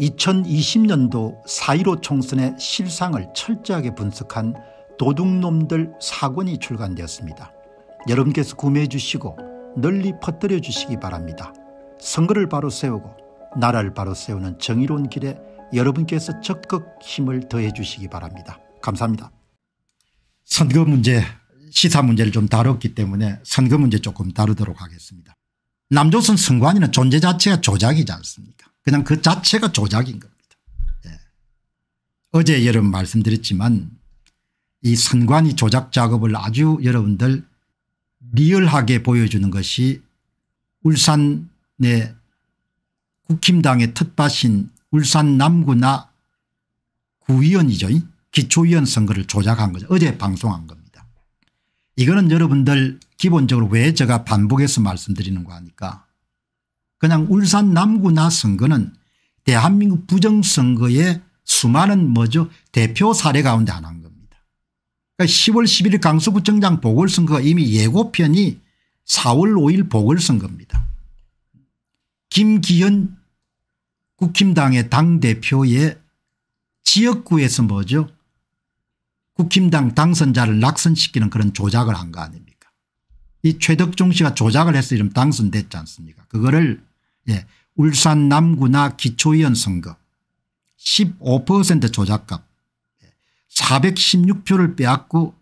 2020년도 4.15 총선의 실상을 철저하게 분석한 도둑놈들 4권이 출간되었습니다. 여러분께서 구매해 주시고 널리 퍼뜨려 주시기 바랍니다. 선거를 바로 세우고 나라를 바로 세우는 정의로운 길에 여러분께서 적극 힘을 더해 주시기 바랍니다. 감사합니다. 선거 문제, 시사 문제를 좀 다뤘기 때문에 선거 문제 조금 다루도록 하겠습니다. 남조선 선관위는 존재 자체가 조작이지 않습니까? 그냥 그 자체가 조작인 겁니다. 예. 어제 여러분 말씀드렸지만 이 선관위 조작 작업을 아주 여러분들 리얼하게 보여주는 것이 울산 내 국힘당의 텃밭인 울산 남구나 구의원이죠. 기초위원 선거를 조작한 거죠. 어제 방송한 겁니다. 이거는 여러분들 기본적으로 왜 제가 반복해서 말씀드리는 거 하니까 그냥 울산 남구나 선거는 대한민국 부정선거의 수많은 대표 사례 가운데 하나인 겁니다. 그러니까 10월 11일 강서구청장 보궐선거가 이미 예고편이 4월 5일 보궐선거입니다. 김기현 국힘당의 당대표의 지역구에서 국힘당 당선자를 낙선시키는 그런 조작을 한 거 아닙니까? 이 최덕종 씨가 조작을 해서 이름 당선됐지 않습니까? 그거를 울산 남구나 기초위원 선거 15% 조작값 416표를 빼앗고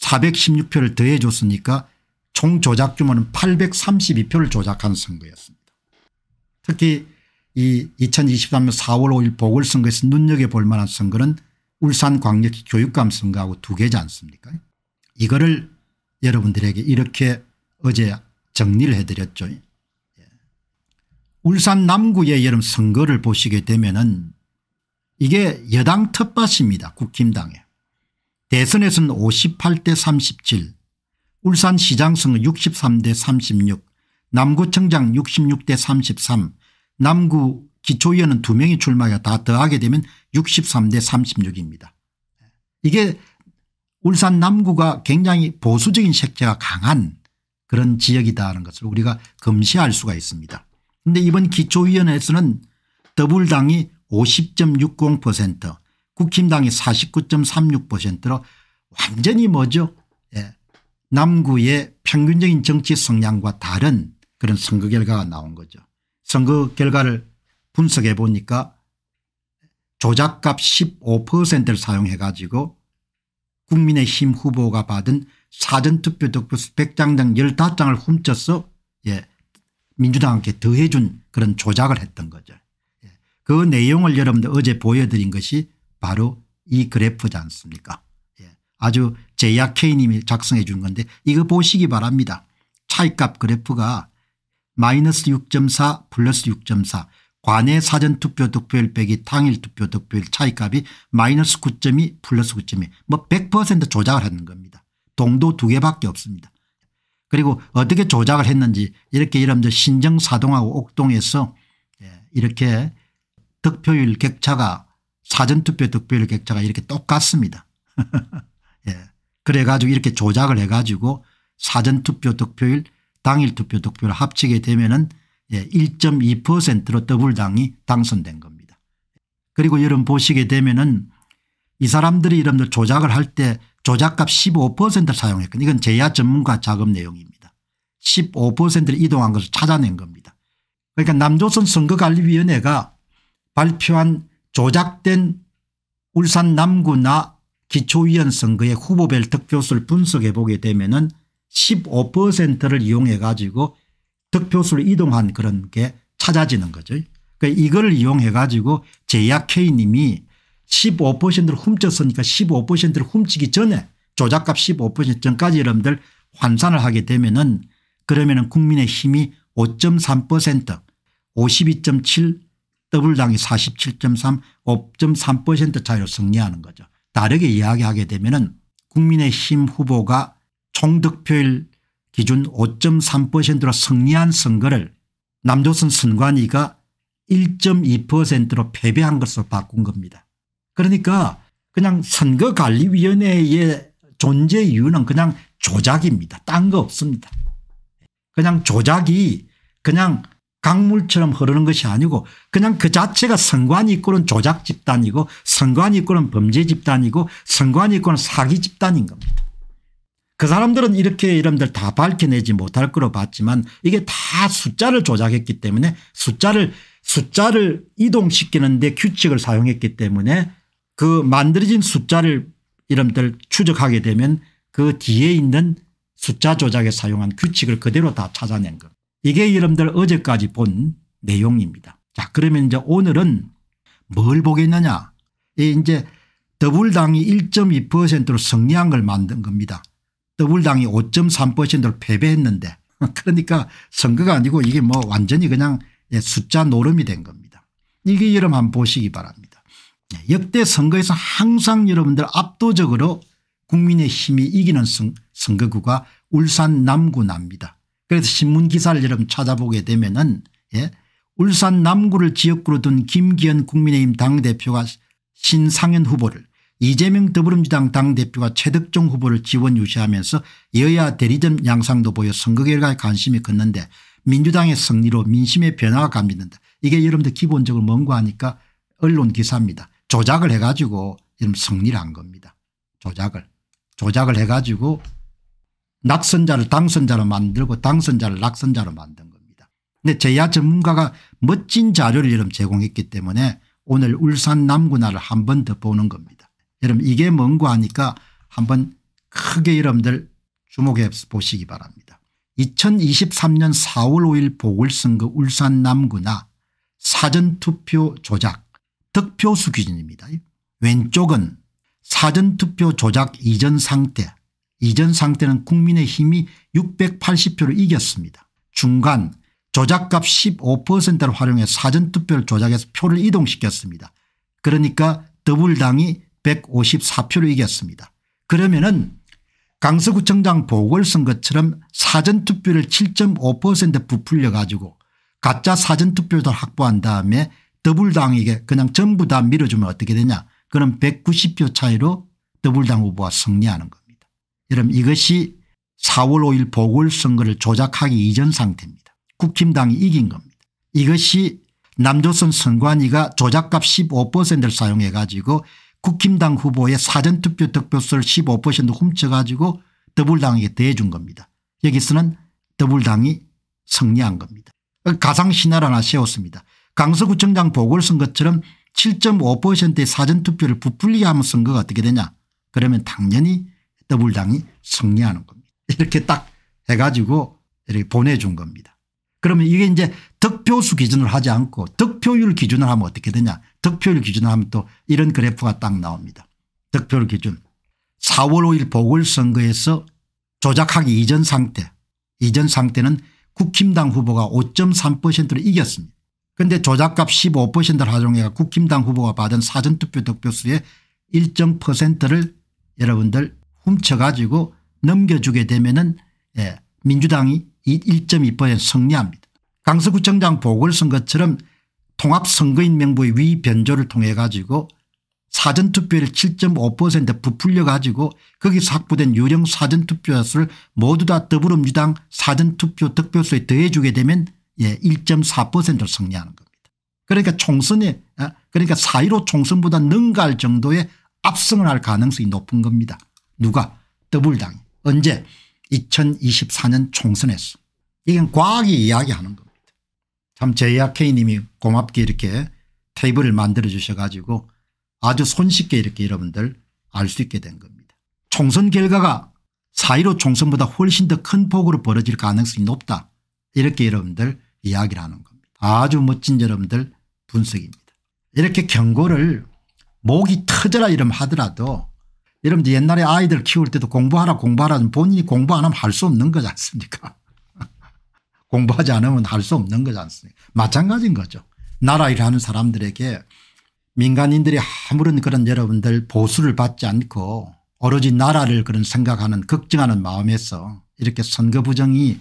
416표를 더해 줬으니까 총 조작 규모는 832표를 조작한 선거였습니다. 특히 이 2023년 4월 5일 보궐선거에서 눈여겨볼 만한 선거는 울산광역시 교육감 선거하고 두 개지 않습니까? 이거를 여러분들에게 이렇게 어제 정리를 해드렸죠. 울산 남구의 여름 선거를 보시게 되면은 이게 여당 텃밭입니다. 국힘당에. 대선에서는 58대 37, 울산시장 선거 63대 36, 남구청장 66대 33, 남구 기초위원은 2명이 출마가 다 더하게 되면 63대 36입니다. 이게 울산 남구가 굉장히 보수적인 색채가 강한 그런 지역이다 하는 것을 우리가 검시할 수가 있습니다. 그런데 이번 기초위원회에서는 더불당이 50.60% 국힘당이 49.36%로 완전히 남구의 평균적인 정치 성향과 다른 그런 선거 결과가 나온 거죠. 선거 결과를 분석해 보니까 조작값 15%를 사용해 가지고 국민의힘 후보가 받은 사전투표 득표수 100장당 15장을 훔쳐서 민주당한테 더해 준 그런 조작을 했던 거죠. 그 내용을 여러분들 어제 보여드린 것이 바로 이 그래프지 않습니까? 아주 JRK 님이 작성해 준 건데 이거 보시기 바랍니다. 차이값 그래프가 -6.4 플러스 6.4 관내 사전투표 득표율 빼기 당일 투표 득표율 차이값이 -9.2 플러스 9.2 뭐 100% 조작을 하는 겁니다. 동도 두 개밖에 없습니다. 그리고 어떻게 조작을 했는지 이렇게 여러분들 신정사동하고 옥동에서 이렇게 득표율 격차가 사전투표 득표율 격차가 이렇게 똑같습니다. 그래가지고 이렇게 조작을 해가지고 사전투표 득표율 당일 투표 득표를 합치게 되면은 1.2%로 더불당이 당선된 겁니다. 그리고 여러분 보시게 되면은 이 사람들이 여러분들 조작을 할 때 조작값 15%를 사용했거든요. 이건 제야 전문가 작업 내용입니다. 15%를 이동한 것을 찾아낸 겁니다. 그러니까 남조선 선거관리위원회가 발표한 조작된 울산 남구나 기초위원 선거의 후보별 득표수를 분석해 보게 되면은 15%를 이용해 가지고 득표수를 이동한 그런 게 찾아지는 거죠. 그러니까 이걸 이용해 가지고 JRK 님이 15%를 훔쳤으니까 15%를 훔치기 전에 조작값 15% 전까지 여러분들 환산을 하게 되면은 그러면은 국민의힘이 5.3% 52.7 더블당이 47.3 5.3% 차이로 승리하는 거죠. 다르게 이야기하게 되면은 국민의힘 후보가 총득표율 기준 5.3%로 승리한 선거를 남조선 선관위가 1.2%로 패배한 것으로 바꾼 겁니다. 그러니까 그냥 선거관리위원회의 존재 이유는 그냥 조작입니다. 딴 거 없습니다. 그냥 조작이 그냥 강물처럼 흐르는 것이 아니고 그냥 그 자체가 선관이 이끄는 조작 집단이고 선관이 이끄는 범죄 집단이고 선관이 이끄는 사기 집단인 겁니다. 그 사람들은 이렇게 이름들 다 밝혀내지 못할 거로 봤지만 이게 다 숫자를 조작했기 때문에 숫자를 이동시키는데 규칙을 사용했기 때문에 그 만들어진 숫자를 이름들 추적하게 되면 그 뒤에 있는 숫자 조작에 사용한 규칙을 그대로 다 찾아낸 겁니다. 이게 여러분들 어제까지 본 내용입니다. 자, 그러면 이제 오늘은 뭘 보겠느냐. 이제 더불당이 1.2%로 승리한 걸 만든 겁니다. 더불당이 5.3%로 패배했는데 그러니까 선거가 아니고 이게 뭐 완전히 그냥 숫자 노름이 된 겁니다. 이게 여러분 한번 보시기 바랍니다. 역대 선거에서 항상 여러분들 압도적으로 국민의힘이 이기는 선거구가 울산 남구납니다. 그래서 신문기사를 여러분 찾아보게 되면은 울산 남구를 지역구로 둔 김기현 국민의힘 당대표가 신상현 후보를, 이재명 더불어민주당 당대표가 최덕종 후보를 지원 유세하면서 여야 대리점 양상도 보여 선거 결과에 관심이 컸는데 민주당의 승리로 민심의 변화가 감지된다. 이게 여러분들 기본적으로 뭔가 하니까 언론 기사입니다. 조작을 해가지고 여러분 승리를 한 겁니다. 조작을 해가지고 낙선자를 당선자로 만들고 당선자를 낙선자로 만든 겁니다. 근데 재야 전문가가 멋진 자료를 여러분 제공했기 때문에 오늘 울산 남구나를 한 번 더 보는 겁니다. 여러분 이게 뭔가 하니까 한번 크게 여러분들 주목해 보시기 바랍니다. 2023년 4월 5일 보궐선거 울산 남구나 사전투표 조작 득표수 기준입니다. 왼쪽은 사전투표 조작 이전 상태. 이전 상태는 국민의힘이 680표로 이겼습니다. 중간 조작값 15%를 활용해 사전투표를 조작해서 표를 이동시켰습니다. 그러니까 더불당이 154표로 이겼습니다. 그러면은 강서구청장 보궐선거처럼 사전투표를 7.5% 부풀려 가지고 가짜 사전투표를 확보한 다음에 더불당에게 그냥 전부 다 밀어주면 어떻게 되냐. 그럼 190표 차이로 더불당 후보가 승리하는 겁니다. 여러분 이것이 4월 5일 보궐선거를 조작하기 이전 상태입니다. 국힘당이 이긴 겁니다. 이것이 남조선 선관위가 조작값 15%를 사용해 가지고 국힘당 후보의 사전투표 득표수를 15% 훔쳐 가지고 더불당에게 대준 겁니다. 여기서는 더불당이 승리한 겁니다. 가상신화를 하나 세웠습니다. 강서구청장 보궐선거처럼 7.5%의 사전투표를 부풀리게 하면 선거가 어떻게 되냐. 그러면 당연히 더불당이 승리하는 겁니다. 이렇게 딱 해가지고 이렇게 보내준 겁니다. 그러면 이게 이제 득표수 기준을 하지 않고 득표율 기준을 하면 어떻게 되냐. 득표율 기준을 하면 또 이런 그래프가 딱 나옵니다. 득표율 기준 4월 5일 보궐선거에서 조작하기 이전 상태. 이전 상태는 국힘당 후보가 5.3%로 이겼습니다. 그런데 조작값 15%를 활용해 국힘당 후보가 받은 사전투표 득표수의 1.0%를 여러분들 훔쳐가지고 넘겨주게 되면은 민주당이 1.2% 승리합니다. 강서구청장 보궐선거처럼 통합선거인 명부의 위변조를 통해 가지고 사전투표를 7.5% 부풀려 가지고 거기서 확보된 유령 사전투표 수를 모두 다 더불어민주당 사전투표 득표수에 더해주게 되면 1.4%를 승리하는 겁니다. 그러니까 총선에 그러니까 4.15 총선보다 능가할 정도의 압승을 할 가능성이 높은 겁니다. 누가? 더불당이. 언제? 2024년 총선에서. 이건 과학이 이야기하는 겁니다. 참 JRK 님이 고맙게 이렇게 테이블을 만들어 주셔가지고 아주 손쉽게 이렇게 여러분들 알 수 있게 된 겁니다. 총선 결과가 4.15 총선보다 훨씬 더 큰 폭으로 벌어질 가능성이 높다. 이렇게 여러분들 이야기를 하는 겁니다. 아주 멋진 여러분들 분석입니다. 이렇게 경고를 목이 터져라 이러면 하더라도 여러분들 옛날에 아이들 키울 때도 공부하라 본인이 공부 안 하면 할 수 없는 거지 않습니까? 공부하지 않으면 할 수 없는 거지 않습니까? 마찬가지인 거죠. 나라 일을 하는 사람들에게 민간인들이 아무런 그런 여러분들 보수를 받지 않고 오로지 나라를 그런 생각하는 걱정하는 마음에서 이렇게 선거 부정이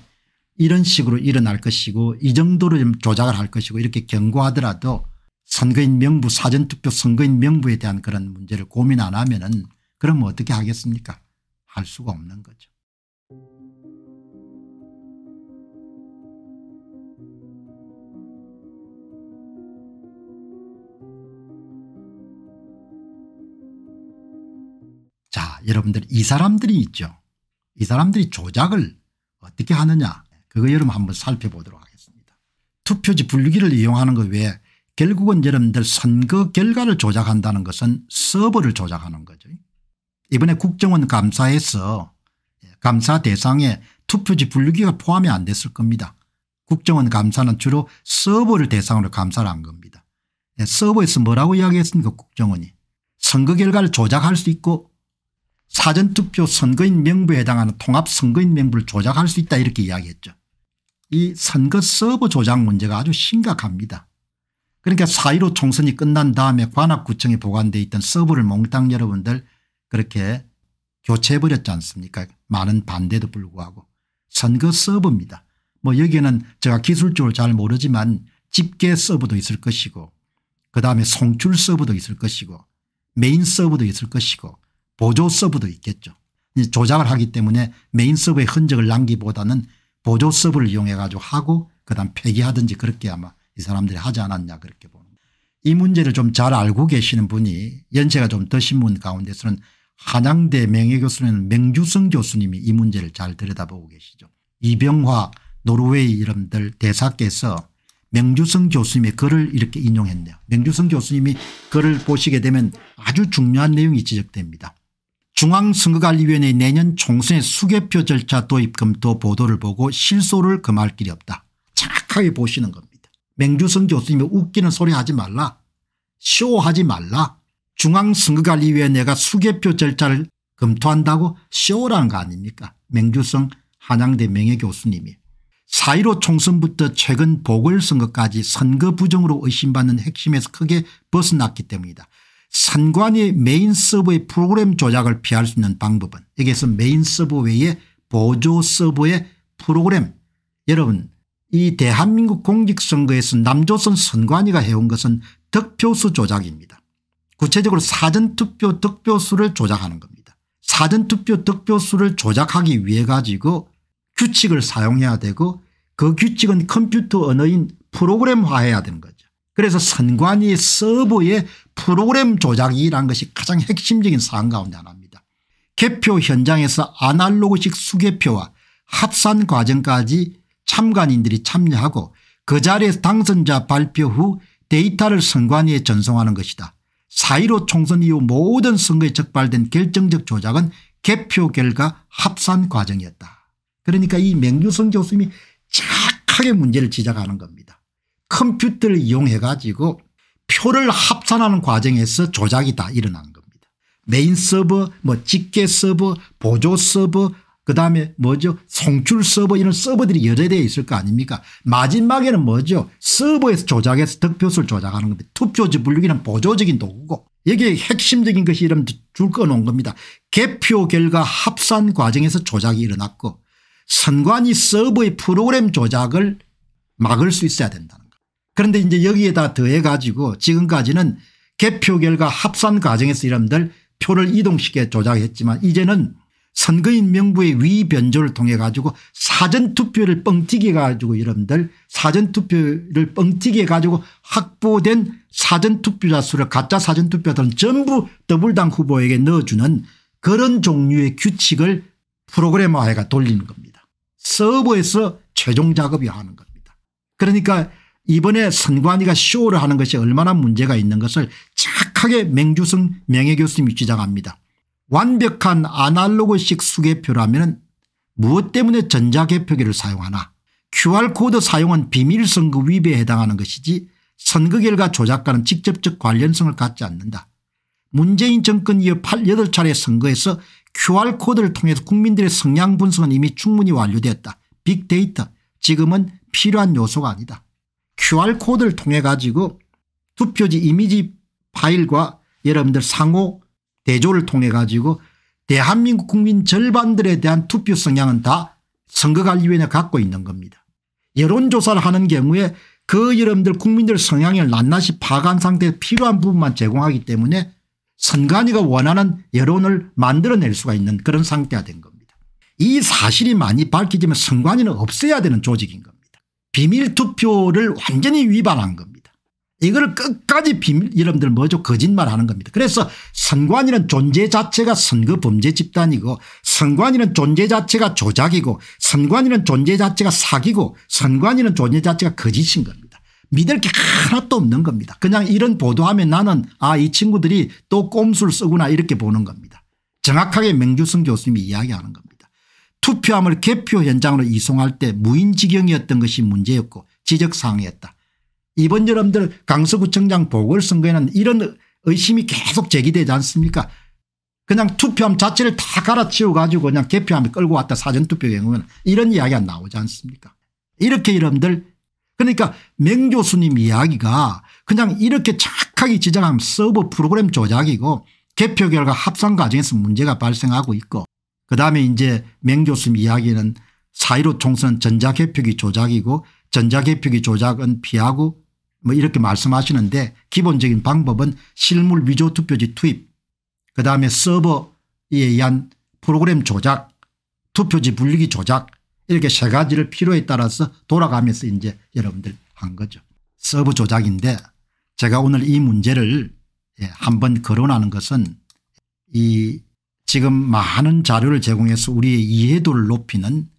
이런 식으로 일어날 것이고 이 정도로 좀 조작을 할 것이고 이렇게 경고하더라도 선거인 명부 사전투표 선거인 명부에 대한 그런 문제를 고민 안 하면은 그럼 어떻게 하겠습니까? 할 수가 없는 거죠. 자, 여러분들 이 사람들이 있죠. 이 사람들이 조작을 어떻게 하느냐, 그거 여러분 한번 살펴보도록 하겠습니다. 투표지 분류기를 이용하는 것 외에 결국은 여러분들 선거 결과를 조작한다는 것은 서버를 조작하는 거죠. 이번에 국정원 감사에서 감사 대상에 투표지 분류기가 포함이 안 됐을 겁니다. 국정원 감사는 주로 서버를 대상으로 감사를 한 겁니다. 서버에서 뭐라고 이야기했습니까? 국정원이 선거 결과를 조작할 수 있고 사전투표 선거인 명부에 해당하는 통합선거인 명부를 조작할 수 있다, 이렇게 이야기했죠. 이 선거 서버 조작 문제가 아주 심각합니다. 그러니까 4.15 총선이 끝난 다음에 관악구청에 보관되어 있던 서버를 몽땅 여러분들 그렇게 교체해버렸지 않습니까? 많은 반대도 불구하고. 선거 서버입니다. 뭐 여기에는 제가 기술적으로 잘 모르지만 집계 서버도 있을 것이고, 그다음에 송출 서버도 있을 것이고, 메인 서버도 있을 것이고, 보조 서버도 있겠죠. 조작을 하기 때문에 메인 서버의 흔적을 남기보다는 보조 서버를 이용해 가지고 하고 그다음 폐기하든지 그렇게 아마 이 사람들이 하지 않았냐, 그렇게 보는 거예요. 이 문제를 좀 잘 알고 계시는 분이, 연세가 좀 드신 분 가운데서는 한양대 명예교수는 맹주성 교수님이 이 문제를 잘 들여다보고 계시죠. 이병화 노르웨이 이름들 대사께서 맹주성 교수님의 글을 이렇게 인용했네요. 맹주성 교수님이 글을 보시게 되면 아주 중요한 내용이 지적됩니다. 중앙선거관리위원회의 내년 총선의 수개표 절차 도입 검토 보도를 보고 실소를 금할 길이 없다. 정확하게 보시는 겁니다. 맹주성 교수님이 웃기는 소리 하지 말라, 쇼하지 말라, 중앙선거관리위원회가 수개표 절차를 검토한다고 쇼라는 거 아닙니까? 맹주성 한양대 명예교수님이 4.15 총선부터 최근 보궐선거까지 선거 부정으로 의심받는 핵심에서 크게 벗어났기 때문이다. 선관위 메인 서버의 프로그램 조작을 피할 수 있는 방법은, 여기에서 메인 서버 외에 보조 서버의 프로그램, 여러분 이 대한민국 공직선거에서 남조선 선관위가 해온 것은 득표수 조작입니다. 구체적으로 사전투표 득표수를 조작하는 겁니다. 사전투표 득표수를 조작하기 위해 가지고 규칙을 사용해야 되고, 그 규칙은 컴퓨터 언어인 프로그램화해야 되는 거죠. 그래서 선관위의 서버의 프로그램 조작이라는 것이 가장 핵심적인 사안 가운데 하나입니다. 개표 현장에서 아날로그식 수개표와 합산 과정까지 참관인들이 참여하고 그 자리에서 당선자 발표 후 데이터를 선관위에 전송하는 것이다. 4.15 총선 이후 모든 선거에 적발된 결정적 조작은 개표 결과 합산 과정이었다. 그러니까 이 맹주성 교수님이 정확하게 문제를 지적하는 겁니다. 컴퓨터를 이용해 가지고 표를 합산하는 과정에서 조작이 다 일어난 겁니다. 메인 서버, 뭐 집계 서버, 보조 서버, 그다음에 뭐죠, 송출 서버, 이런 서버들이 여대되어 있을 거 아닙니까? 마지막에는 뭐죠, 서버에서 조작해서 득표수를 조작하는 겁니다. 투표지 분류기는 보조적인 도구고, 여기에 핵심적인 것이 이런 줄 꺼놓은 겁니다. 개표 결과 합산 과정에서 조작이 일어났고, 선관위 서버의 프로그램 조작을 막을 수 있어야 된다는 거. 그런데 이제 여기에다 더해 가지고 지금까지는 개표 결과 합산 과정에서 여러분들 표를 이동시켜 조작했지만, 이제는 선거인 명부의 위변조를 통해 가지고 사전투표를 뻥튀기 해 가지고 여러분들 사전투표를 뻥튀기 해 가지고 확보된 사전투표자 수를 가짜 사전투표자들은 전부 더불당 후보에게 넣어주는 그런 종류의 규칙을 프로그래머화해가 돌리는 겁니다. 서버에서 최종 작업이 하는 겁니다. 그러니까 이번에 선관위가 쇼를 하는 것이 얼마나 문제가 있는 것을 정확하게 맹주성 명예교수님이 지적합니다. 완벽한 아날로그식 수개표라면 무엇 때문에 전자개표기를 사용하나? QR코드 사용은 비밀선거 위배에 해당하는 것이지 선거 결과 조작과는 직접적 관련성을 갖지 않는다. 문재인 정권 이후 8차례 선거에서 QR코드를 통해서 국민들의 성향 분석은 이미 충분히 완료되었다. 빅데이터, 지금은 필요한 요소가 아니다. QR코드를 통해 가지고 투표지 이미지 파일과 여러분들 상호 대조를 통해 가지고 대한민국 국민 절반들에 대한 투표 성향은 다 선거관리위원회가 갖고 있는 겁니다. 여론조사를 하는 경우에 그 여러분들 국민들 성향을 낱낱이 파악한 상태에서 필요한 부분만 제공하기 때문에 선관위가 원하는 여론을 만들어낼 수가 있는 그런 상태가 된 겁니다. 이 사실이 많이 밝혀지면 선관위는 없애야 되는 조직인 겁니다. 비밀투표를 완전히 위반한 겁니다. 이걸 끝까지 비밀, 이름들 뭐죠? 거짓말하는 겁니다. 그래서 선관위는 존재 자체가 선거 범죄 집단이고, 선관위는 존재 자체가 조작이고, 선관위는 존재 자체가 사기고, 선관위는 존재 자체가 거짓인 겁니다. 믿을 게 하나도 없는 겁니다. 그냥 이런 보도하면 나는 아, 이 친구들이 또 꼼수를 쓰구나 이렇게 보는 겁니다. 정확하게 맹주성 교수님이 이야기하는 겁니다. 투표함을 개표 현장으로 이송할 때 무인지경이었던 것이 문제였고 지적사항이었다. 이번 여러분들 강서구청장 보궐선거에는 이런 의심이 계속 제기되지 않습니까? 그냥 투표함 자체를 다 갈아치워 가지고 그냥 개표함에 끌고 왔다, 사전투표 경우는 이런 이야기가 나오지 않습니까? 이렇게 여러분들, 그러니까 맹 교수님 이야기가 그냥 이렇게 착하게 지적하면 서버 프로그램 조작이고 개표 결과 합산 과정에서 문제가 발생하고 있고, 그다음에 이제 맹 교수님 이야기는 4.15 총선 전자개표기 조작이고 전자개표기 조작은 피하고 뭐 이렇게 말씀하시는데, 기본적인 방법은 실물 위조 투표지 투입, 그다음에 서버에 의한 프로그램 조작, 투표지 분리기 조작, 이렇게 세 가지를 필요에 따라서 돌아가면서 이제 여러분들 한 거죠. 서버 조작인데 제가 오늘 이 문제를 한번 거론하는 것은, 이 지금 많은 자료를 제공해서 우리의 이해도를 높이는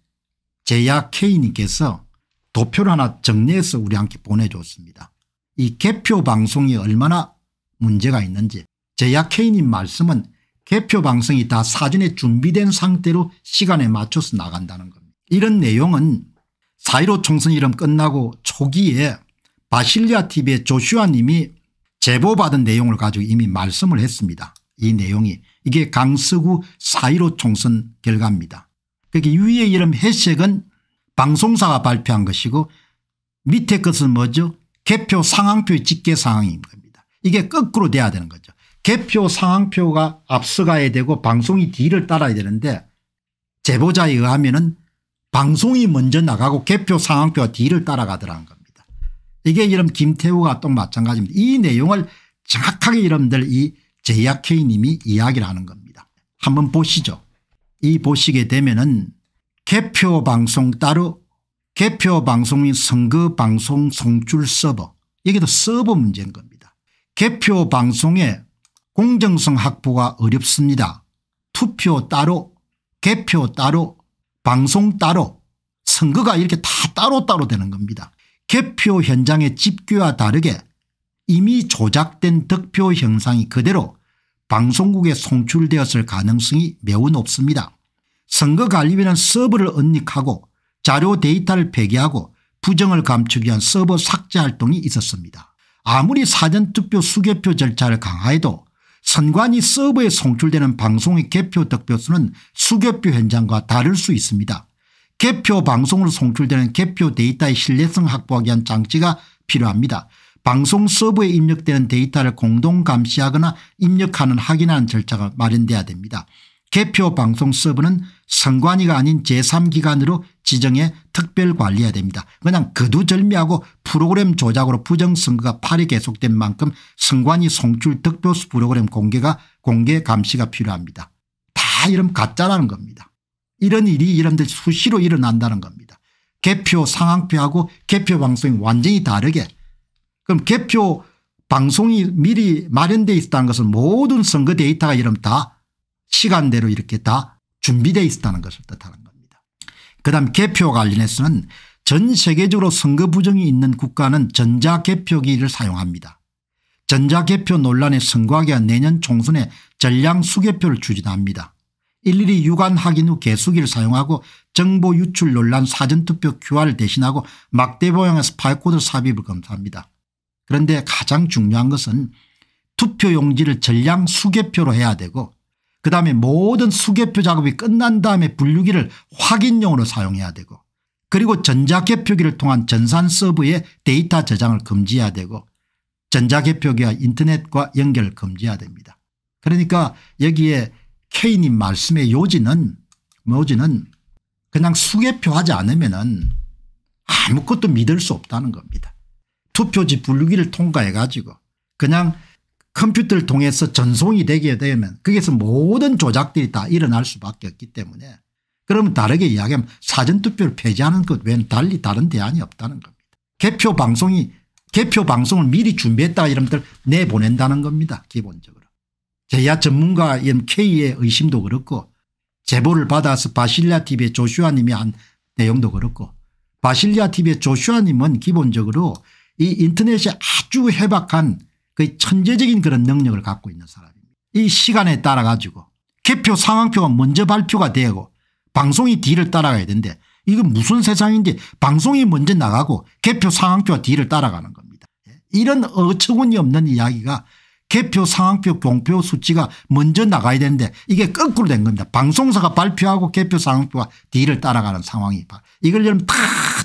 JRK 님께서 도표를 하나 정리해서 우리 함께 보내줬습니다. 이 개표 방송이 얼마나 문제가 있는지. JRK 님 말씀은 개표 방송이 다 사전에 준비된 상태로 시간에 맞춰서 나간다는 겁니다. 이런 내용은 4.15 총선 이름 끝나고 초기에 바실리아 TV의 조슈아 님이 제보받은 내용을 가지고 이미 말씀을 했습니다. 이 내용이, 이게 강서구 4.15 총선 결과입니다. 그러니까 위에 이름 해석은 방송사가 발표한 것이고 밑에 것은 뭐죠? 개표 상황표의 집계 상황인 겁니다. 이게 거꾸로 돼야 되는 거죠. 개표 상황표가 앞서가야 되고 방송이 뒤를 따라야 되는데, 제보자에 의하면은 방송이 먼저 나가고 개표 상황표가 뒤를 따라가더라는 겁니다. 이게 이런 김태우가 또 마찬가지입니다. 이 내용을 정확하게 여러분들 이 JRK 님이 이야기를 하는 겁니다. 한번 보시죠. 이 보시게 되면은 개표 방송 따로, 개표 방송인 선거 방송 송출 서버, 여기도 서버 문제인 겁니다. 개표 방송의 공정성 확보가 어렵습니다. 투표 따로, 개표 따로, 방송 따로, 선거가 이렇게 다 따로따로 되는 겁니다. 개표 현장의 집계와 다르게 이미 조작된 득표 현상이 그대로 방송국에 송출되었을 가능성이 매우 높습니다. 선거관리위는 서버를 은닉하고 자료 데이터를 폐기하고 부정을 감추기 위한 서버 삭제 활동이 있었습니다. 아무리 사전투표 수개표 절차를 강화해도 선관위 서버에 송출되는 방송의 개표 득표수는 수개표 현장과 다를 수 있습니다. 개표 방송으로 송출되는 개표 데이터의 신뢰성 확보하기 위한 장치가 필요합니다. 방송 서버에 입력되는 데이터를 공동 감시하거나 입력하는 확인하는 절차가 마련돼야 됩니다. 개표 방송 서버는 선관위가 아닌 제3기관으로 지정해 특별관리해야 됩니다. 그냥 거두절미하고 프로그램 조작으로 부정선거가 8회 계속된 만큼 선관위 송출 득표수 프로그램 공개 감시가 필요합니다. 다 이런 가짜라는 겁니다. 이런 일이 이런데 수시로 일어난다는 겁니다. 개표 상황표하고 개표 방송이 완전히 다르게, 그럼 개표 방송이 미리 마련되어 있다는 것은 모든 선거 데이터가 이런 다 시간대로 이렇게 다 준비되어 있었다는 것을 뜻하는 겁니다. 그다음 개표 관련해서는 전 세계적으로 선거 부정이 있는 국가는 전자개표기를 사용합니다. 전자개표 논란에 선관위가 내년 총선에 전량 수개표를 추진합니다. 일일이 유관 확인 후 개수기를 사용하고 정보 유출 논란 사전투표 QR을 대신하고 막대 모양에서 바코드 삽입을 검사합니다. 그런데 가장 중요한 것은 투표용지를 전량 수개표로 해야 되고, 그다음에 모든 수개표 작업이 끝난 다음에 분류기를 확인용으로 사용해야 되고, 그리고 전자개표기를 통한 전산 서버에 데이터 저장을 금지해야 되고, 전자개표기와 인터넷과 연결을 금지해야 됩니다. 그러니까 여기에 K님 말씀의 요지는 그냥 수개표하지 않으면 아무것도 믿을 수 없다는 겁니다. 투표지 분류기를 통과해 가지고 그냥 컴퓨터를 통해서 전송이 되게 되면 거기에서 모든 조작들이 다 일어날 수밖에 없기 때문에, 그러면 다르게 이야기하면 사전투표를 폐지하는 것 외에는 달리 다른 대안이 없다는 겁니다. 개표 방송이 개표 방송을 미리 준비했다 이런 것들 내보낸다는 겁니다. 기본적으로. 제야 전문가 이런 K의 의심도 그렇고 제보를 받아서 바실리아 TV의 조슈아 님이 한 내용도 그렇고 바실리아 TV의 조슈아 님은 기본적으로 이 인터넷이 아주 해박한 거의 천재적인 그런 능력을 갖고 있는 사람입니다. 이 시간에 따라 가지고 개표 상황표가 먼저 발표가 되고 방송이 뒤를 따라가야 되는데 이건 무슨 세상인데 방송이 먼저 나가고 개표 상황표가 뒤를 따라가는 겁니다. 이런 어처구니 없는 이야기가 개표 상황표 공표 수치가 먼저 나가야 되는데 이게 거꾸로 된 겁니다. 방송사가 발표하고 개표 상황표가 뒤를 따라가는 상황이. 이걸 여러분 다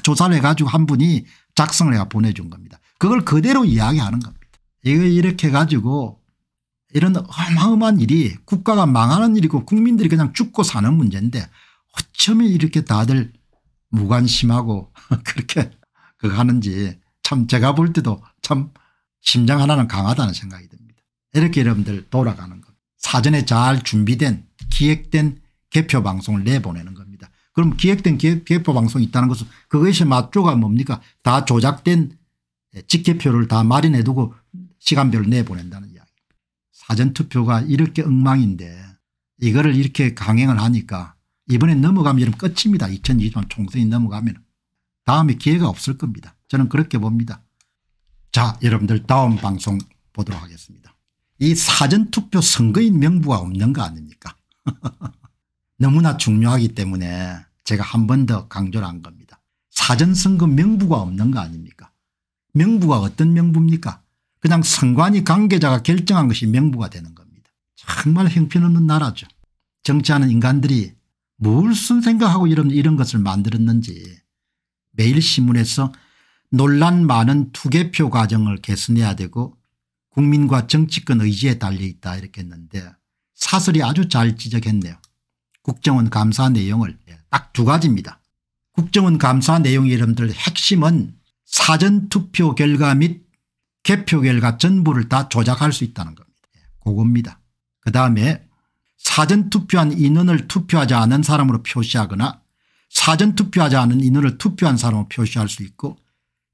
조사를 해가지고 한 분이 작성을 해가 보내준 겁니다. 그걸 그대로 이야기하는 겁니다. 이거 이렇게 가지고 이런 어마어마한 일이 국가가 망하는 일이고 국민들이 그냥 죽고 사는 문제인데 어쩜 이렇게 다들 무관심하고 그렇게 그거 하는지 참 제가 볼 때도 참 심장 하나는 강하다는 생각이 듭니다. 이렇게 여러분들 돌아가는 겁니다. 사전에 잘 준비된 기획된 개표 방송을 내보내는 겁니다. 그럼 기획된 개표 방송이 있다는 것은 그것이 맞조가 뭡니까? 다 조작된 직개표를 다 마련해 두고 시간별로 내보낸다는 이야기입니다. 사전투표가 이렇게 엉망인데 이거를 이렇게 강행을 하니까 이번에 넘어가면 여러분 끝입니다. 2020년 총선이 넘어가면 다음에 기회가 없을 겁니다. 저는 그렇게 봅니다. 자, 여러분들 다음 방송 보도록 하겠습니다. 이 사전투표 선거인 명부가 없는 거 아닙니까? 너무나 중요하기 때문에 제가 한 번 더 강조를 한 겁니다. 사전선거 명부가 없는 거 아닙니까? 명부가 어떤 명부입니까? 그냥 선관위 관계자가 결정한 것이 명부가 되는 겁니다. 정말 형편없는 나라죠. 정치하는 인간들이 무슨 생각하고 이런 것을 만들었는지 매일신문에서 논란 많은 투개표 과정을 개선해야 되고 국민과 정치권 의지에 달려있다 이렇게 했는데 사설이 아주 잘 지적했네요. 국정원 감사 내용을 딱 두 가지입니다. 국정원 감사 내용 여러분들 핵심은 사전투표 결과 및 개표 결과 전부를 다 조작할 수 있다는 겁니다. 그겁니다. 그다음에 사전투표한 인원을 투표하지 않은 사람으로 표시하거나 사전투표하지 않은 인원을 투표한 사람으로 표시할 수 있고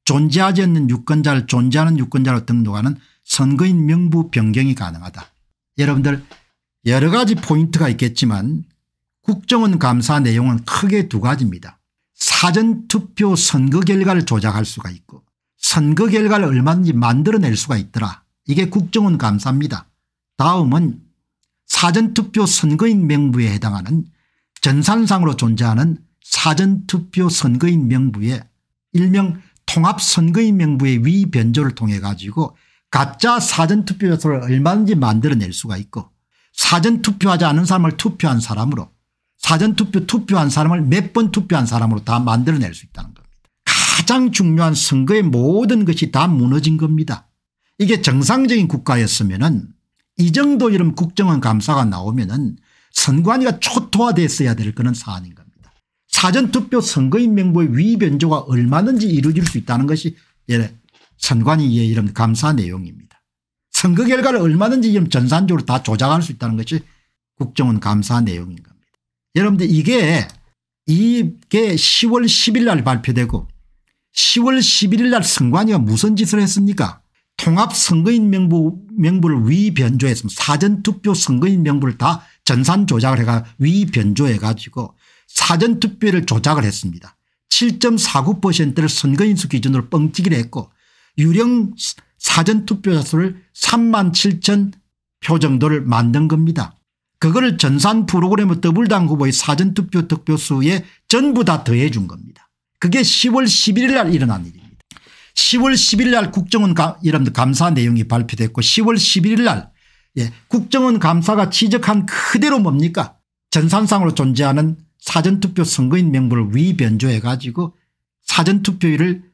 존재하지 않는 유권자를 존재하는 유권자로 등록하는 선거인 명부 변경이 가능하다. 여러분들 여러 가지 포인트가 있겠지만 국정원 감사 내용은 크게 두 가지입니다. 사전투표 선거 결과를 조작할 수가 있고 선거 결과를 얼마든지 만들어낼 수가 있더라. 이게 국정원 감사입니다. 다음은 사전투표 선거인 명부에 해당하는 전산상으로 존재하는 사전투표 선거인 명부에 일명 통합선거인 명부의 위변조를 통해 가지고 가짜 사전투표소를 얼마든지 만들어낼 수가 있고 사전투표하지 않은 사람을 투표한 사람으로 사전투표 투표한 사람을 몇 번 투표한 사람으로 다 만들어낼 수 있다는 겁니다. 가장 중요한 선거의 모든 것이 다 무너진 겁니다. 이게 정상적인 국가였으면은 이 정도 이런 국정원 감사가 나오면은 선관위가 초토화됐어야 될 그런 사안인 겁니다. 사전투표 선거인 명부의 위변조가 얼마든지 이루어질 수 있다는 것이 선관위의 이런 감사 내용입니다. 선거 결과를 얼마든지 이런 전산적으로 다 조작할 수 있다는 것이 국정원 감사 내용인 겁니다. 여러분들 이게 10월 10일 날 발표되고 10월 11일 날 선관위가 무슨 짓을 했습니까? 통합선거인 명부를 위변조했으면 사전투표 선거인 명부를 다 전산 조작을 해가 위변조해 가지고 사전투표를 조작을 했습니다. 7.49%를 선거인수 기준으로 뻥튀기를 했고 유령 사전투표자 수를 37,000표 정도를 만든 겁니다. 그거를 전산 프로그램의 더블당 후보의 사전투표 득표수에 전부 다 더해 준 겁니다. 그게 10월 11일 날 일어난 일입니다. 10월 11일 날 국정원 여러분들 감사 내용이 발표됐고 10월 11일 날 국정원 감사가 지적한 그대로 뭡니까? 전산상으로 존재하는 사전투표 선거인 명부를 위변조해 가지고 사전투표율을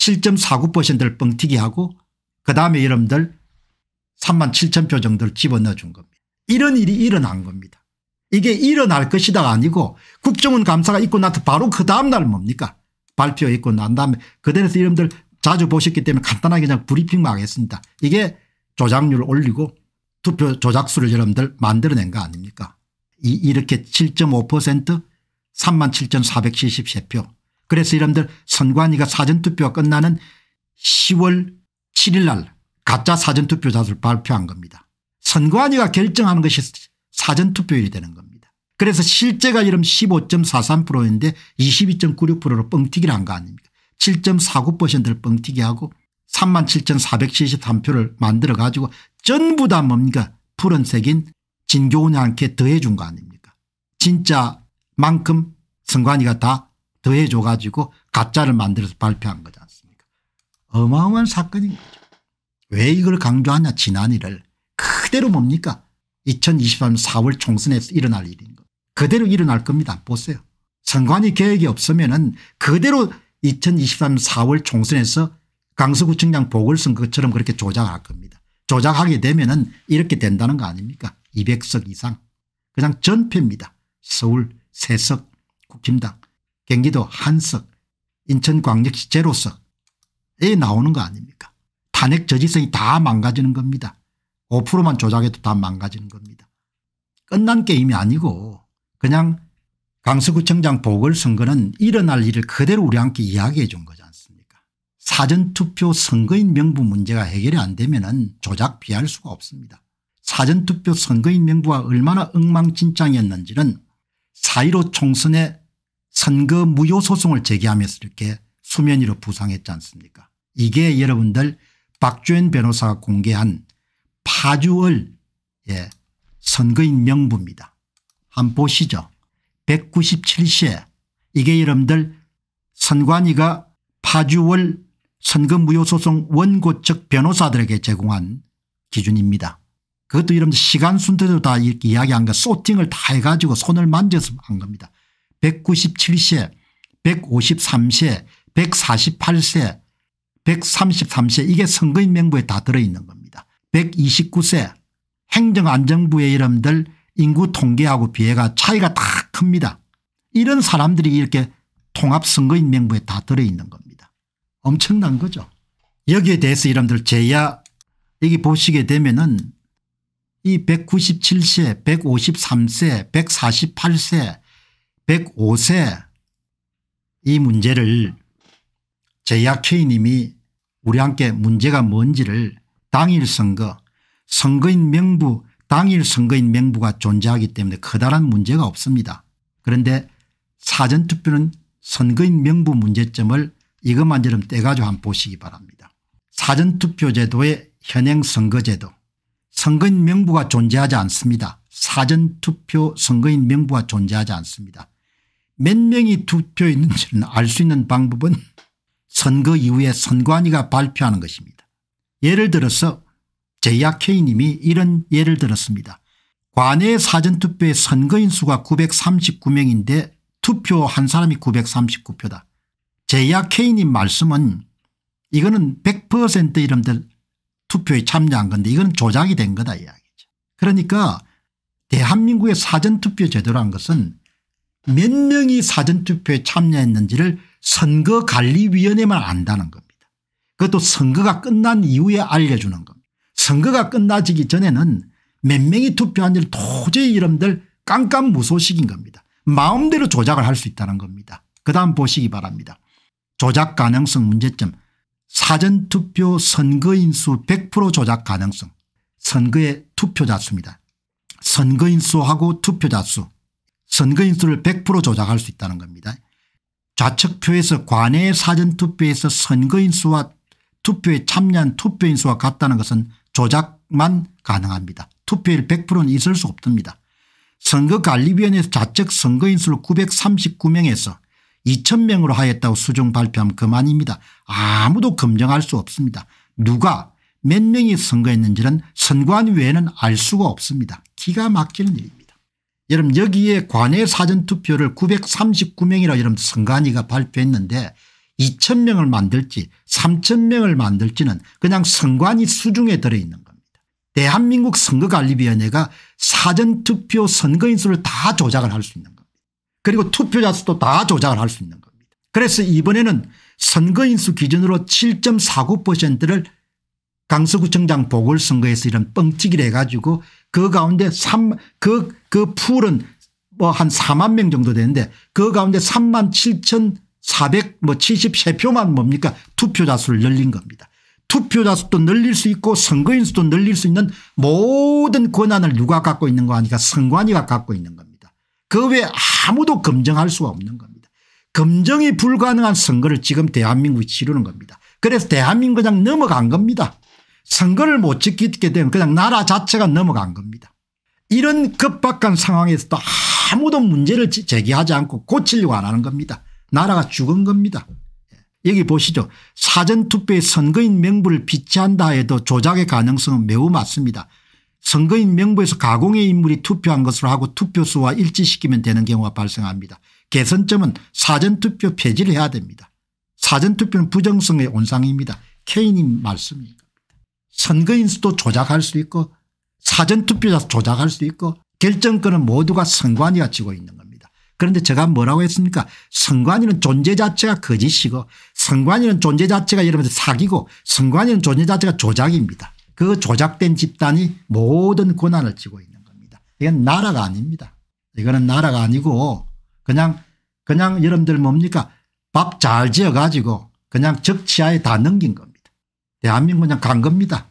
7.49%를 뻥튀기하고 그다음에 여러분들 37,000표 정도를 집어넣어 준 겁니다. 이런 일이 일어난 겁니다. 이게 일어날 것이다가 아니고 국정원 감사가 있고 나서 바로 그 다음 날 뭡니까? 발표 있고 난 다음에 그대로서 여러분들 자주 보셨기 때문에 간단하게 그냥 브리핑만 하겠습니다. 이게 조작률을 올리고 투표 조작수를 여러분들 만들어낸 거 아닙니까? 이렇게 7.5% 37,473표. 그래서 여러분들 선관위가 사전투표가 끝나는 10월 7일날 가짜 사전투표 자수를 발표한 겁니다. 선관위가 결정하는 것이 사전투표율이 되는 겁니다. 그래서 실제가 이름 15.43%인데 22.96%로 뻥튀기를 한 거 아닙니까? 7.49%를 뻥튀기하고 37,473표를 만들어 가지고 전부 다 뭡니까? 푸른색인 진교훈이 않게 더해 준 거 아닙니까? 진짜 만큼 선관위가 다 더해 줘 가지고 가짜를 만들어서 발표한 거지 않습니까? 어마어마한 사건인 거죠. 왜 이걸 강조하냐, 지난 일을 그대로 뭡니까? 2023년 4월 총선에서 일어날 일인 거. 그대로 일어날 겁니다. 보세요. 선관위 계획이 없으면은 그대로 2023년 4월 총선에서 강서구청장 보궐선거처럼 그렇게 조작할 겁니다. 조작하게 되면은 이렇게 된다는 거 아닙니까? 200석 이상. 그냥 전패입니다. 서울 3석 국힘당, 경기도 1석, 인천광역시 0석에 나오는 거 아닙니까? 탄핵 저지성이 다 망가지는 겁니다. 5%만 조작해도 다 망가지는 겁니다. 끝난 게임이 아니고 그냥 강서구청장 보궐선거는 일어날 일을 그대로 우리 함께 이야기해 준 거지 않습니까? 사전투표 선거인 명부 문제가 해결이 안 되면 조작 피할 수가 없습니다. 사전투표 선거인 명부가 얼마나 엉망진창이었는지는 4.15 총선에 선거 무효 소송을 제기하면서 이렇게 수면 위로 부상했지 않습니까? 이게 여러분들 박주현 변호사가 공개한 파주월 선거인 명부입니다. 한번 보시죠. 197시에 이게 여러분들 선관위가 파주월 선거 무효 소송 원고 측 변호사들에게 제공한 기준입니다. 그것도 여러분들 시간 순서대로 다 이렇게 이야기한 거, 소팅을 다 해가지고 손을 만져서 한 겁니다. 197세, 153세, 148세, 133세 이게 선거인 명부에 다 들어있는 겁니다. 129세 행정안정부의 이름들 인구 통계하고 비해가 차이가 다 큽니다. 이런 사람들이 이렇게 통합선거인 명부에 다 들어있는 겁니다. 엄청난 거죠. 여기에 대해서 이름들 제야 여기 보시게 되면은 이 197세, 153세, 148세, 105세 이 문제를 JRK 님이 우리 함께 문제가 뭔지를 당일 선거, 선거인 명부, 당일 선거인 명부가 존재하기 때문에 커다란 문제가 없습니다. 그런데 사전투표는 선거인 명부 문제점을 이것만 좀 떼가지고 한번 보시기 바랍니다. 사전투표 제도의 현행 선거제도, 선거인 명부가 존재하지 않습니다. 사전투표 선거인 명부가 존재하지 않습니다. 몇 명이 투표했는지는 알 수 있는 방법은 선거 이후에 선관위가 발표하는 것입니다. 예를 들어서 JRK 님이 이런 예를 들었습니다. 관내 사전투표의 선거인 수가 939명인데 투표한 사람이 939표다. JRK 님 말씀은 이거는 100% 이름들 투표에 참여한 건데 이건 조작이 된 거다 이야기죠. 그러니까 대한민국의 사전투표 제도란 것은 몇 명이 사전투표에 참여했는지를 선거관리위원회만 안다는 겁니다. 그것도 선거가 끝난 이후에 알려주는 겁니다. 선거가 끝나지기 전에는 몇 명이 투표한지를 도저히 이름들 깜깜무소식인 겁니다. 마음대로 조작을 할 수 있다는 겁니다. 그다음 보시기 바랍니다. 조작 가능성 문제점. 사전투표 선거인수 100% 조작 가능성. 선거의 투표자 수입니다. 선거인수하고 투표자 수. 선거인수를 100% 조작할 수 있다는 겁니다. 좌측표에서 관내 사전투표에서 선거인수와 투표에 참여한 투표인수와 같다는 것은 조작만 가능합니다. 투표율 100%는 있을 수 없습니다. 선거관리위원회에서 좌측 선거인수를 939명에서 2000명으로 하였다고 수정 발표하면 그만입니다. 아무도 검증할 수 없습니다. 누가 몇 명이 선거했는지는 선관위 외에는 알 수가 없습니다. 기가 막히는 일입니다. 여러분 여기에 관내 사전투표를 939명이라 여러분 선관위가 발표했는데 2000명을 만들지 3000명을 만들지는 그냥 선관위 수중에 들어있는 겁니다. 대한민국 선거관리위원회가 사전투표 선거인수를 다 조작을 할 수 있는 겁니다. 그리고 투표자 수도 다 조작을 할 수 있는 겁니다. 그래서 이번에는 선거인수 기준으로 7.49%를 강서구청장 보궐선거에서 이런 뻥튀기를 해가지고 그 가운데 그 풀은 뭐 한 4만 명 정도 되는데 그 가운데 37,473표만 뭡니까? 투표자 수를 늘린 겁니다. 투표자 수도 늘릴 수 있고 선거인 수도 늘릴 수 있는 모든 권한을 누가 갖고 있는 거 아니까 선관위가 갖고 있는 겁니다. 그 외에 아무도 검증할 수가 없는 겁니다. 검증이 불가능한 선거를 지금 대한민국이 치르는 겁니다. 그래서 대한민국 그냥 넘어간 겁니다. 선거를 못 지키게 되면 그냥 나라 자체가 넘어간 겁니다. 이런 급박한 상황에서도 아무도 문제를 제기하지 않고 고치려고 안 하는 겁니다. 나라가 죽은 겁니다. 여기 보시죠. 사전투표에 선거인 명부를 비치한다 해도 조작의 가능성은 매우 많습니다. 선거인 명부에서 가공의 인물이 투표한 것으로 하고 투표수와 일치시키면 되는 경우가 발생합니다. 개선점은 사전투표 폐지를 해야 됩니다. 사전투표는 부정성의 온상입니다. 케인님 말씀입니다. 선거인 수도 조작할 수 있고 사전투표자 조작할 수 있고 결정권은 모두가 선관위가 쥐고 있는 겁니다. 그런데 제가 뭐라고 했습니까? 선관위는 존재 자체가 거짓이고 선관위는 존재 자체가 여러분들 사기고 선관위는 존재 자체가 조작입니다. 그 조작된 집단이 모든 권한을 쥐고 있는 겁니다. 이건 나라가 아닙니다. 이거는 나라가 아니고 그냥 여러분들 뭡니까? 밥 잘 지어 가지고 그냥 적치하에 다 넘긴 겁니다. 대한민국 그냥 간 겁니다.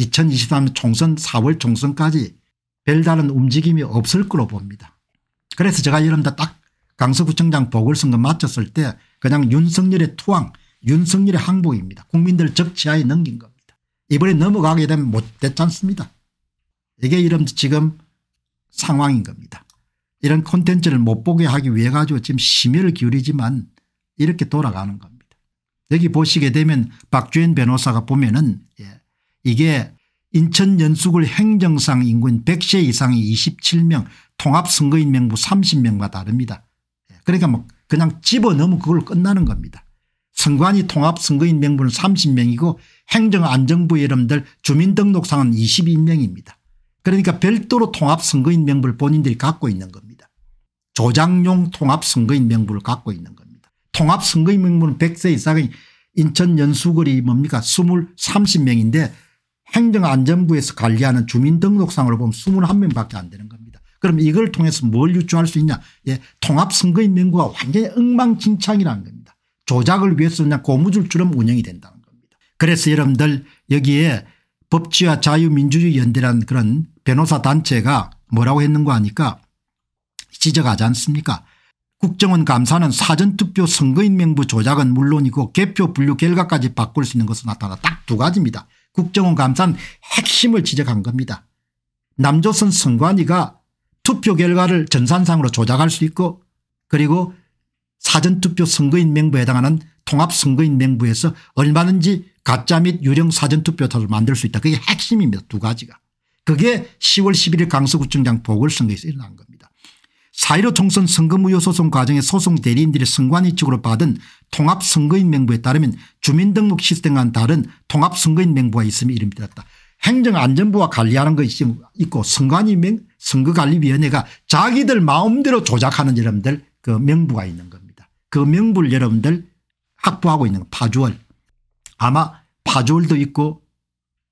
2023년 총선 4월 총선까지 별다른 움직임이 없을 거로 봅니다. 그래서 제가 여러분들 딱 강서구청장 보궐선거 마쳤을 때 그냥 윤석열의 투항, 윤석열의 항복입니다. 국민들 적치하에 넘긴 겁니다. 이번에 넘어가게 되면 못 됐지 않습니다. 이게 이런 지금 상황인 겁니다. 이런 콘텐츠를 못 보게 하기 위해 가지고 지금 심혈을 기울이지만 이렇게 돌아가는 겁니다. 여기 보시게 되면 박주현 변호사가 보면은 이게 인천 연수구 행정상 인구인 100세 이상이 27명 통합선거인 명부 30명과 다릅니다. 그러니까 뭐 그냥 집어넣으면 그걸 끝나는 겁니다. 선관위 통합선거인 명부는 30명이고 행정안정부 여러분들 주민등록상은 22명입니다. 그러니까 별도로 통합선거인 명부를 본인들이 갖고 있는 겁니다. 조작용 통합선거인 명부를 갖고 있는 겁니다. 통합선거인 명부는 100세 이상의 인천 연수구리 뭡니까 30명인데 행정안전부에서 관리하는 주민등록상으로 보면 21명밖에 안 되는 겁니다. 그럼 이걸 통해서 뭘 유추할 수 있냐. 통합선거인 명부가 완전히 엉망진창이라는 겁니다. 조작을 위해서 그냥 고무줄처럼 운영이 된다는 겁니다. 그래서 여러분들 여기에 법치와 자유민주주의 연대라는 그런 변호사 단체가 뭐라고 했는가 하니까 지적하지 않습니까. 국정원 감사는 사전투표 선거인 명부 조작은 물론이고 개표 분류 결과까지 바꿀 수 있는 것으로 나타나 딱 두 가지입니다. 국정원 감사는 핵심을 지적한 겁니다. 남조선 선관위가 투표 결과를 전산상으로 조작할 수 있고 그리고 사전투표 선거인 명부에 해당하는 통합선거인 명부에서 얼마든지 가짜 및 유령 사전투표를 만들 수 있다. 그게 핵심입니다. 두 가지가. 그게 10월 11일 강서구청장 보궐선거에서 일어난 겁니다. 4.15 총선 선거무효 소송 과정에 소송 대리인들이 선관위 측으로 받은 통합선거인 명부에 따르면 주민등록 시스템과는 다른 통합선거인 명부가 있음이 이름이 들었다. 행정안전부가 관리하는 것이 있고 선관위 선거관리위원회가 자기들 마음대로 조작하는 여러분들 그 명부가 있는 겁니다. 그 명부를 여러분들 확보하고 있는 파주월 아마 파주월도 있고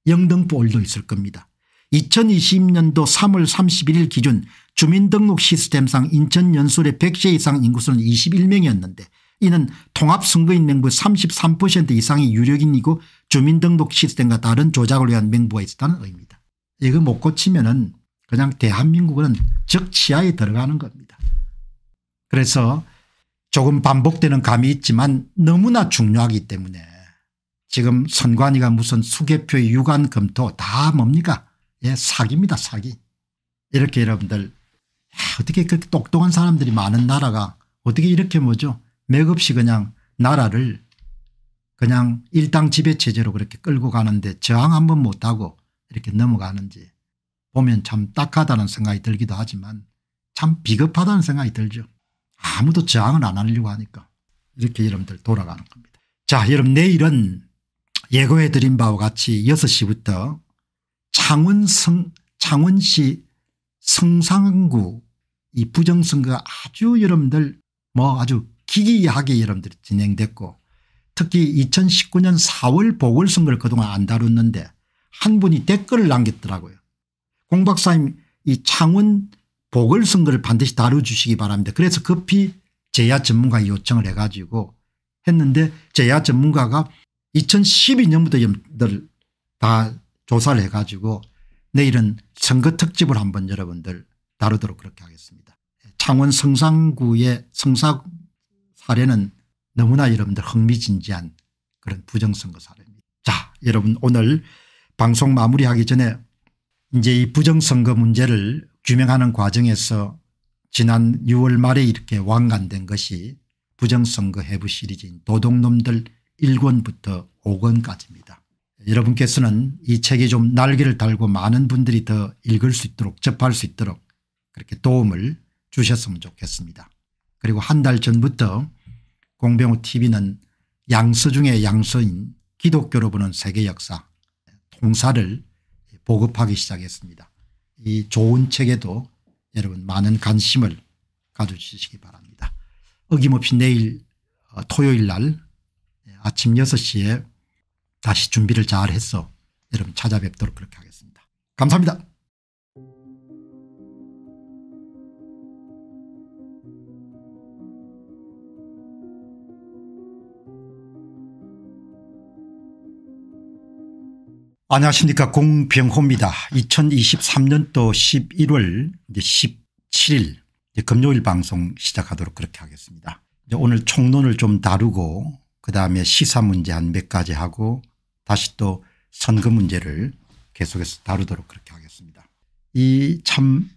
영등포월도 있을 겁니다. 2020년도 3월 31일 기준 주민등록 시스템상 인천 연수의 100세 이상 인구수는 21명이었는데 이는 통합선거인 명부 33% 이상이 유력인이고 주민등록 시스템과 다른 조작을 위한 명부가 있었다는 의미입니다. 이거 못 고치면은 그냥 대한민국은 적치하에 들어가는 겁니다. 그래서 조금 반복되는 감이 있지만 너무나 중요하기 때문에 지금 선관위가 무슨 수개표의 유관 검토 다 뭡니까? 사기입니다. 사기. 이렇게 여러분들 어떻게 그렇게 똑똑한 사람들이 많은 나라가 어떻게 이렇게 뭐죠 맥없이 그냥 나라를 그냥 일당 지배체제로 그렇게 끌고 가는데 저항 한번 못하고 이렇게 넘어가는지 보면 참 딱하다는 생각이 들기도 하지만 참 비겁하다는 생각이 들죠. 아무도 저항을 안 하려고 하니까 이렇게 여러분들 돌아가는 겁니다. 자 여러분 내일은 예고해 드린 바와 같이 6시부터 창원시 성산구 이 부정선거가 아주 여러분들 뭐 아주 기이하게 여러분들 진행됐고 특히 2019년 4월 보궐선거를 그동안 안 다뤘는데 한 분이 댓글을 남겼더라고요. 공 박사님 이 창원 보궐선거를 반드시 다뤄주시기 바랍니다. 그래서 급히 제야 전문가 요청을 해가지고 했는데 제야 전문가가 2012년부터 다 조사를 해가지고 내일은 선거 특집을 한번 여러분들 다루도록 그렇게 하겠습니다. 창원 성산구의 성사 사례는 너무나 여러분들 흥미진진한 그런 부정선거 사례입니다. 자, 여러분 오늘 방송 마무리하기 전에 이제 이 부정선거 문제를 규명하는 과정에서 지난 6월 말에 이렇게 완간된 것이 부정선거 해부 시리즈인 도둑놈들 1권부터 5권까지입니다. 여러분께서는 이 책이 좀 날개를 달고 많은 분들이 더 읽을 수 있도록 접할 수 있도록 그렇게 도움을 주셨으면 좋겠습니다. 그리고 한 달 전부터 공병호 TV는 양서 중에 양서인 기독교로 보는 세계 역사 통사를 보급하기 시작했습니다. 이 좋은 책에도 여러분 많은 관심을 가져주시기 바랍니다. 어김없이 내일 토요일 날 아침 6시에 다시 준비를 잘 해서 여러분 찾아뵙도록 그렇게 하겠습니다. 감사합니다. 안녕하십니까, 공병호입니다. 2023년도 11월 17일 금요일 방송 시작하도록 그렇게 하겠습니다. 오늘 총론을 좀 다루고 그다음에 시사 문제 한 몇 가지 하고 다시 또 선거 문제를 계속해서 다루도록 그렇게 하겠습니다. 이 참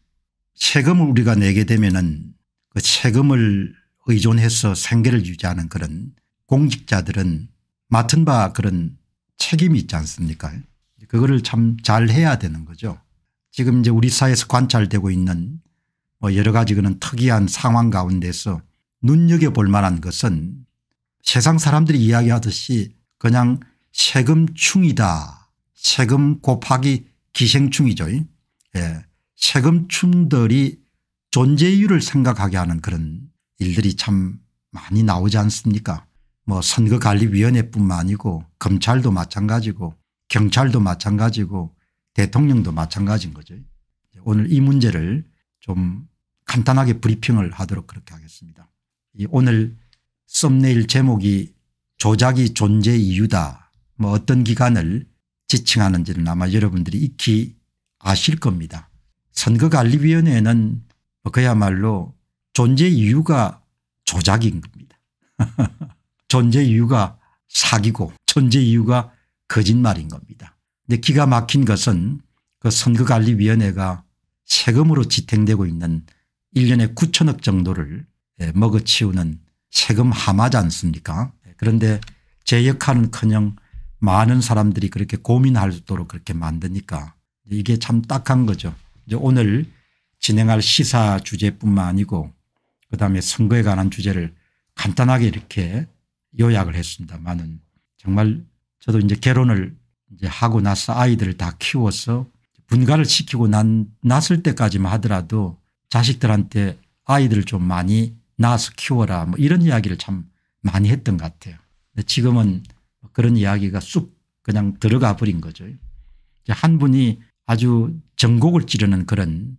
세금을 우리가 내게 되면은 그 세금을 의존해서 생계를 유지하는 그런 공직자들은 맡은 바 그런 책임이 있지 않습니까? 그거를 참 잘해야 되는 거죠. 지금 이제 우리 사회에서 관찰되고 있는 뭐 여러 가지 그런 특이한 상황 가운데서 눈여겨볼 만한 것은 세상 사람들이 이야기하듯이 그냥 세금충이다. 세금 곱하기 기생충이죠. 예. 세금충들이 존재 이유를 생각하게 하는 그런 일들이 참 많이 나오지 않습니까? 뭐 선거관리위원회뿐만 아니고 검찰도 마찬가지고 경찰도 마찬가지고 대통령도 마찬가지인 거죠. 오늘 이 문제를 좀 간단하게 브리핑을 하도록 그렇게 하겠습니다. 오늘 썸네일 제목이 조작이 존재 이유다. 뭐 어떤 기관을 지칭하는지는 아마 여러분들이 익히 아실 겁니다. 선거관리위원회는 그야말로 존재 이유가 조작인 겁니다. 존재 이유가 사기고 존재 이유가 거짓말인 겁니다. 근데 기가 막힌 것은 그 선거관리위원회가 세금으로 지탱되고 있는 1년에 9천억 정도를 먹어치우는 세금 하마지 않습니까? 그런데 제 역할은커녕 많은 사람들이 그렇게 고민할 수 있도록 그렇게 만드니까 이게 참 딱한 거죠. 이제 오늘 진행할 시사 주제뿐만 아니고 그다음에 선거에 관한 주제를 간단하게 이렇게 요약을 했습니다만은 정말 저도 이제 결혼을 이제 하고 나서 아이들을 다 키워서 분가를 시키고 났을 때까지만 하더라도 자식들한테 아이들을 좀 많이 낳아서 키워라 뭐 이런 이야기를 참 많이 했던 것 같아요. 근데 지금은 그런 이야기가 쑥 그냥 들어가 버린 거죠. 이제 한 분이 아주 전곡을 찌르는 그런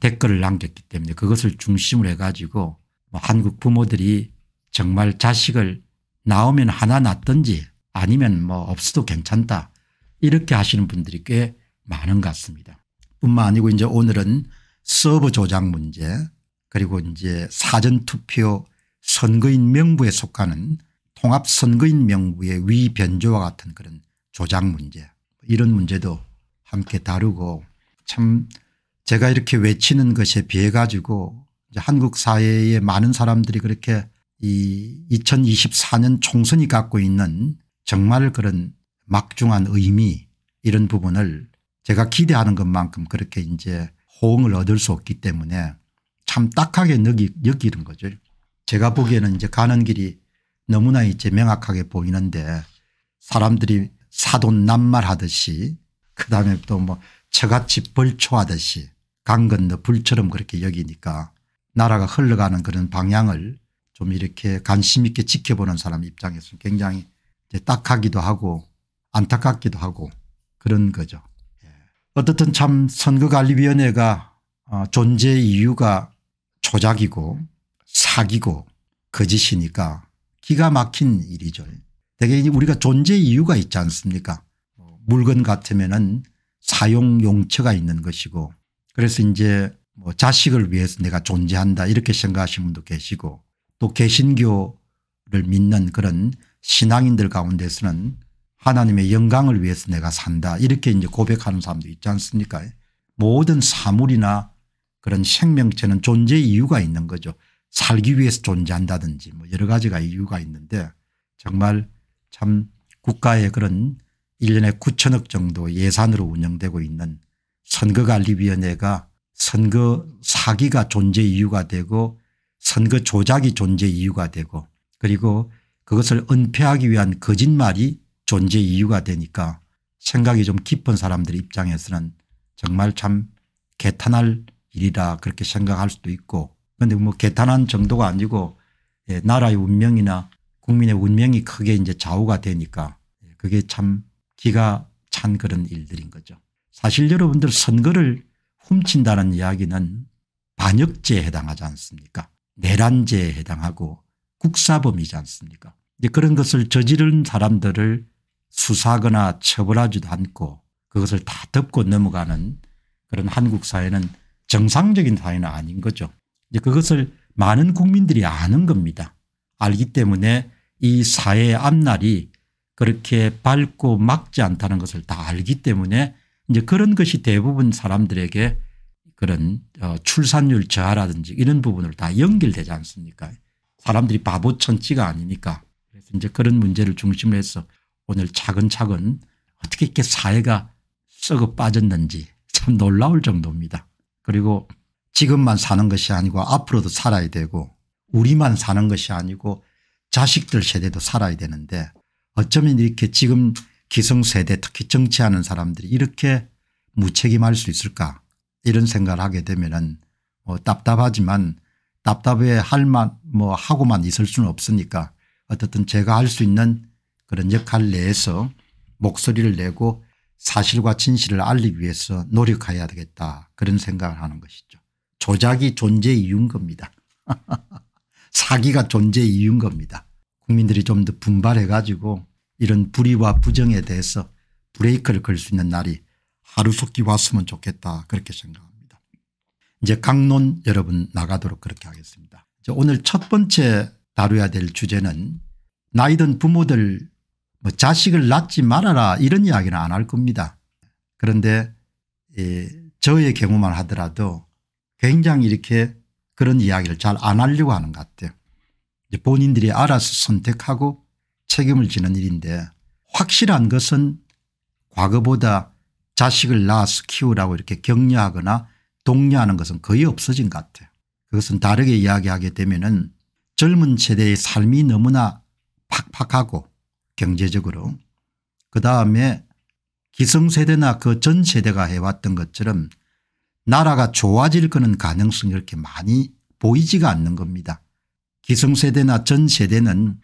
댓글을 남겼기 때문에 그것을 중심으로 해가지고 뭐 한국 부모들이 정말 자식을 낳으면 하나 낳든지 아니면 뭐 없어도 괜찮다 이렇게 하시는 분들이 꽤 많은 것 같습니다. 뿐만 아니고 이제 오늘은 서버 조작 문제 그리고 이제 사전투표 선거인 명부에 속하는 통합선거인 명부의 위변조와 같은 그런 조작 문제 이런 문제도 함께 다루고 참 제가 이렇게 외치는 것에 비해 가지고 이제 한국 사회의 많은 사람들이 그렇게 이 2024년 총선이 갖고 있는 정말 그런 막중한 의미 이런 부분을 제가 기대하는 것만큼 그렇게 이제 호응을 얻을 수 없기 때문에 참 딱하게 여기는 거죠. 제가 보기에는 이제 가는 길이 너무나 이제 명확하게 보이는데 사람들이 사돈 낱말하듯이 그다음에 또 뭐 저같이 벌초하듯이 강 건너 불처럼 그렇게 여기니까 나라가 흘러가는 그런 방향을 좀 이렇게 관심 있게 지켜보는 사람 입장에서 굉장히 이제 딱하기도 하고 안타깝기도 하고 그런 거죠. 예. 어떻든 참 선거관리위원회가 존재 이유가 조작이고 사기고 거짓이니까 기가 막힌 일이죠. 되게 우리가 존재 이유가 있지 않습니까? 물건 같으면은 사용 용처가 있는 것이고, 그래서 이제 뭐 자식을 위해서 내가 존재한다 이렇게 생각하시는 분도 계시고, 또 개신교를 믿는 그런 신앙인들 가운데서는 하나님의 영광을 위해서 내가 산다 이렇게 이제 고백하는 사람도 있지 않습니까? 모든 사물이나 그런 생명체는 존재 이유가 있는 거죠. 살기 위해서 존재한다든지 뭐 여러 가지가 이유가 있는데, 정말 참 국가의 그런 1년에 9천억 정도 예산으로 운영되고 있는 선거관리위원회가 선거 사기가 존재 이유가 되고, 선거 조작이 존재 이유가 되고, 그리고 그것을 은폐하기 위한 거짓말이 존재 이유가 되니까, 생각이 좀 깊은 사람들 입장에서는 정말 참 개탄할 일이라 그렇게 생각할 수도 있고, 그런데 뭐 개탄한 정도가 아니고 나라의 운명이나 국민의 운명이 크게 이제 좌우가 되니까 그게 참 기가 찬 그런 일들인 거죠. 사실 여러분들 선거를 훔친다는 이야기는 반역죄에 해당하지 않습니까? 내란죄에 해당하고 국사범이지 않습니까? 이제 그런 것을 저지른 사람들을 수사하거나 처벌하지도 않고 그것을 다 덮고 넘어가는 그런 한국 사회는 정상적인 사회는 아닌 거죠. 이제 그것을 많은 국민들이 아는 겁니다. 알기 때문에 이 사회의 앞날이 그렇게 밝고 막지 않다는 것을 다 알기 때문에 이제 그런 것이 대부분 사람들에게 그런 출산율 저하라든지 이런 부분을 다 연결되지 않습니까? 사람들이 바보천치가 아니니까. 그래서 이제 그런 문제를 중심으로 해서 오늘 차근차근 어떻게 이렇게 사회가 썩어 빠졌는지 참 놀라울 정도입니다. 그리고 지금만 사는 것이 아니고 앞으로도 살아야 되고, 우리만 사는 것이 아니고 자식들 세대도 살아야 되는데, 어쩌면 이렇게 지금 기성세대 특히 정치하는 사람들이 이렇게 무책임할 수 있을까 이런 생각을 하게 되면은 뭐 답답하지만 답답해 할만 뭐 하고만 있을 수는 없으니까 어쨌든 제가 할 수 있는 그런 역할 내에서 목소리를 내고 사실과 진실을 알리기 위해서 노력해야 되겠다 그런 생각을 하는 것이죠. 조작이 존재 이유인 겁니다. 사기가 존재 이유인 겁니다. 국민들이 좀 더 분발해 가지고 이런 불의와 부정에 대해서 브레이크를 걸 수 있는 날이 하루속히 왔으면 좋겠다 그렇게 생각합니다. 이제 강론 여러분 나가도록 그렇게 하겠습니다. 오늘 첫 번째 다뤄야 될 주제는 나이든 부모들 뭐 자식을 낳지 말아라 이런 이야기는 안 할 겁니다. 그런데 저의 경우만 하더라도 굉장히 이렇게 그런 이야기를 잘 안 하려고 하는 것 같아요. 이제 본인들이 알아서 선택하고 책임을 지는 일인데, 확실한 것은 과거보다 자식을 낳아서 키우라고 이렇게 격려하거나 독려하는 것은 거의 없어진 것 같아요. 그것은 다르게 이야기하게 되면은 젊은 세대의 삶이 너무나 팍팍하고 경제적으로, 그다음에 기성세대나 그 전 세대가 해왔던 것처럼 나라가 좋아질 거는 가능성이 그렇게 많이 보이지가 않는 겁니다. 기성세대나 전 세대는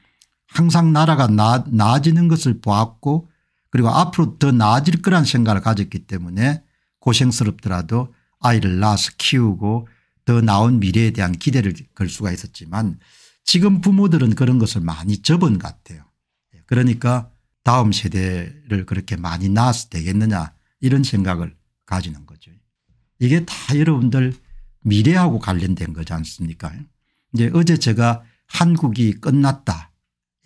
항상 나라가 나아지는 것을 보았고, 그리고 앞으로 더 나아질 거란 생각을 가졌기 때문에 고생스럽더라도 아이를 낳아서 키우고 더 나은 미래에 대한 기대를 걸 수가 있었지만, 지금 부모들은 그런 것을 많이 접은 것 같아요. 그러니까 다음 세대를 그렇게 많이 낳아서 되겠느냐 이런 생각을 가지는 거죠. 이게 다 여러분들 미래하고 관련된 거지 않습니까? 이제 어제 제가 한국이 끝났다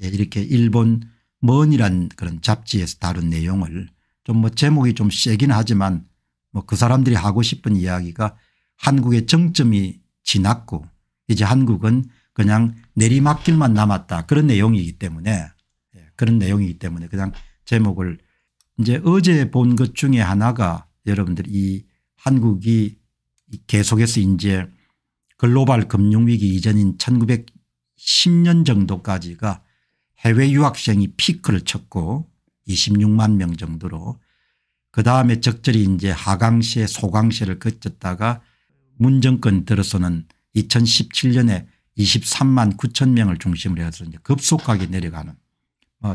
이렇게 일본 먼이란 그런 잡지에서 다룬 내용을 좀 뭐 제목이 좀 세긴 하지만 뭐 그 사람들이 하고 싶은 이야기가 한국의 정점이 지났고 이제 한국은 그냥 내리막길만 남았다 그런 내용이기 때문에 그냥 제목을, 이제 어제 본 것 중에 하나가 여러분들 이 한국이 계속해서 이제 글로벌 금융위기 이전인 1910년 정도까지가 해외 유학생이 피크를 쳤고 26만 명 정도로, 그다음에 적절히 이제 하강세 소강세를 거쳤다가 문정권 들어서는 2017년에 23만 9천 명을 중심으로 해서 이제 급속하게 내려가는,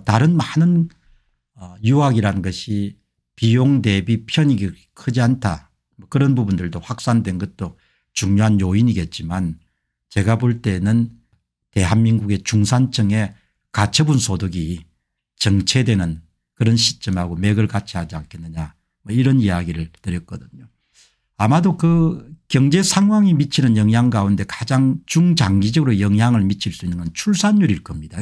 다른 많은 유학이라는 것이 비용 대비 편익이 크지 않다 그런 부분들도 확산된 것도 중요한 요인이겠지만, 제가 볼 때는 대한민국의 중산층의 가처분 소득이 정체되는 그런 시점하고 맥을 같이 하지 않겠느냐, 뭐 이런 이야기를 드렸거든요. 아마도 그 경제 상황이 미치는 영향 가운데 가장 중장기적으로 영향을 미칠 수 있는 건 출산율일 겁니다.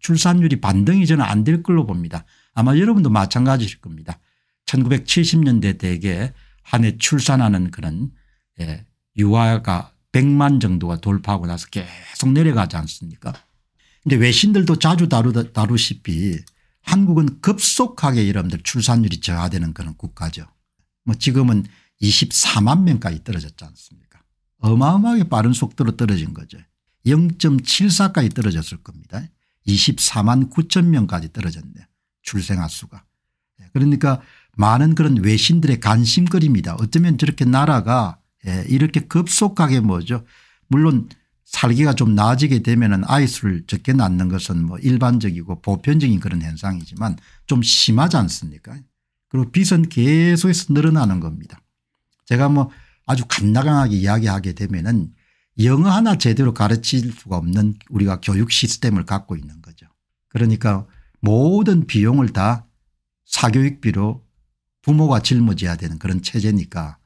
출산율이 반등이 저는 안 될 걸로 봅니다. 아마 여러분도 마찬가지일 겁니다. 1970년대 대개 한 해 출산하는 그런 유아가 100만 정도가 돌파하고 나서 계속 내려가지 않습니까? 근데 외신들도 자주 다루시피 한국은 급속하게 여러분들 출산율이 저하되는 그런 국가죠. 뭐 지금은 24만 명까지 떨어졌지 않습니까? 어마어마하게 빠른 속도로 떨어진 거죠. 0.74까지 떨어졌을 겁니다. 24만 9천 명까지 떨어졌네요. 출생아 수가. 그러니까 많은 그런 외신들의 관심거리입니다. 어쩌면 저렇게 나라가 이렇게 급속하게 뭐죠. 물론 살기가 좀 나아지게 되면 아이수를 적게 낳는 것은 뭐 일반적이고 보편적인 그런 현상이지만 좀 심하지 않습니까? 그리고 빚은 계속해서 늘어나는 겁니다. 제가 뭐 아주 간략하게 이야기하게 되면은 영어 하나 제대로 가르칠 수가 없는 우리가 교육 시스템을 갖고 있는 거죠. 그러니까 모든 비용을 다 사교육비로 부모가 짊어져야 되는 그런 체제니까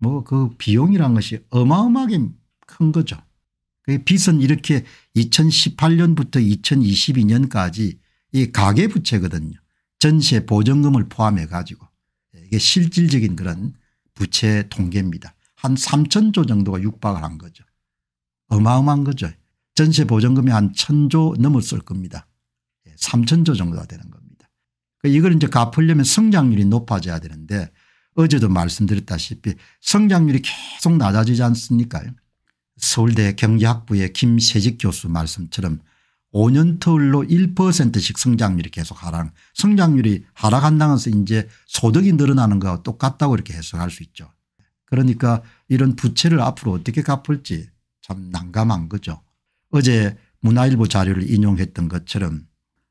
뭐 그 비용이란 것이 어마어마하게 큰 거죠. 그 빚은 이렇게 2018년부터 2022년까지 이 가계부채거든요. 전세 보증금을 포함해 가지고 이게 실질적인 그런 부채 통계입니다. 한 3,000조 정도가 육박을 한 거죠. 어마어마한 거죠. 전세 보증금이 한 1,000조 넘었을 겁니다. 3,000조 정도가 되는 겁니다. 이걸 이제 갚으려면 성장률이 높아져야 되는데 어제도 말씀드렸다시피 성장률이 계속 낮아지지 않습니까? 서울대 경제학부의 김세직 교수 말씀처럼 5년 터울로 1%씩 성장률이 계속 하락. 성장률이 하락한다면서 이제 소득이 늘어나는 것과 똑같다고 이렇게 해석할 수 있죠. 그러니까 이런 부채를 앞으로 어떻게 갚을지 참 난감한 거죠. 어제 문화일보 자료를 인용했던 것처럼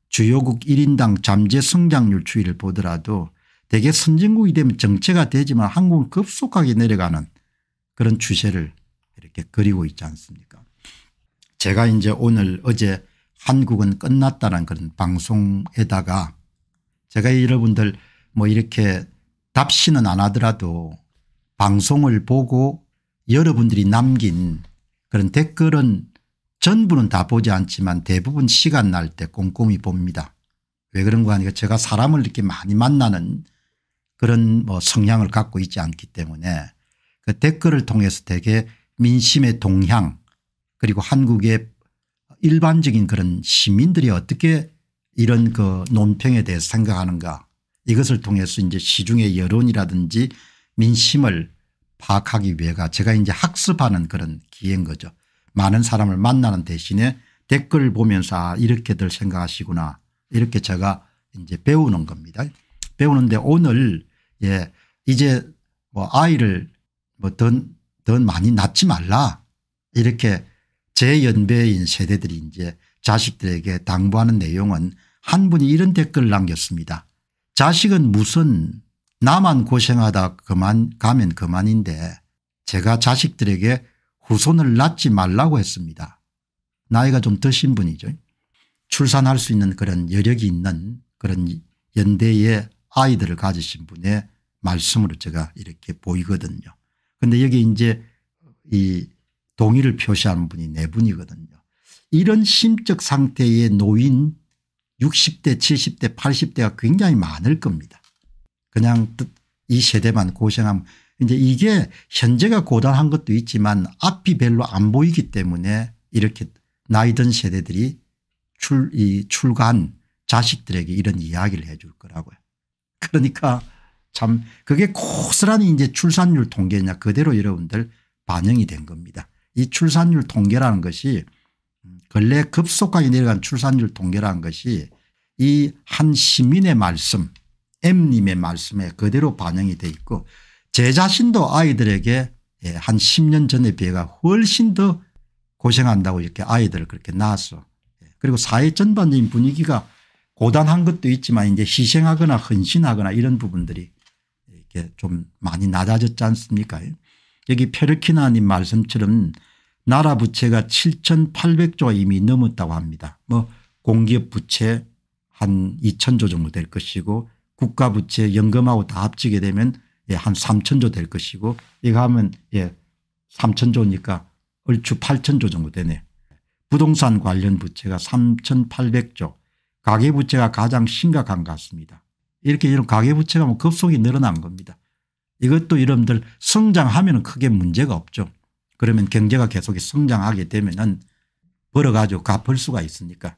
주요국 1인당 잠재 성장률 추이를 보더라도 대개 선진국이 되면 정체가 되지만 한국은 급속하게 내려가는 그런 추세를 이렇게 그리고 있지 않습니까? 제가 이제 오늘 어제 한국은 끝났다는 그런 방송에다가 제가 여러분들 뭐 이렇게 답시는 안 하더라도 방송을 보고 여러분들이 남긴 그런 댓글은 전부는 다 보지 않지만 대부분 시간 날 때 꼼꼼히 봅니다. 왜 그런가 하니까 제가 사람을 이렇게 많이 만나는 그런 뭐 성향을 갖고 있지 않기 때문에 그 댓글을 통해서 되게 민심의 동향 그리고 한국의 일반적인 그런 시민들이 어떻게 이런 그 논평에 대해서 생각하는가 이것을 통해서 이제 시중의 여론이라든지 민심을 파악하기 위해가 제가 이제 학습하는 그런 기회인 거죠. 많은 사람을 만나는 대신에 댓글을 보면서 아 이렇게들 생각하시구나 이렇게 제가 이제 배우는 겁니다. 배우는데 오늘 이제 뭐 아이를 뭐 더 많이 낳지 말라 이렇게 제 연배인 세대들이 이제 자식들에게 당부하는 내용은 한 분이 이런 댓글을 남겼습니다. 자식은 무슨 나만 고생하다 그만 가면 그만인데 제가 자식들에게 후손을 낳지 말라고 했습니다. 나이가 좀 드신 분이죠. 출산할 수 있는 그런 여력이 있는 그런 연대의 아이들을 가지신 분의 말씀으로 제가 이렇게 보이거든요. 그런데 여기 이제 이 동의를 표시하는 분이 4분이거든요. 이런 심적 상태의 노인 60대 70대 80대가 굉장히 많을 겁니다. 그냥 이 세대만 고생하면 이제 이게 현재가 고단한 것도 있지만 앞이 별로 안 보이기 때문에 이렇게 나이 든 세대들이 출가한 자식들에게 이런 이야기를 해 줄 거라고요. 그러니까 참 그게 고스란히 이제 출산율 통계냐 그대로 여러분들 반영이 된 겁니다. 이 출산율 통계라는 것이 근래 급속하게 내려간 출산율 통계라는 것이 이 한 시민의 말씀 M님의 말씀에 그대로 반영이 돼 있고 제 자신도 아이들에게 한 10년 전에 비해가 훨씬 더 고생한다고 이렇게 아이들을 그렇게 낳았어. 그리고 사회 전반적인 분위기가 고단한 것도 있지만 이제 희생하거나 헌신하거나 이런 부분들이 이렇게 좀 많이 낮아졌지 않습니까? 여기 페르키나님 말씀처럼 나라 부채가 7,800조가 이미 넘었다고 합니다. 뭐 공기업 부채 한 2,000조 정도 될 것이고 국가 부채 연금하고 다 합치게 되면 예, 한 3,000조 될 것이고 이거 하면 예, 3,000조니까 얼추 8,000조 정도 되네요. 부동산 관련 부채가 3,800조 가계부채가 가장 심각한 것 같습니다. 이렇게 이런 가계부채가 뭐 급속히 늘어난 겁니다. 이것도 여러분들 성장하면 크게 문제가 없죠. 그러면 경제가 계속 성장하게 되면 벌어가지고 갚을 수가 있으니까.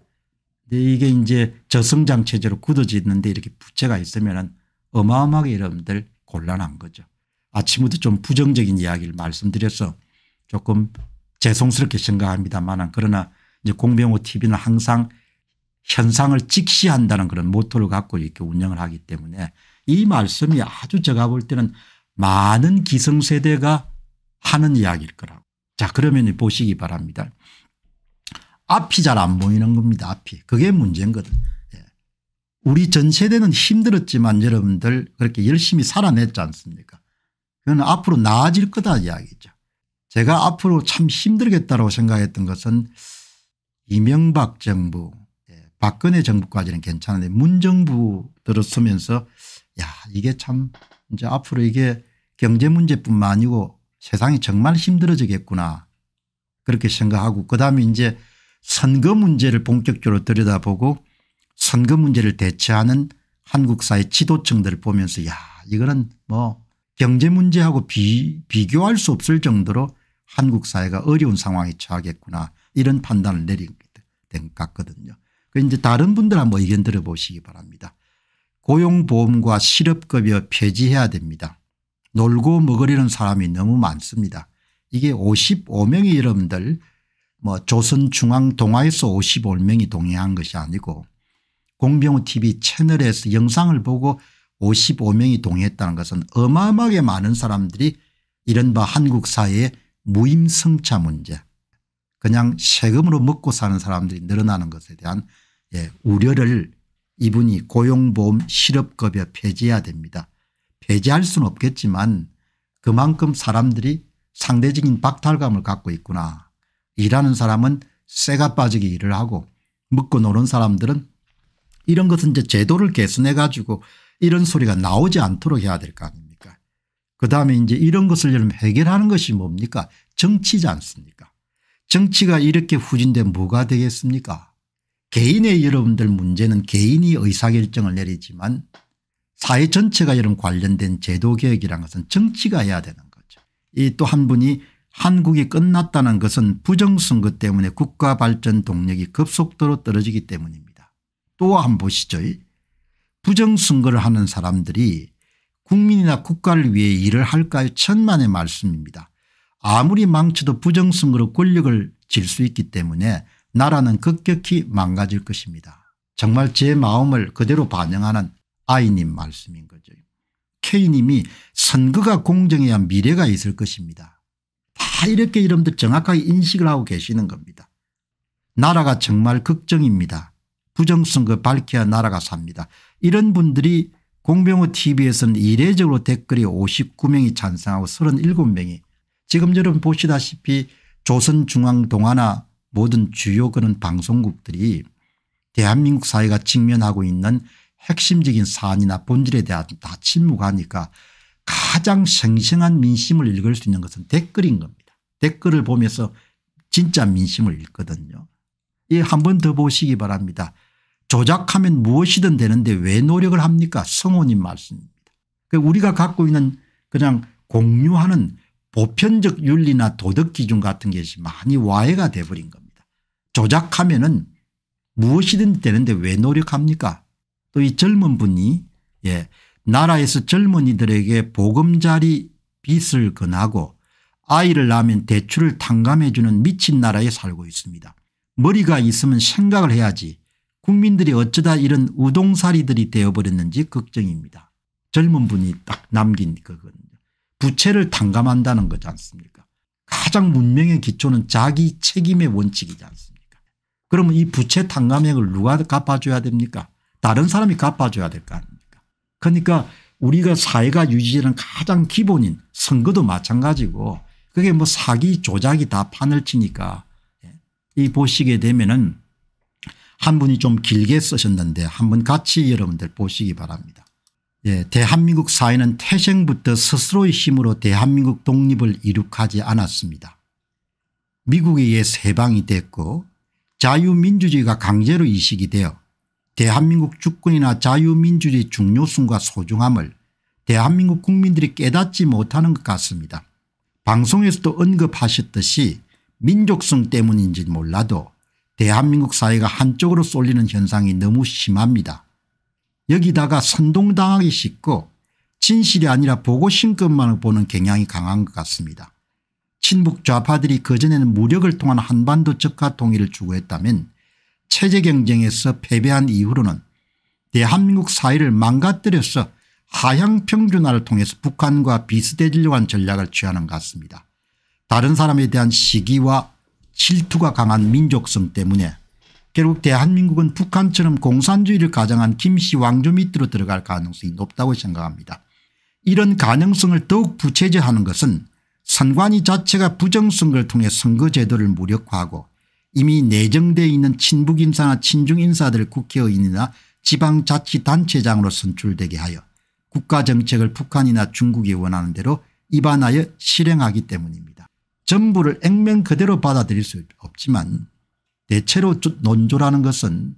근데 이게 이제 저성장 체제로 굳어지는데 이렇게 부채가 있으면 어마어마하게 여러분들 곤란한 거죠. 아침부터 좀 부정적인 이야기를 말씀드려서 조금 죄송스럽게 생각합니다만 그러나 이제 공병호 TV는 항상 현상을 직시한다는 그런 모토를 갖고 이렇게 운영을 하기 때문에 이 말씀이 아주 제가 볼 때는 많은 기성세대가 하는 이야기일 거라고. 자 그러면 보시기 바랍니다. 앞이 잘 안 보이는 겁니다. 앞이. 그게 문제인 거든. 예. 우리 전 세대는 힘들었지만 여러분들 그렇게 열심히 살아냈지 않습니까? 그건 앞으로 나아질 거다 이야기죠. 제가 앞으로 참 힘들겠다고 생각했던 것은 이명박 정부, 박근혜 정부까지는 괜찮은데 문정부 들어서면서 야 이게 참 이제 앞으로 이게 경제 문제뿐만 아니고 세상이 정말 힘들어지겠구나 그렇게 생각하고 그다음에 이제 선거 문제를 본격적으로 들여다보고 선거 문제를 대체하는 한국 사회 지도층들을 보면서 야 이거는 뭐 경제 문제하고 비교할 수 없을 정도로 한국 사회가 어려운 상황에 처하겠구나 이런 판단을 내린 것 같거든요. 이제 다른 분들 한번 의견 들어보시기 바랍니다. 고용보험과 실업급여 폐지해야 됩니다. 놀고 먹으려는 사람이 너무 많습니다. 이게 55명이 여러분들 뭐 조선중앙동아에서 55명이 동의한 것이 아니고 공병호 TV 채널에서 영상을 보고 55명이 동의했다는 것은 어마어마하게 많은 사람들이 이른바 한국 사회의 무임승차 문제 그냥 세금으로 먹고 사는 사람들이 늘어나는 것에 대한 예, 우려를 이분이 고용보험 실업급여 폐지해야 됩니다. 폐지할 수는 없겠지만 그만큼 사람들이 상대적인 박탈감을 갖고 있구나. 일하는 사람은 쇠가 빠지게 일을 하고 먹고 노는 사람들은 이런 것은 이제 제도를 개선해 가지고 이런 소리가 나오지 않도록 해야 될 거 아닙니까. 그다음에 이제 이런 것을 여러분 해결하는 것이 뭡니까? 정치지 않습니까? 정치가 이렇게 후진되면 뭐가 되겠습니까? 개인의 여러분들 문제는 개인이 의사결정을 내리지만 사회 전체가 이런 관련된 제도개혁이라는 것은 정치가 해야 되는 거죠. 이 또 한 분이 한국이 끝났다는 것은 부정선거 때문에 국가 발전 동력이 급속도로 떨어지기 때문입니다. 또 한번 보시죠. 부정선거를 하는 사람들이 국민이나 국가를 위해 일을 할까요? 천만의 말씀입니다. 아무리 망쳐도 부정선거로 권력을 질 수 있기 때문에 나라는 급격히 망가질 것입니다. 정말 제 마음을 그대로 반영하는 아이님 말씀인 거죠. K님이 선거가 공정해야 미래가 있을 것입니다. 다 이렇게 여러분들 정확하게 인식을 하고 계시는 겁니다. 나라가 정말 걱정입니다. 부정선거 밝혀야 나라가 삽니다. 이런 분들이 공병호 TV에서는 이례적으로 댓글이 59명이 찬성하고 37명이 지금 여러분 보시다시피 조선중앙동아나 모든 주요 그런 방송국들이 대한민국 사회가 직면하고 있는 핵심적인 사안이나 본질에 대한 다 침묵하니까 가장 생생한 민심을 읽을 수 있는 것은 댓글인 겁니다. 댓글을 보면서 진짜 민심을 읽거든요. 이 한 번 더 보시기 바랍니다. 조작하면 무엇이든 되는데 왜 노력을 합니까? 성호님 말씀입니다. 우리가 갖고 있는 그냥 공유하는 보편적 윤리나 도덕 기준 같은 것이 많이 와해가 돼버린 겁니다. 조작하면은 무엇이든 되는데 왜 노력합니까? 또 이 젊은 분이 예, 나라에서 젊은이들에게 보금자리 빚을 권하고 아이를 낳으면 대출을 탕감해 주는 미친 나라에 살고 있습니다. 머리가 있으면 생각을 해야지 국민들이 어쩌다 이런 우동사리들이 되어버렸는지 걱정입니다. 젊은 분이 딱 남긴 그건. 부채를 탕감한다는 거지 않습니까? 가장 문명의 기초는 자기 책임의 원칙이지 않습니까? 그러면 이 부채 탕감액을 누가 갚아줘야 됩니까? 다른 사람이 갚아줘야 될 거 아닙니까? 그러니까 우리가 사회가 유지하는 가장 기본인 선거도 마찬가지고 그게 뭐 사기 조작이 다 판을 치니까 이 보시게 되면은 한 분이 좀 길게 쓰셨는데 한번 같이 여러분들 보시기 바랍니다. 예, 대한민국 사회는 태생부터 스스로의 힘으로 대한민국 독립을 이룩하지 않았습니다. 미국에 의해 해방이 됐고 자유민주주의가 강제로 이식이 되어 대한민국 주권이나 자유민주주의 중요성과 소중함을 대한민국 국민들이 깨닫지 못하는 것 같습니다. 방송에서도 언급하셨듯이 민족성 때문인지 몰라도 대한민국 사회가 한쪽으로 쏠리는 현상이 너무 심합니다. 여기다가 선동당하기 쉽고 진실이 아니라 보고심급만 보는 경향이 강한 것 같습니다. 친북 좌파들이 그전에는 무력을 통한 한반도 적화 통일을 추구했다면 체제 경쟁에서 패배한 이후로는 대한민국 사회를 망가뜨려서 하향평준화를 통해서 북한과 비슷해지려고 한 전략을 취하는 것 같습니다. 다른 사람에 대한 시기와 질투가 강한 민족성 때문에 결국 대한민국은 북한처럼 공산주의를 가장한 김씨 왕조 밑으로 들어갈 가능성이 높다고 생각합니다. 이런 가능성을 더욱 부채질하는 것은 선관위 자체가 부정선거를 통해 선거제도를 무력화하고 이미 내정되어 있는 친북 인사나 친중 인사들을 국회의원이나 지방자치단체장으로 선출되게 하여 국가정책을 북한이나 중국이 원하는 대로 입안하여 실행하기 때문입니다. 전부를 액면 그대로 받아들일 수 없지만 대체로 논조라는 것은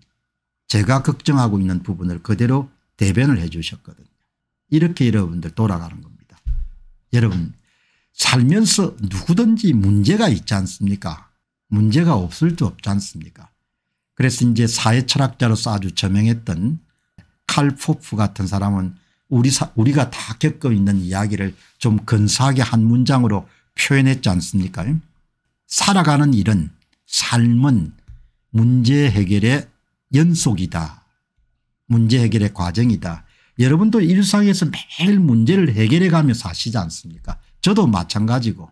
제가 걱정하고 있는 부분을 그대로 대변을 해 주셨거든요. 이렇게 여러분들 돌아가는 겁니다. 여러분 살면서 누구든지 문제가 있지 않습니까? 문제가 없을 수 없지 않습니까? 그래서 이제 사회철학자로서 아주 저명했던 칼 포프 같은 사람은 우리가 다 겪고 있는 이야기를 좀 근사하게 한 문장으로 표현했지 않습니까? 살아가는 일은 삶은 문제 해결의 연속이다. 문제 해결의 과정이다. 여러분도 일상에서 매일 문제를 해결해 가며 사시지 않습니까? 저도 마찬가지고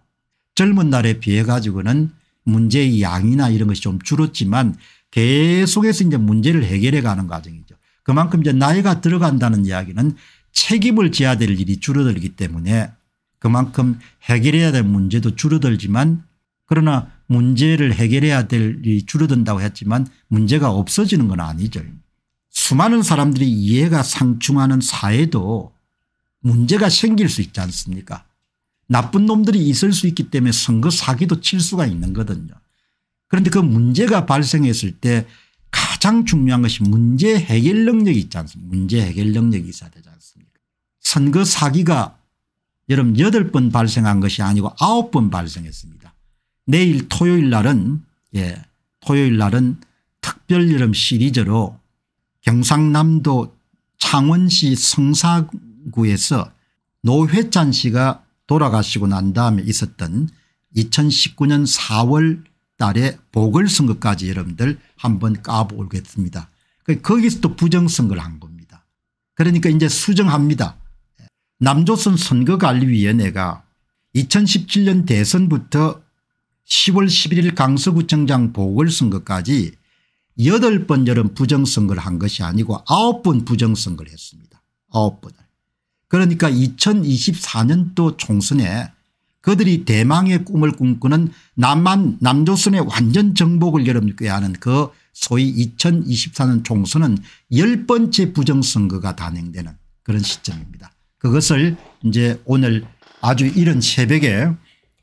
젊은 날에 비해 가지고는 문제의 양이나 이런 것이 좀 줄었지만 계속해서 이제 문제를 해결해 가는 과정이죠. 그만큼 이제 나이가 들어간다는 이야기는 책임을 져야 될 일이 줄어들기 때문에 그만큼 해결해야 될 문제도 줄어들지만 그러나 문제를 해결해야 될 일이 줄어든다고 했지만 문제가 없어지는 건 아니죠. 수많은 사람들이 이해가 상충하는 사회도 문제가 생길 수 있지 않습니까? 나쁜 놈들이 있을 수 있기 때문에 선거 사기도 칠 수가 있는 거거든요. 그런데 그 문제가 발생했을 때 가장 중요한 것이 문제 해결 능력이 있지 않습니까? 문제 해결 능력이 있어야 되지 않습니까? 선거 사기가 여러분 8번 발생한 것이 아니고 9번 발생했습니다. 내일 토요일 날은 특별 여름 시리즈로 경상남도 창원시 성사구에서 노회찬 씨가 돌아가시고 난 다음에 있었던 2019년 4월 달에 보궐선거까지 여러분들 한번 까보겠습니다. 거기서 또 부정선거를 한 겁니다. 그러니까 이제 수정합니다. 남조선 선거관리위원회가 2017년 대선부터 10월 11일 강서구청장 보궐선거까지 8번 여름 부정선거를 한 것이 아니고 9번 부정선거를 했습니다. 9번을. 그러니까 2024년도 총선에 그들이 대망의 꿈을 꿈꾸는 남조선의 완전 정복을 여러분 꾀하는 그 소위 2024년 총선은 10번째 부정선거가 단행되는 그런 시점입니다. 그것을 이제 오늘 아주 이른 새벽에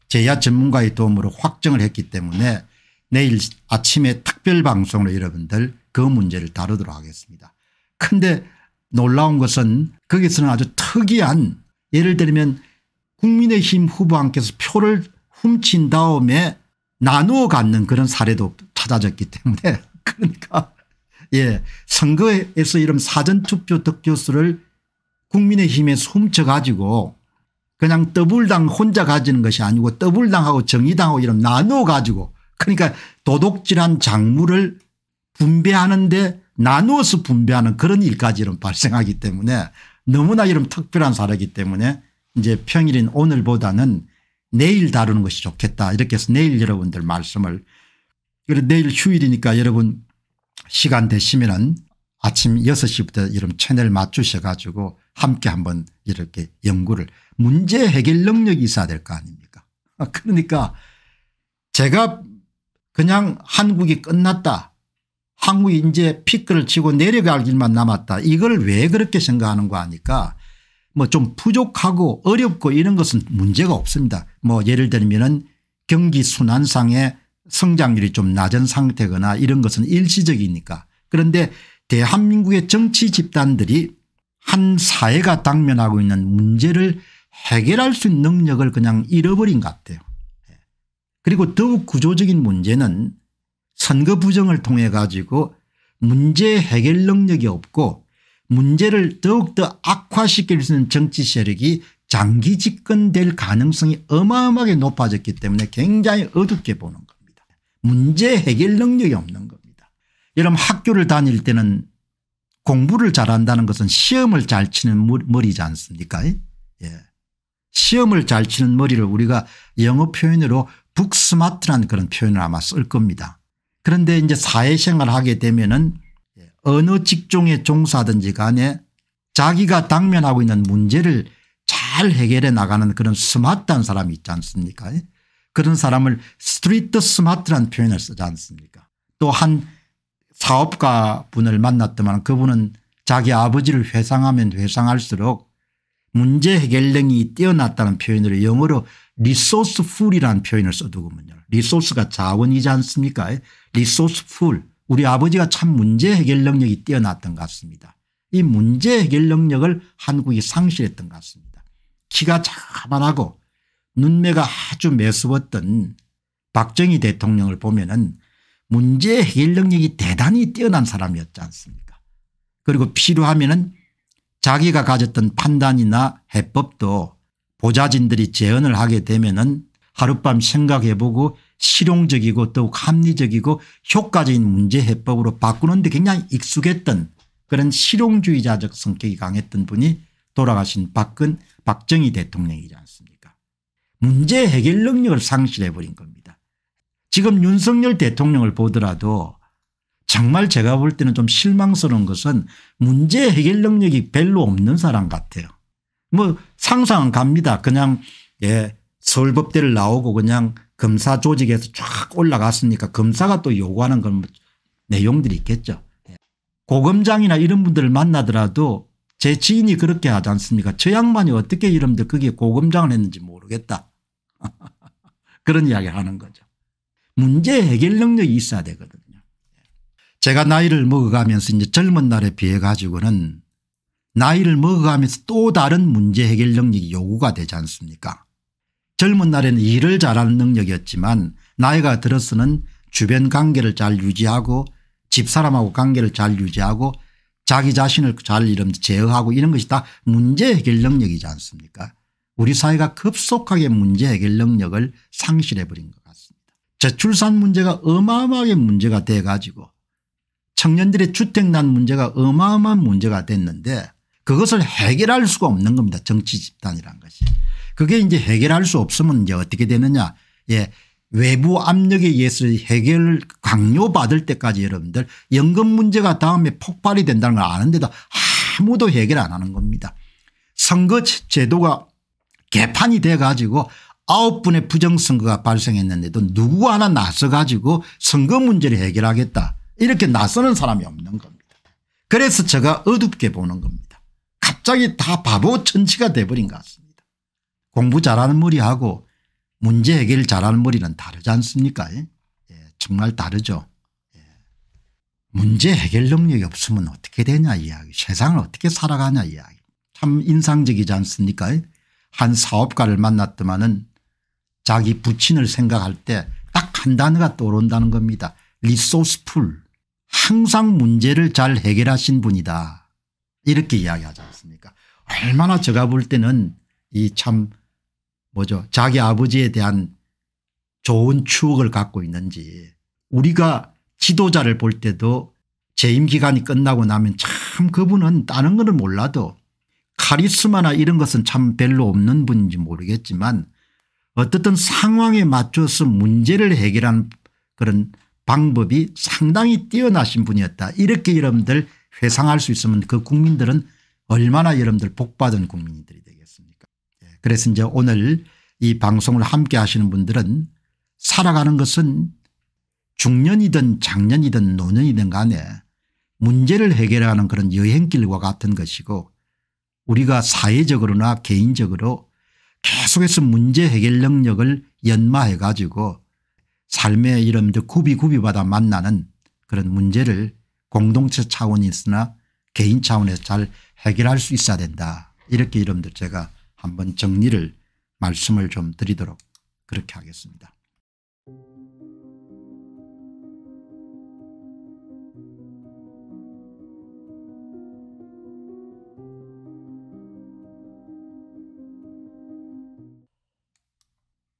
제야 전문가의 도움으로 확정을 했기 때문에 내일 아침에 특별방송으로 여러분들 그 문제를 다루도록 하겠습니다. 그런데 놀라운 것은 거기서는 아주 특이한 예를 들면 국민의힘 후보한께서 표를 훔친 다음에 나누어 갖는 그런 사례도 찾아졌기 때문에 그러니까 예 선거에서 이런 사전투표 득표수를 국민의힘에서 훔쳐가지고 그냥 더블당 혼자 가지는 것이 아니고 더블당하고 정의당하고 이런 나누어 가지고 그러니까 도둑질한 작물을 분배하는데 나누어서 분배하는 그런 일까지 이런 발생하기 때문에 너무나 이런 특별한 사례이기 때문에 이제 평일인 오늘보다는 내일 다루는 것이 좋겠다 이렇게 해서 내일 여러분들 말씀을 그리고 내일 휴일이니까 여러분 시간 되시면은 아침 6시부터 이런 채널 맞추셔 가지고 함께 한번 이렇게 연구를 문제 해결 능력이 있어야 될 거 아닙니까? 그러니까 제가 그냥 한국이 끝났다 항우 인재 피크를 치고 내려갈 길만 남았다. 이걸 왜 그렇게 생각하는 거 아니까 뭐 좀 부족하고 어렵고 이런 것은 문제가 없습니다. 뭐 예를 들면은 경기 순환상의 성장률이 좀 낮은 상태거나 이런 것은 일시적이니까. 그런데 대한민국의 정치 집단들이 한 사회가 당면하고 있는 문제를 해결할 수 있는 능력을 그냥 잃어버린 것 같아요. 그리고 더욱 구조적인 문제는 선거 부정을 통해 가지고 문제 해결 능력이 없고 문제를 더욱더 악화시킬 수 있는 정치 세력이 장기 집권될 가능성이 어마어마하게 높아졌기 때문에 굉장히 어둡게 보는 겁니다. 문제 해결 능력이 없는 겁니다. 여러분 학교를 다닐 때는 공부를 잘한다는 것은 시험을 잘 치는 머리지 않습니까? 예. 시험을 잘 치는 머리를 우리가 영어 표현으로 북스마트라는 그런 표현을 아마 쓸 겁니다. 그런데 이제 사회생활을 하게 되면은 어느 직종에 종사든지 간에 자기가 당면하고 있는 문제를 잘 해결해 나가는 그런 스마트한 사람이 있지 않습니까? 그런 사람을 스트리트 스마트라는 표현을 쓰지 않습니까? 또 한 사업가 분을 만났더만 그분은 자기 아버지를 회상하면 회상할수록 문제 해결력이 뛰어났다는 표현으로 영어로 리소스풀이라는 표현을 써두군요. 리소스가 자원이지 않습니까? 리소스풀. 우리 아버지가 참 문제 해결 능력이 뛰어났던 것 같습니다. 이 문제 해결 능력을 한국이 상실했던 것 같습니다. 키가 자만하고 눈매가 아주 매수웠던 박정희 대통령을 보면은 문제 해결 능력이 대단히 뛰어난 사람이었지 않습니까? 그리고 필요하면은 자기가 가졌던 판단이나 해법도 보좌진들이 제언을 하게 되면은 하룻밤 생각해보고 실용적이고 더욱 합리적이고 효과적인 문제 해법으로 바꾸는 데 굉장히 익숙했던 그런 실용주의자적 성격이 강했던 분이 돌아가신 박정희 대통령이지 않습니까? 문제 해결 능력을 상실해버린 겁니다. 지금 윤석열 대통령을 보더라도 정말 제가 볼 때는 좀 실망스러운 것은 문제 해결 능력이 별로 없는 사람 같아요. 뭐 상상은 갑니다. 그냥 예. 서울법대를 나오고 그냥 검사 조직에서 쫙 올라갔으니까 검사가 또 요구하는 그런 내용들이 있겠죠. 고검장이나 이런 분들을 만나더라도 제 지인이 그렇게 하지 않습니까? 저 양반이 어떻게 이름들 거기에 고검장을 했는지 모르겠다. 그런 이야기를 하는 거죠. 문제 해결 능력이 있어야 되거든요. 제가 나이를 먹어가면서 이제 젊은 날에 비해 가지고는 나이를 먹어가면서 또 다른 문제 해결 능력이 요구가 되지 않습니까? 젊은 날에는 일을 잘하는 능력이었지만 나이가 들어서는 주변 관계를 잘 유지하고 집사람하고 관계를 잘 유지하고 자기 자신을 잘 제어하고 이런 것이 다 문제 해결 능력이지 않습니까? 우리 사회가 급속하게 문제 해결 능력을 상실해버린 것 같습니다. 저출산 문제가 어마어마하게 문제가 돼 가지고 청년들의 주택난 문제가 어마어마한 문제가 됐는데 그것을 해결할 수가 없는 겁니다. 정치 집단이란 것이. 그게 이제 해결할 수 없으면 이제 어떻게 되느냐. 예. 외부 압력에 의해서 해결 강요받을 때까지 여러분들 연금 문제가 다음에 폭발이 된다는 걸 아는데도 아무도 해결 안 하는 겁니다. 선거 제도가 개판이 돼 가지고 9분의 부정선거가 발생했는데도 누구 하나 나서 가지고 선거 문제를 해결하겠다. 이렇게 나서는 사람이 없는 겁니다. 그래서 제가 어둡게 보는 겁니다. 갑자기 다 바보 천치가 돼버린 것 같습니다. 공부 잘하는 머리하고 문제 해결 잘하는 머리는 다르지 않습니까? 예, 정말 다르죠. 예. 문제 해결 능력이 없으면 어떻게 되냐 이야기. 세상을 어떻게 살아가냐 이야기. 참 인상적이지 않습니까? 예. 한 사업가를 만났더만은 자기 부친을 생각할 때 딱 한 단어가 떠오른다는 겁니다. 리소스풀. 항상 문제를 잘 해결하신 분이다. 이렇게 이야기하지 않습니까? 얼마나 제가 볼 때는 이 참 뭐죠. 자기 아버지에 대한 좋은 추억을 갖고 있는지 우리가 지도자를 볼 때도 재임 기간이 끝나고 나면 참 그분은 다른 거는 몰라도 카리스마나 이런 것은 참 별로 없는 분인지 모르겠지만 어떻든 상황에 맞춰서 문제를 해결한 그런 방법이 상당히 뛰어나신 분이었다. 이렇게 여러분들 회상할 수 있으면 그 국민들은 얼마나 여러분들 복받은 국민들이 되겠습니까? 그래서 이제 오늘 이 방송을 함께 하시는 분들은 살아가는 것은 중년이든 장년이든 노년이든 간에 문제를 해결하는 그런 여행길과 같은 것이고, 우리가 사회적으로나 개인적으로 계속해서 문제 해결 능력을 연마해 가지고 삶의 이런 구비구비마다 만나는 그런 문제를 공동체 차원이나 개인 차원에서 잘 해결할 수 있어야 된다. 이렇게 여러분들 제가 한번 정리를 말씀을 좀 드리도록 그렇게 하겠습니다.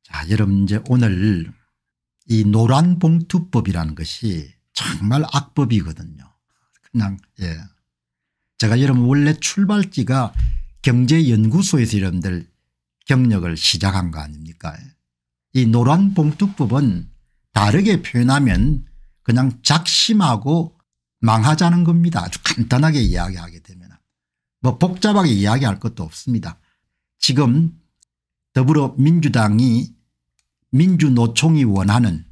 자, 여러분 이제 오늘 이 노란봉투법이라는 것이 정말 악법이거든요. 그냥 예. 제가 여러분 원래 출발지가 경제연구소에서 여러분들 경력을 시작한 거 아닙니까? 이 노란봉투법은 다르게 표현하면 그냥 작심하고 망하자는 겁니다. 아주 간단하게 이야기하게 되면 뭐 복잡하게 이야기할 것도 없습니다. 지금 더불어민주당이 민주노총이 원하는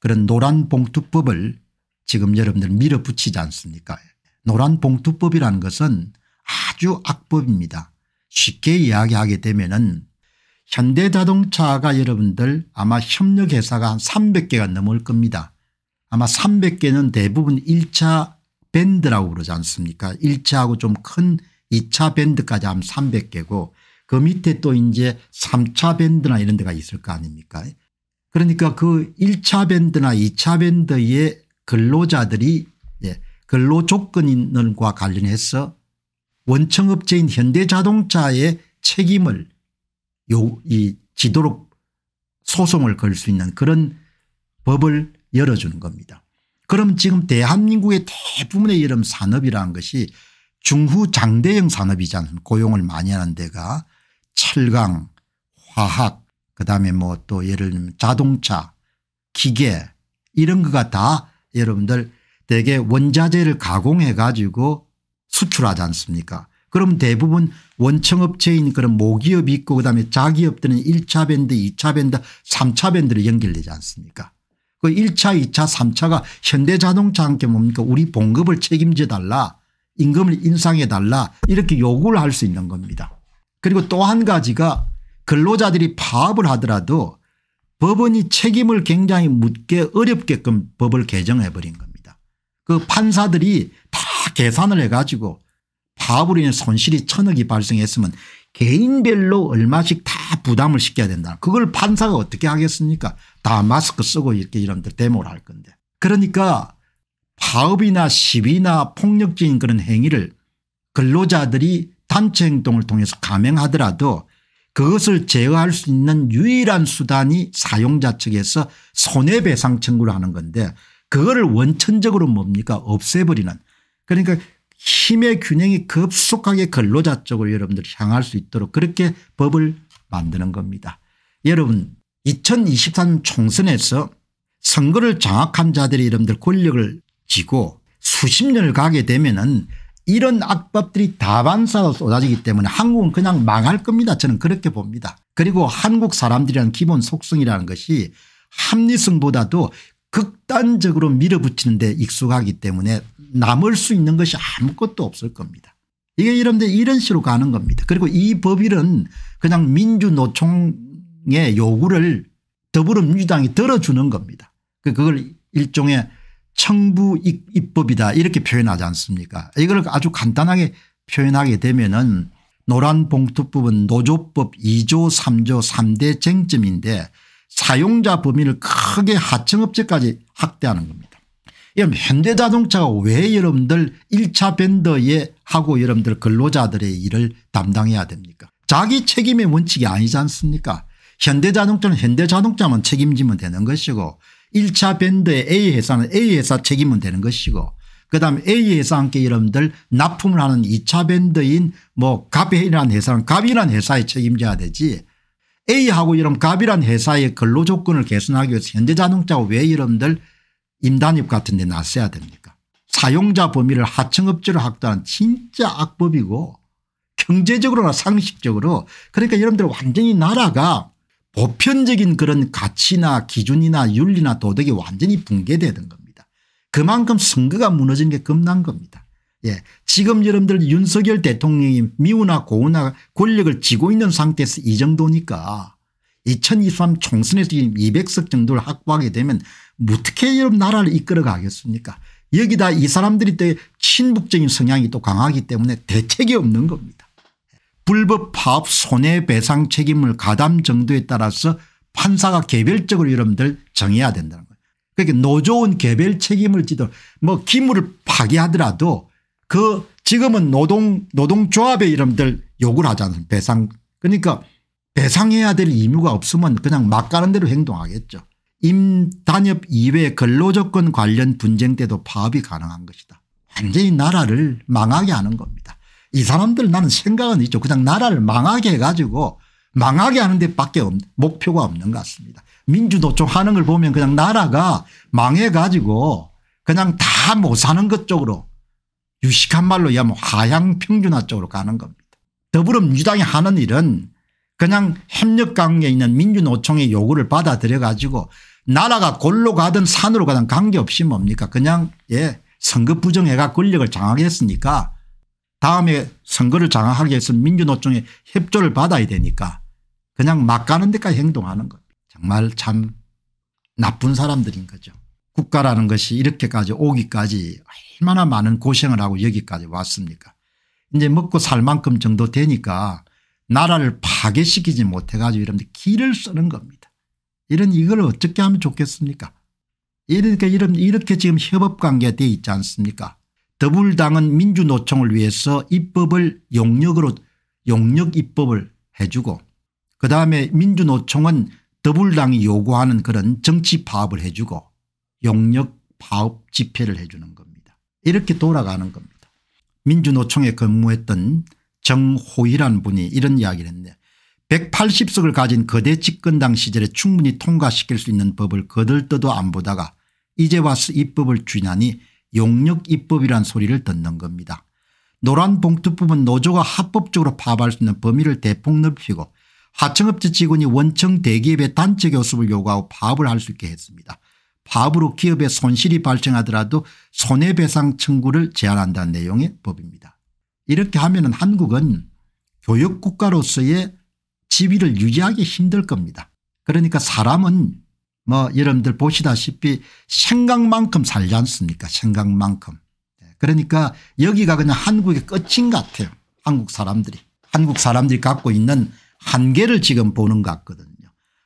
그런 노란봉투법을 지금 여러분들 밀어붙이지 않습니까? 노란봉투법이라는 것은 아주 악법입니다. 쉽게 이야기하게 되면은 현대자동차가 여러분들 아마 협력회사가 한 300개가 넘을 겁니다. 아마 300개는 대부분 1차 밴드라고 그러지 않습니까? 1차하고 좀 큰 2차 밴드까지 하면 300개고 그 밑에 또 이제 3차 밴드나 이런 데가 있을 거 아닙니까? 그러니까 그 1차 밴드나 2차 밴드의 근로자들이 근로조건과 관련해서 원청업체인 현대자동차의 책임을 이 지도록 소송을 걸 수 있는 그런 법을 열어주는 겁니다. 그럼 지금 대한민국의 대부분의 이런 산업이라는 것이 중후장대형 산업이지 않습니까? 고용을 많이 하는 데가 철강, 화학, 그다음에 뭐 또 예를 들면 자동차, 기계 이런 거가 다 여러분들 대개 원자재를 가공해 가지고 수출하지 않습니까? 그럼 대부분 원청업체인 그런 모기업이 있고 그다음에 자기업들은 1차 밴드, 2차 밴드, 3차 밴드로 연결되지 않습니까? 그 1차, 2차, 3차가 현대자동차 함께 뭡니까? 우리 봉급을 책임져 달라, 임금을 인상해 달라 이렇게 요구를 할 수 있는 겁니다. 그리고 또 한 가지가 근로자들이 파업을 하더라도 법원이 책임을 굉장히 묻게 어렵게끔 법을 개정해 버린 겁니다. 그 판사들이 다 계산을 해 가지고 파업으로 인해 손실이 1,000억이 발생했으면 개인별로 얼마씩 다 부담을 시켜야 된다. 그걸 판사가 어떻게 하겠습니까? 다 마스크 쓰고 이렇게 이런데 데모를 할 건데. 그러니까 파업이나 시위나 폭력적인 그런 행위를 근로자들이 단체 행동을 통해서 감행하더라도 그것을 제어할 수 있는 유일한 수단이 사용자 측에서 손해배상 청구를 하는 건데 그거를 원천적으로 뭡니까? 없애버리는. 그러니까 힘의 균형이 급속하게 근로자 쪽으로 여러분들 향할 수 있도록 그렇게 법을 만드는 겁니다. 여러분 2023년 총선에서 선거를 장악한 자들이 여러분들 권력을 지고 수십 년을 가게 되면은 이런 악법들이 다반사로 쏟아지기 때문에 한국은 그냥 망할 겁니다. 저는 그렇게 봅니다. 그리고 한국 사람들이라는 기본 속성이라는 것이 합리성보다도 극단적으로 밀어붙이는 데 익숙하기 때문에 남을 수 있는 것이 아무것도 없을 겁니다. 이게 이런데 이런 식으로 가는 겁니다. 그리고 이 법일은 그냥 민주노총의 요구를 더불어민주당이 들어주는 겁니다. 그걸 일종의 청부 입법이다 이렇게 표현하지 않습니까? 이걸 아주 간단하게 표현하게 되면은 노란봉투법은 노조법 2조 3조 3대 쟁점인데 사용자 범위를 크게 하청업체까지 확대하는 겁니다. 현대자동차가 왜 여러분들 1차 밴더에 하고 여러분들 근로자들의 일을 담당해야 됩니까? 자기 책임의 원칙이 아니지 않습니까? 현대자동차는 현대자동차만 책임지면 되는 것이고 1차 밴드의 A 회사는 A 회사 책임은 되는 것이고 그다음에 A 회사와 함께 여러분들 납품을 하는 2차 밴드인 뭐 갑이라는 회사는 갑이라는 회사에 책임져야 되지 A하고 여러분 갑이라는 회사의 근로조건을 개선하기 위해서 현대자동차가 왜 여러분들 임단협 같은 데 나서야 됩니까? 사용자 범위를 하청업체로 확대하는 진짜 악법이고 경제적으로나 상식적으로 그러니까 여러분들 완전히 나라가 보편적인 그런 가치나 기준이나 윤리나 도덕이 완전히 붕괴되던 겁니다. 그만큼 선거가 무너진 게 겁난 겁니다. 예, 지금 여러분들 윤석열 대통령이 미우나 고우나 권력을 쥐고 있는 상태에서 이 정도니까 2023 총선에서 200석 정도를 확보하게 되면 어떻게 여러분 나라를 이끌어 가겠습니까? 여기다 이 사람들이 또 친북적인 성향이 또 강하기 때문에 대책이 없는 겁니다. 불법 파업 손해배상 책임을 가담 정도에 따라서 판사가 개별적으로 여러분들 정해야 된다는 거예요. 그러니까 노조원 개별 책임을 지도록 뭐 기물을 파기하더라도 그 지금은 노동조합의 여러분들 요구를 하잖아요. 배상. 그러니까 배상해야 될 의무가 없으면 그냥 막 가는 대로 행동하겠죠. 임단협 이외 근로조건 관련 분쟁 때도 파업이 가능한 것이다. 완전히 나라를 망하게 하는 겁니다. 이 사람들 나는 생각은 있죠. 그냥 나라를 망하게 해가지고 망하게 하는 데밖에 목표가 없는 것 같습니다. 민주노총 하는 걸 보면 그냥 나라가 망해가지고 그냥 다 못 사는 것 쪽으로 유식한 말로 얘기하면 하향평준화 쪽으로 가는 겁니다. 더불어민주당이 하는 일은 그냥 협력관계에 있는 민주노총의 요구를 받아들여 가지고 나라가 골로 가든 산으로 가든 관계없이 뭡니까 그냥 예 선거 부정해가 권력을 장악했으니까 다음에 선거를 장악하기 위해서 민주노총의 협조를 받아야 되니까 그냥 막 가는 데까지 행동하는 것. 정말 참 나쁜 사람들인 거죠. 국가라는 것이 이렇게까지 오기까지 얼마나 많은 고생을 하고 여기까지 왔습니까. 이제 먹고 살 만큼 정도 되니까 나라를 파괴시키지 못해가지고 이러면 길을 쓰는 겁니다. 이걸 어떻게 하면 좋겠습니까? 그러니까 이렇게 지금 협업관계가 돼 있지 않습니까? 더불당은 민주노총을 위해서 입법을 용역 입법을 해주고 그다음에 민주노총은 더불당이 요구하는 그런 정치 파업을 해주고 용역 파업 집회를 해주는 겁니다. 이렇게 돌아가는 겁니다. 민주노총에 근무했던 정호희라는 분이 이런 이야기를 했네요. 180석을 가진 거대 집권당 시절에 충분히 통과시킬 수 있는 법을 거들떠도 안 보다가 이제 와서 입법을 주냐니 용역 입법이란 소리를 듣는 겁니다. 노란 봉투법은 노조가 합법적으로 파업할 수 있는 범위를 대폭 넓히고 하청업체 직원이 원청 대기업의 단체 교섭을 요구하고 파업을 할 수 있게 했습니다. 파업으로 기업의 손실이 발생하더라도 손해배상 청구를 제한한다는 내용의 법입니다. 이렇게 하면은 한국은 교역국가로서의 지위를 유지하기 힘들 겁니다. 그러니까 사람은 뭐 여러분들 보시다시피 생각만큼 살지 않습니까? 생각만큼. 그러니까 여기가 그냥 한국의 끝인 것 같아요. 한국 사람들이 갖고 있는 한계를 지금 보는 것 같거든요.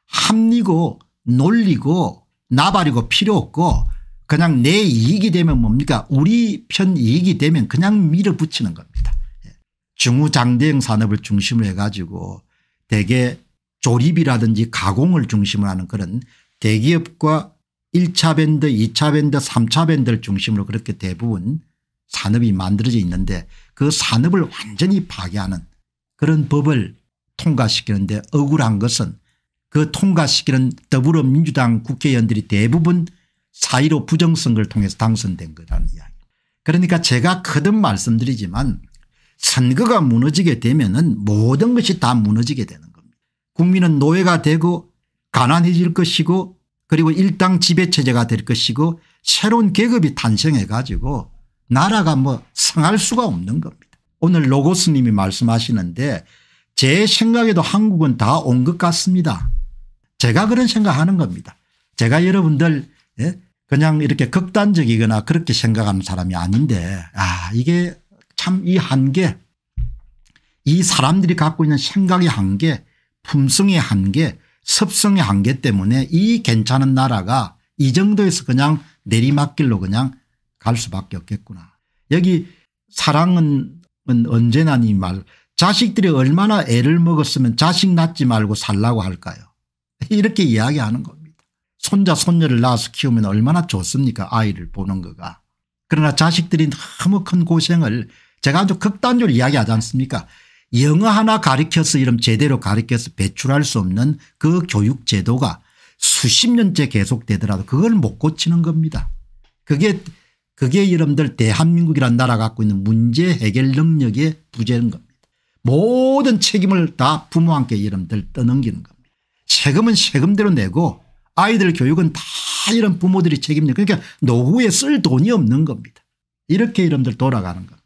합리고 논리고 나발이고 필요 없고 그냥 내 이익이 되면 뭡니까? 우리 편 이익이 되면 그냥 밀어붙이는 겁니다. 중후장대형 산업을 중심으로 해가지고 대개 조립이라든지 가공을 중심으로 하는 그런 대기업과 1차 밴드 2차 밴드 3차 밴드를 중심으로 그렇게 대부분 산업이 만들어져 있는데 그 산업을 완전히 파괴하는 그런 법을 통과시키는데 억울한 것은 그 통과시키는 더불어민주당 국회의원들이 대부분 4.15 부정선거를 통해서 당선된 거라는 이야기. 그러니까 제가 거듭 말씀드리지만 선거가 무너지게 되면은 모든 것이 다 무너지게 되는 겁니다. 국민은 노예가 되고 가난해질 것이고 그리고 일당 지배체제가 될 것이고 새로운 계급이 탄생해 가지고 나라가 뭐 성할 수가 없는 겁니다. 오늘 로고스님이 말씀하시는데 제 생각에도 한국은 다 온 것 같습니다. 제가 그런 생각하는 겁니다. 제가 여러분들 그냥 이렇게 극단적이거나 그렇게 생각하는 사람이 아닌데 이게 참 이 한계 이 사람들이 갖고 있는 생각의 한계 품성의 한계 습성의 한계 때문에 이 괜찮은 나라가 이 정도에서 그냥 내리막길로 그냥 갈 수밖에 없겠구나. 여기 사랑은 언제나 이 말 자식들이 얼마나 애를 먹었으면 자식 낳지 말고 살라고 할까요? 이렇게 이야기하는 겁니다. 손자 손녀를 낳아서 키우면 얼마나 좋습니까? 아이를 보는 거가. 그러나 자식들이 너무 큰 고생을 제가 아주 극단적으로 이야기하지 않습니까? 영어 하나 가르쳐서 이런 제대로 가르쳐서 배출할 수 없는 그 교육 제도가 수십 년째 계속되더라도 그걸 못 고치는 겁니다. 그게 여러분들 대한민국이란 나라 갖고 있는 문제 해결 능력의 부재인 겁니다. 모든 책임을 다 부모한테 여러분들 떠넘기는 겁니다. 세금은 세금대로 내고 아이들 교육은 다 이런 부모들이 책임져. 그러니까 노후에 쓸 돈이 없는 겁니다. 이렇게 이름들 돌아가는 겁니다.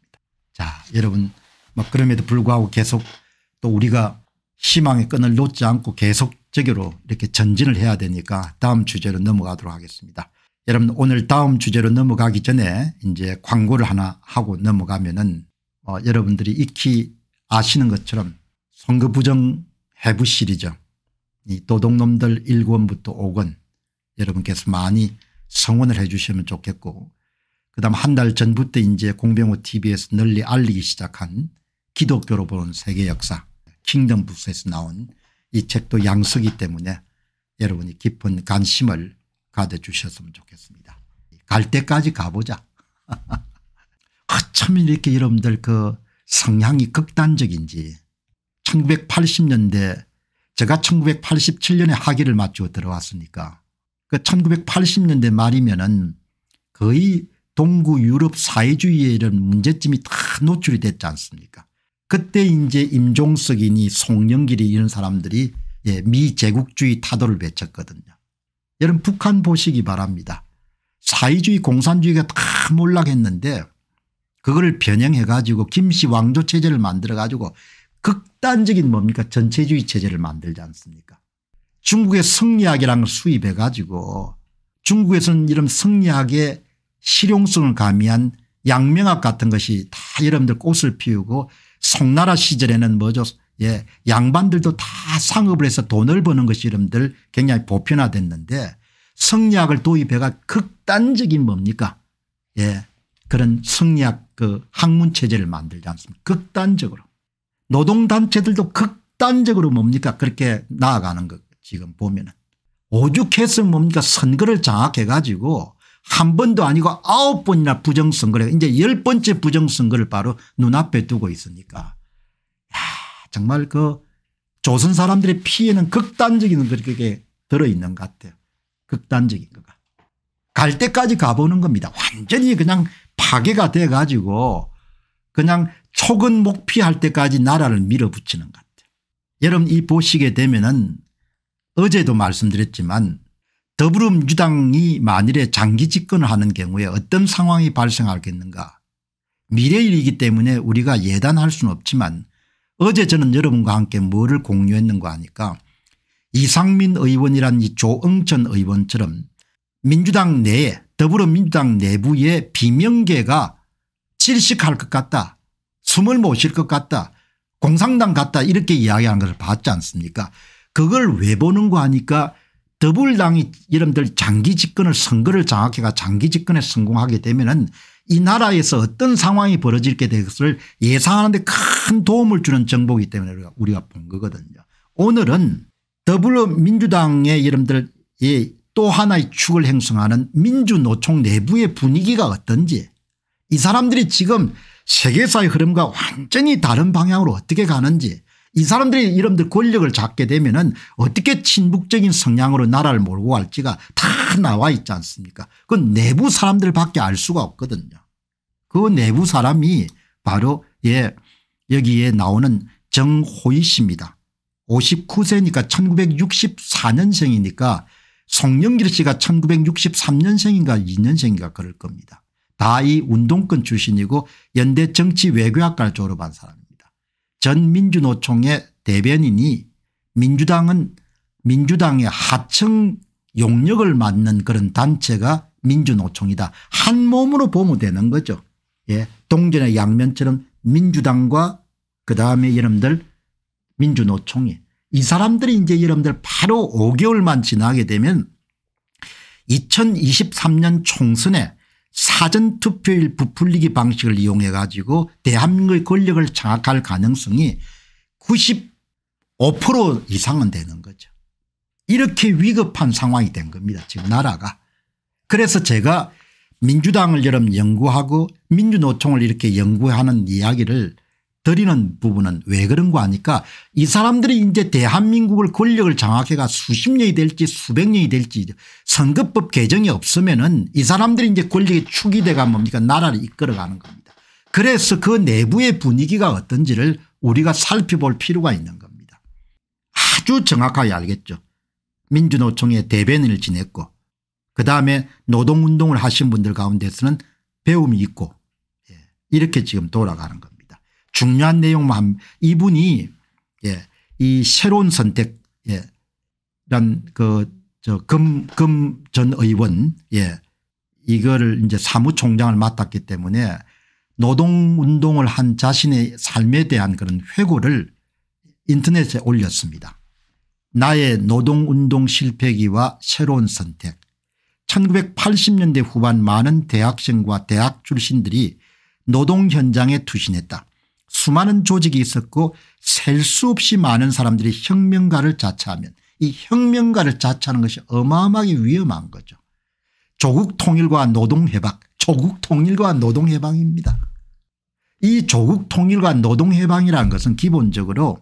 자, 여러분 뭐 그럼에도 불구하고 계속 또 우리가 희망의 끈을 놓지 않고 계속적으로 이렇게 전진을 해야 되니까 다음 주제로 넘어가도록 하겠습니다. 여러분 오늘 다음 주제로 넘어가기 전에 이제 광고를 하나 하고 넘어가면은 여러분들이 익히 아시는 것처럼 선거 부정 해부 시리즈 이 도둑놈들 1권부터 5권 여러분께서 많이 성원을 해 주시면 좋겠고, 그다음 한 달 전부터 이제 공병호 tv에서 널리 알리기 시작한 기독교로 보는 세계 역사 킹덤 부스에서 나온 이 책도 양서기 때문에 여러분이 깊은 관심을 가져주셨으면 좋겠습니다. 갈 때까지 가보자. 어쩜 이렇게 여러분들 그 성향이 극단적인지. 1980년대 제가 1987년에 학위를 마치고 들어왔으니까 그 1980년대 말이면은 거의 동구 유럽 사회주의의 이런 문제점이 다 노출이 됐지 않습니까? 그때 이제 임종석이니 송영길이 이런 사람들이 미제국주의 타도를 외쳤거든요. 여러분 북한 보시기 바랍니다. 사회주의 공산주의가 다 몰락했는데 그거를 변형해 가지고 김씨 왕조 체제를 만들어 가지고 극단적인 뭡니까 전체주의 체제를 만들지 않습니까? 중국의 성리학이라는 걸 수입해 가지고 중국에서는 이런 성리학의 실용성을 가미한 양명학 같은 것이 다 여러분들 꽃을 피우고 송나라 시절에는 뭐죠 양반들도 다 상업을 해서 돈을 버는 것이 여러분들 굉장히 보편화됐는데 성리학을 도입해가 극단적인 뭡니까 그런 성리학 그 학문체제를 만들지 않습니까? 극단적으로 노동단체들도 극단적으로 뭡니까 그렇게 나아가는 거 지금 보면은 오죽해서 뭡니까 선거를 장악해 가지고 한 번도 아니고 9번이나 부정선거를 이제 10번째 부정선거를 바로 눈앞에 두고 있으니까 야, 정말 그 조선 사람들의 피해는 극단적인 그렇게 들어있는 것 같아요. 극단적인 거가 갈 때까지 가보는 겁니다. 완전히 그냥 파괴가 돼 가지고 그냥 초근목피할 때까지 나라를 밀어붙이는 것 같아요. 여러분 이 보시게 되면은 어제도 말씀드렸지만 더불어민주당이 만일에 장기 집권을 하는 경우에 어떤 상황이 발생하겠는가. 미래일이기 때문에 우리가 예단할 수는 없지만 어제 저는 여러분과 함께 뭐를 공유했는가 하니까 이상민 의원이란 이 조응천 의원처럼 민주당 내에 더불어민주당 내부의 비명계가 질식할 것 같다. 숨을 못 쉴 것 같다. 공산당 같다. 이렇게 이야기하는 것을 봤지 않습니까? 그걸 왜 보는가 하니까 더불당이 여러분들 장기 집권을 선거를 장악해가 장기 집권에 성공하게 되면은 이 나라에서 어떤 상황이 벌어질게 될 것을 예상하는 데 큰 도움을 주는 정보이기 때문에 우리가 본 거거든요. 오늘은 더불어민주당의 여러분들 또 하나의 축을 형성하는 민주노총 내부의 분위기가 어떤지, 이 사람들이 지금 세계사의 흐름과 완전히 다른 방향으로 어떻게 가는지, 이 사람들이 여러분들 권력을 잡게 되면은 어떻게 친북적인 성향으로 나라를 몰고 갈지가 다 나와 있지 않습니까? 그건 내부 사람들밖에 알 수가 없거든요. 그 내부 사람이 바로 여기에 나오는 정호희 씨입니다. 59세니까 1964년생이니까 송영길 씨가 1963년생인가 2년생인가 그럴 겁니다. 다 이 운동권 출신이고 연대 정치외교학과를 졸업한 사람입니다. 전 민주노총의 대변인이 민주당은 민주당의 하청 용역을 맡는 그런 단체가 민주노총이다. 한 몸으로 보면 되는 거죠. 동전의 양면처럼 민주당과 그다음에 여러분들 민주노총이 이 사람들이 이제 여러분들 바로 5개월만 지나게 되면 2023년 총선에 사전투표일 부풀리기 방식을 이용해 가지고 대한민국의 권력을 장악할 가능성이 95% 이상은 되는 거죠. 이렇게 위급한 상황이 된 겁니다. 지금 나라가. 그래서 제가 민주당을 여러분 연구하고 민주노총을 이렇게 연구하는 이야기를 드리는 부분은 왜 그런가 하니까 이 사람들이 이제 대한민국을 권력을 장악해가 수십 년이 될지 수백 년이 될지 선거법 개정이 없으면은 이 사람들이 이제 권력의 축이 돼가 뭡니까 나라를 이끌어가는 겁니다. 그래서 그 내부의 분위기가 어떤지를 우리가 살펴볼 필요가 있는 겁니다. 아주 정확하게 알겠죠. 민주노총의 대변인을 지냈고 그다음에 노동운동을 하신 분들 가운데서는 배움이 있고 이렇게 지금 돌아가는 겁니다. 중요한 내용만 이분이 이 새로운 선택 이란 전 의원 이거를 이제 사무총장을 맡았기 때문에 노동운동을 한 자신의 삶에 대한 그런 회고를 인터넷에 올렸습니다. 나의 노동운동 실패기와 새로운 선택. 1980년대 후반 많은 대학생과 대학 출신들이 노동 현장에 투신했다. 수많은 조직이 있었고 셀 수 없이 많은 사람들이 혁명가를 자처하면 이 혁명가를 자처하는 것이 어마어마하게 위험한 거죠. 조국 통일과 노동해방, 조국 통일과 노동해방입니다. 이 조국 통일과 노동해방이라는 것은 기본적으로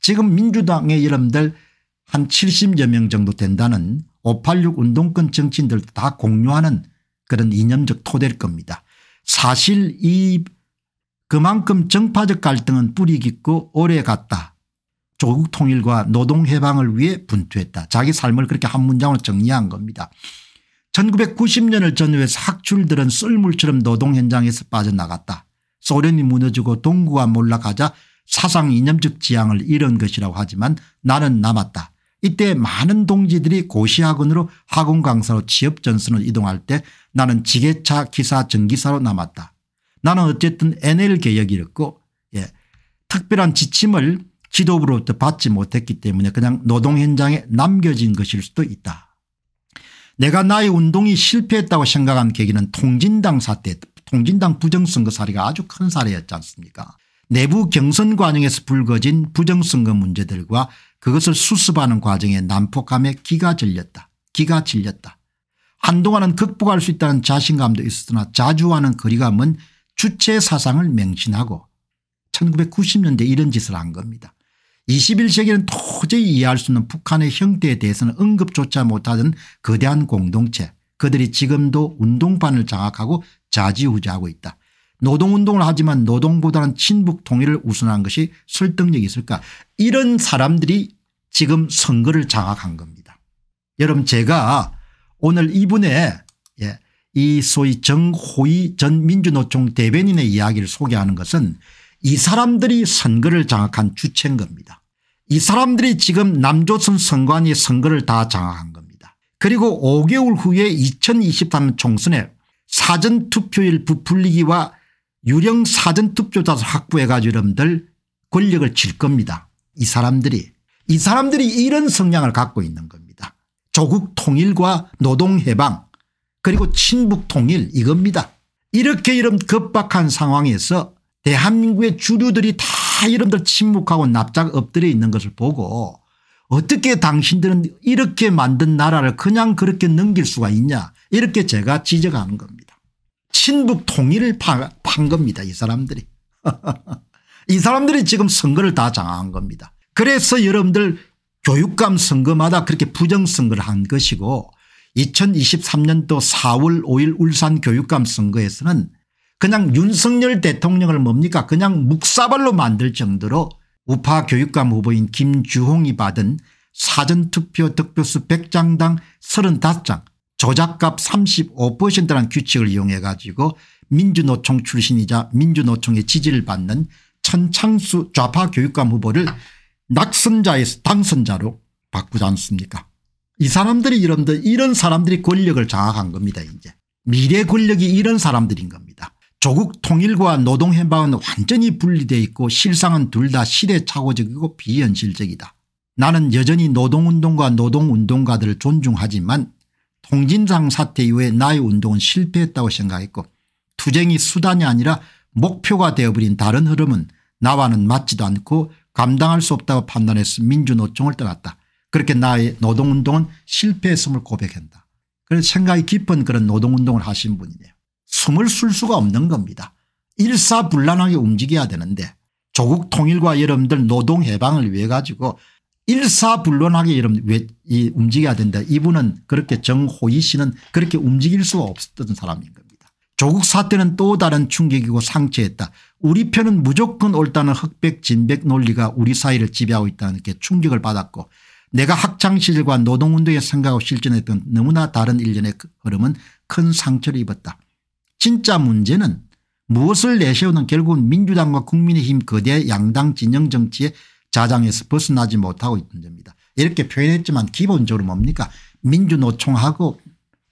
지금 민주당의 여러분들 한 70여 명 정도 된다는 586 운동권 정치인들 다 공유하는 그런 이념적 토대일 겁니다. 사실 이 그만큼 정파적 갈등은 뿌리 깊고 오래 갔다. 조국 통일과 노동해방을 위해 분투했다. 자기 삶을 그렇게 한 문장으로 정리한 겁니다. 1990년을 전후해서 학출들은 썰물처럼 노동 현장에서 빠져나갔다. 소련이 무너지고 동구가 몰락하자 사상 이념적 지향을 잃은 것이라고 하지만 나는 남았다. 이때 많은 동지들이 고시학원으로 학원 강사로 취업전선으로 이동할 때 나는 지게차 기사 전기사로 남았다. 나는 어쨌든 NL개혁이 있고 특별한 지침을 지도부로부터 받지 못했기 때문에 그냥 노동 현장에 남겨진 것일 수도 있다. 내가 나의 운동이 실패했다고 생각한 계기는 통진당 사태, 통진당 부정선거 사례가 아주 큰 사례였지 않습니까? 내부 경선 과정에서 불거진 부정선거 문제들과 그것을 수습하는 과정에 난폭함에 기가 질렸다. 한동안은 극복할 수 있다는 자신감도 있었으나 자주하는 거리감은 주체 사상을 맹신하고 1990년대 이런 짓을 한 겁니다. 21세기는 도저히 이해할 수 없는 북한의 형태에 대해서는 언급조차 못하던 거대한 공동체, 그들이 지금도 운동판을 장악하고 좌지우지하고 있다. 노동운동을 하지만 노동보다는 친북 통일을 우선한 것이 설득력이 있을까? 이런 사람들이 지금 선거를 장악한 겁니다. 여러분 제가 오늘 이분의 이 소위 정호희 전 민주노총 대변인의 이야기를 소개하는 것은 이 사람들이 선거를 장악한 주체인 겁니다. 이 사람들이 지금 남조선 선관위의 선거를 다 장악한 겁니다. 그리고 5개월 후에 2023년 총선에 사전투표율 부풀리기와 유령 사전투표자수 확보해가지고 여러분들 권력을 질 겁니다. 이 사람들이 이런 성향을 갖고 있는 겁니다. 조국 통일과 노동해방 그리고 친북 통일 이겁니다. 이렇게 이런 급박한 상황에서 대한민국의 주류들이 다 여러분들 침묵하고 납작 엎드려 있는 것을 보고 어떻게 당신들은 이렇게 만든 나라를 그냥 그렇게 넘길 수가 있냐 이렇게 제가 지적하는 겁니다. 친북 통일을 판 겁니다. 이 사람들이. 이 사람들이 지금 선거를 다 장악한 겁니다. 그래서 여러분들 교육감 선거마다 그렇게 부정선거를 한 것이고 2023년도 4월 5일 울산 교육감 선거에서는 그냥 윤석열 대통령을 뭡니까 그냥 묵사발로 만들 정도로 우파 교육감 후보인 김주홍이 받은 사전투표 득표수 100장당 35장 조작값 35%라는 규칙을 이용해 가지고 민주노총 출신이자 민주노총의 지지를 받는 천창수 좌파 교육감 후보를 낙선자에서 당선자로 바꾸지 않습니까? 이 사람들이 이런 사람들이 권력을 장악한 겁니다. 이제 미래 권력이 이런 사람들인 겁니다. 조국 통일과 노동해방은 완전히 분리되어 있고 실상은 둘 다 시대착오적이고 비현실적이다. 나는 여전히 노동운동과 노동운동가들을 존중하지만 통진당 사태 이후에 나의 운동은 실패했다고 생각했고 투쟁이 수단이 아니라 목표가 되어버린 다른 흐름은 나와는 맞지도 않고 감당할 수 없다고 판단해서 민주노총을 떠났다. 그렇게 나의 노동운동은 실패했음을 고백한다. 그래서 생각이 깊은 그런 노동운동을 하신 분이네요. 숨을 쉴 수가 없는 겁니다. 일사불란하게 움직여야 되는데 조국 통일과 여러분들 노동해방을 위해 가지고 일사불란하게 여러분들 움직여야 된다. 이분은 그렇게 정호희 씨는 그렇게 움직일 수가 없었던 사람인 겁니다. 조국 사태는 또 다른 충격이고 상처였다. 우리 편은 무조건 옳다는 흑백 진백 논리가 우리 사회를 지배하고 있다는 게 충격을 받았고 내가 학창시절과 노동운동의 생각하고 실천했던 너무나 다른 일련의 흐름은 큰 상처를 입었다. 진짜 문제는 무엇을 내세우는 결국은 민주당과 국민의힘 거대 양당 진영 정치의 자장에서 벗어나지 못하고 있는 점이다. 이렇게 표현했지만 기본적으로 뭡니까? 민주노총하고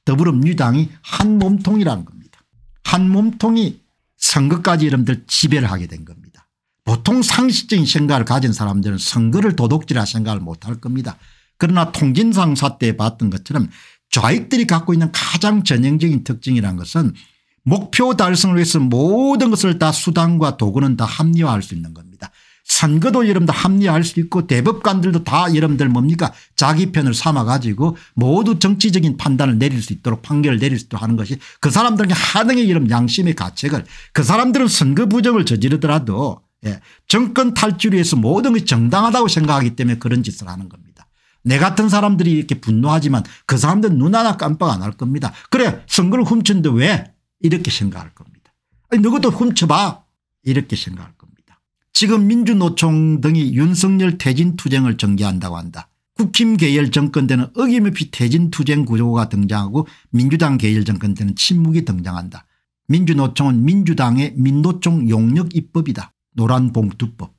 더불어민주당이 한 몸통이라는 겁니다. 한 몸통이 선거까지 여러분들 지배를 하게 된 겁니다. 보통 상식적인 생각을 가진 사람들은 선거를 도둑질할 생각을 못할 겁니다. 그러나 통진상 사태에 봤던 것처럼 좌익들이 갖고 있는 가장 전형적인 특징이란 것은 목표 달성을 위해서 모든 것을 다 수단과 도구는 다 합리화할 수 있는 겁니다. 선거도 여러분들 합리화할 수 있고 대법관들도 다 여러분들 뭡니까 자기 편을 삼아 가지고 모두 정치적인 판단을 내릴 수 있도록 판결을 내릴 수 있도록 하는 것이 그 사람들에게 하등의 이런 양심의 가책을 그 사람들은 선거 부정을 저지르더라도 예, 정권 탈취를 위해서 모든 것이 정당하다고 생각하기 때문에 그런 짓을 하는 겁니다. 내 같은 사람들이 이렇게 분노하지만 그 사람들은 눈 하나 깜빡 안 할 겁니다. 그래 선거를 훔친데 왜 이렇게 생각할 겁니다. 아니 누구도 훔쳐봐 이렇게 생각할 겁니다. 지금 민주노총 등이 윤석열 퇴진투쟁을 전개한다고 한다. 국힘 계열 정권 때는 어김없이 퇴진투쟁 구조가 등장하고 민주당 계열 정권 때는 침묵이 등장한다. 민주노총은 민주당의 민노총 용역 입법이다. 노란 봉투법.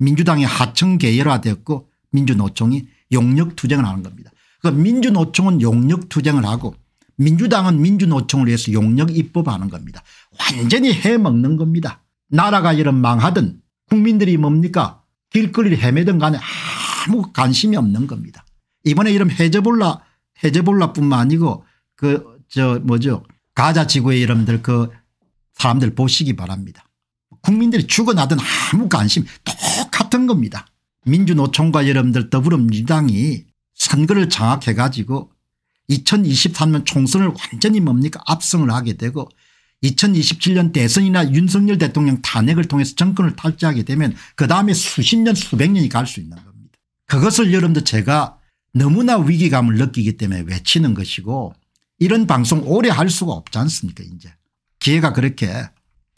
민주당이 하청 계열화되었고 민주노총이 용역투쟁을 하는 겁니다. 그러니까 민주노총은 용역투쟁을 하고 민주당은 민주노총을 위해서 용역 입법하는 겁니다. 완전히 해먹는 겁니다. 나라가 이런 망하든 국민들이 뭡니까 길거리를 헤매든 간에 아무 관심이 없는 겁니다. 이번에 이런 헤즈볼라뿐만 아니고 그 저 뭐죠 가자 지구의 여러분들 그 사람들 보시기 바랍니다. 국민들이 죽어나든 아무 관심 똑같은 겁니다. 민주노총과 여러분들 더불어민주당이 선거를 장악해 가지고 2023년 총선을 완전히 뭡니까 압승을 하게 되고 2027년 대선이나 윤석열 대통령 탄핵을 통해서 정권을 탈취하게 되면 그다음에 수십 년 수백 년이 갈 수 있는 겁니다. 그것을 여러분들 제가 너무나 위기감을 느끼기 때문에 외치는 것이고 이런 방송 오래 할 수가 없지 않습니까 이제. 기회가 그렇게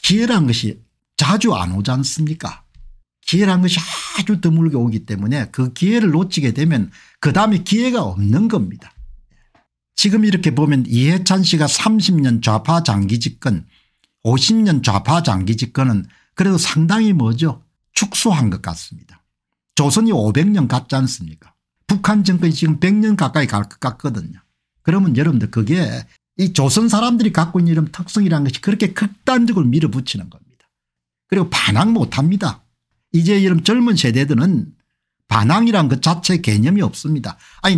기회란 것이 자주 안 오지 않습니까? 기회란 것이 아주 드물게 오기 때문에 그 기회를 놓치게 되면 그다음에 기회가 없는 겁니다. 지금 이렇게 보면 이해찬 씨가 30년 좌파 장기 집권 50년 좌파 장기 집권은 그래도 상당히 뭐죠? 축소한 것 같습니다. 조선이 500년 갔지 않습니까? 북한 정권이 지금 100년 가까이 갈 것 같거든요. 그러면 여러분들 그게 이 조선 사람들이 갖고 있는 이런 특성이라는 것이 그렇게 극단적으로 밀어붙이는 겁니다. 그리고 반항 못합니다. 이제 이런 젊은 세대들은 반항이란 그 자체 개념이 없습니다. 아니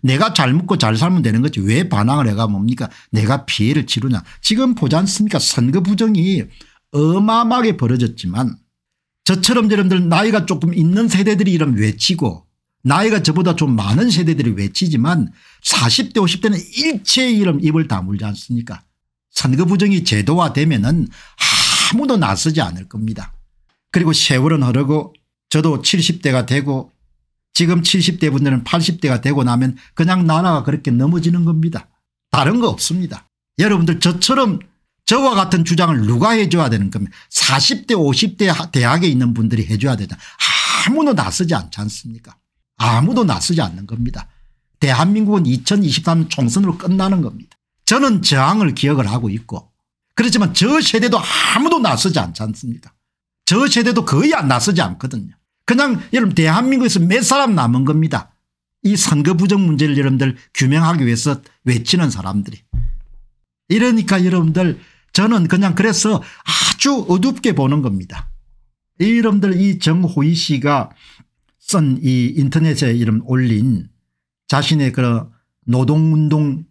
내가 잘 먹고 잘 살면 되는 거지 왜 반항을 해가 뭡니까 내가 피해를 치르냐. 지금 보지 않습니까 선거 부정이 어마어마하게 벌어졌지만 저처럼 여러분들 나이가 조금 있는 세대들이 이런 외치고 나이가 저보다 좀 많은 세대들이 외치지만 40대 50대는 일체의 이런 입을 다물지 않습니까. 선거 부정이 제도화되면은 아무도 나서지 않을 겁니다. 그리고 세월은 흐르고 저도 70대가 되고 지금 70대 분들은 80대가 되고 나면 그냥 나라가 그렇게 넘어지는 겁니다. 다른 거 없습니다. 여러분들 저처럼 저와 같은 주장을 누가 해줘야 되는 겁니까? 40대 50대 대학에 있는 분들이 해줘야 되잖아요. 아무도 나서지 않지 않습니까? 아무도 나서지 않는 겁니다. 대한민국은 2023년 총선으로 끝나는 겁니다. 저는 저항을 기억을 하고 있고 그렇지만 저 세대도 아무도 나서지 않지 않습니까? 저 세대도 거의 안 나서지 않거든요. 그냥 여러분 대한민국에서 몇 사람 남은 겁니다. 이 선거 부정 문제를 여러분들 규명하기 위해서 외치는 사람들이. 이러니까 여러분들 저는 그냥 그래서 아주 어둡게 보는 겁니다. 여러분들 이 정호희 씨가 쓴 이 인터넷에 이름 올린 자신의 그런 노동운동에서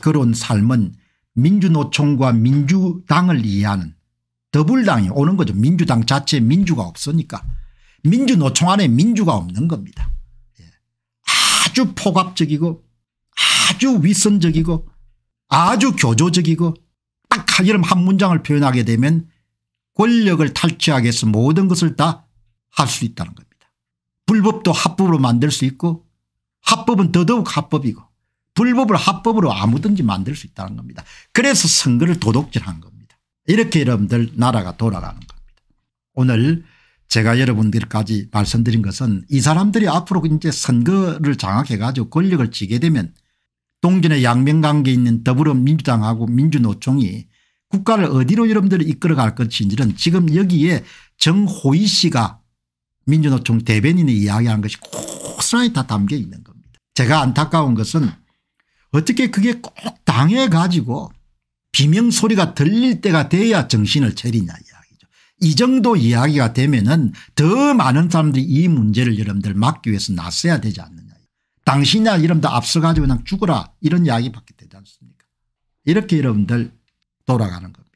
걸어온 삶은 민주노총과 민주당을 이해하는 더블당이 오는 거죠. 민주당 자체에 민주가 없으니까 민주노총 안에 민주가 없는 겁니다. 예. 아주 포괄적이고 아주 위선적이고 아주 교조적이고 딱 한 문장을 표현하게 되면 권력을 탈취하기 위해서 모든 것을 다 할 수 있다는 겁니다. 불법도 합법으로 만들 수 있고 합법은 더더욱 합법이고 불법을 합법으로 아무든지 만들 수 있다는 겁니다. 그래서 선거를 도둑질한 겁니다. 이렇게 여러분들 나라가 돌아가는 겁니다. 오늘 제가 여러분들까지 말씀드린 것은 이 사람들이 앞으로 이제 선거를 장악해 가지고 권력을 쥐게 되면 동전의 양면관계에 있는 더불어민주당하고 민주노총이 국가를 어디로 여러분들이 이끌어갈 것인지는 지금 여기에 정호희 씨가 민주노총 대변인이 이야기하는 것이 고스란히 다 담겨 있는 겁니다. 제가 안타까운 것은 어떻게 그게 꼭 당해 가지고 비명소리가 들릴 때가 돼야 정신을 차리냐 이야기죠. 이 정도 이야기가 되면은 더 많은 사람들이 이 문제를 여러분들 막기 위해서 나서야 되지 않느냐. 당신이나 여러분들 앞서가지고 그냥 죽어라 이런 이야기밖에 되지 않습니까. 이렇게 여러분들 돌아가는 겁니다.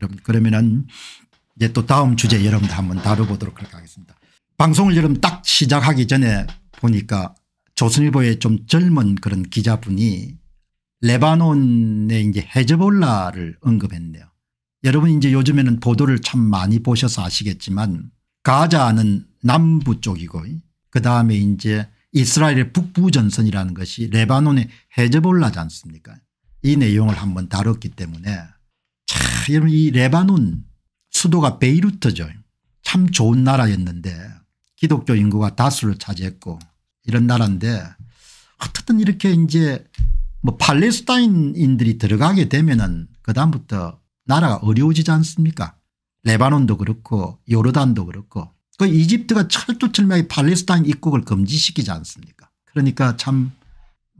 여러분 그러면은 이제 또 다음 주제 여러분들 한번 다뤄보도록 하겠습니다. 방송을 여러분 딱 시작하기 전에 보니까 조선일보의 좀 젊은 그런 기자분이 레바논의 이제 헤즈볼라를 언급했네요. 여러분 이제 요즘에는 보도를 참 많이 보셔서 아시겠지만 가자는 남부 쪽이고 그다음에 이제 이스라엘의 북부 전선이라는 것이 레바논의 헤즈볼라지 않습니까. 이 내용을 한번 다뤘기 때문에 참 여러분 이 레바논 수도가 베이루트죠. 참 좋은 나라였는데 기독교 인구가 다수를 차지했고 이런 나라인데 어쨌든 이렇게 이제 뭐 팔레스타인인들이 들어가게 되면은 그다음부터 나라가 어려워지지 않습니까. 레바논도 그렇고 요르단도 그렇고 그 이집트가 철두철미하게 팔레스타인 입국을 금지시키지 않습니까. 그러니까 참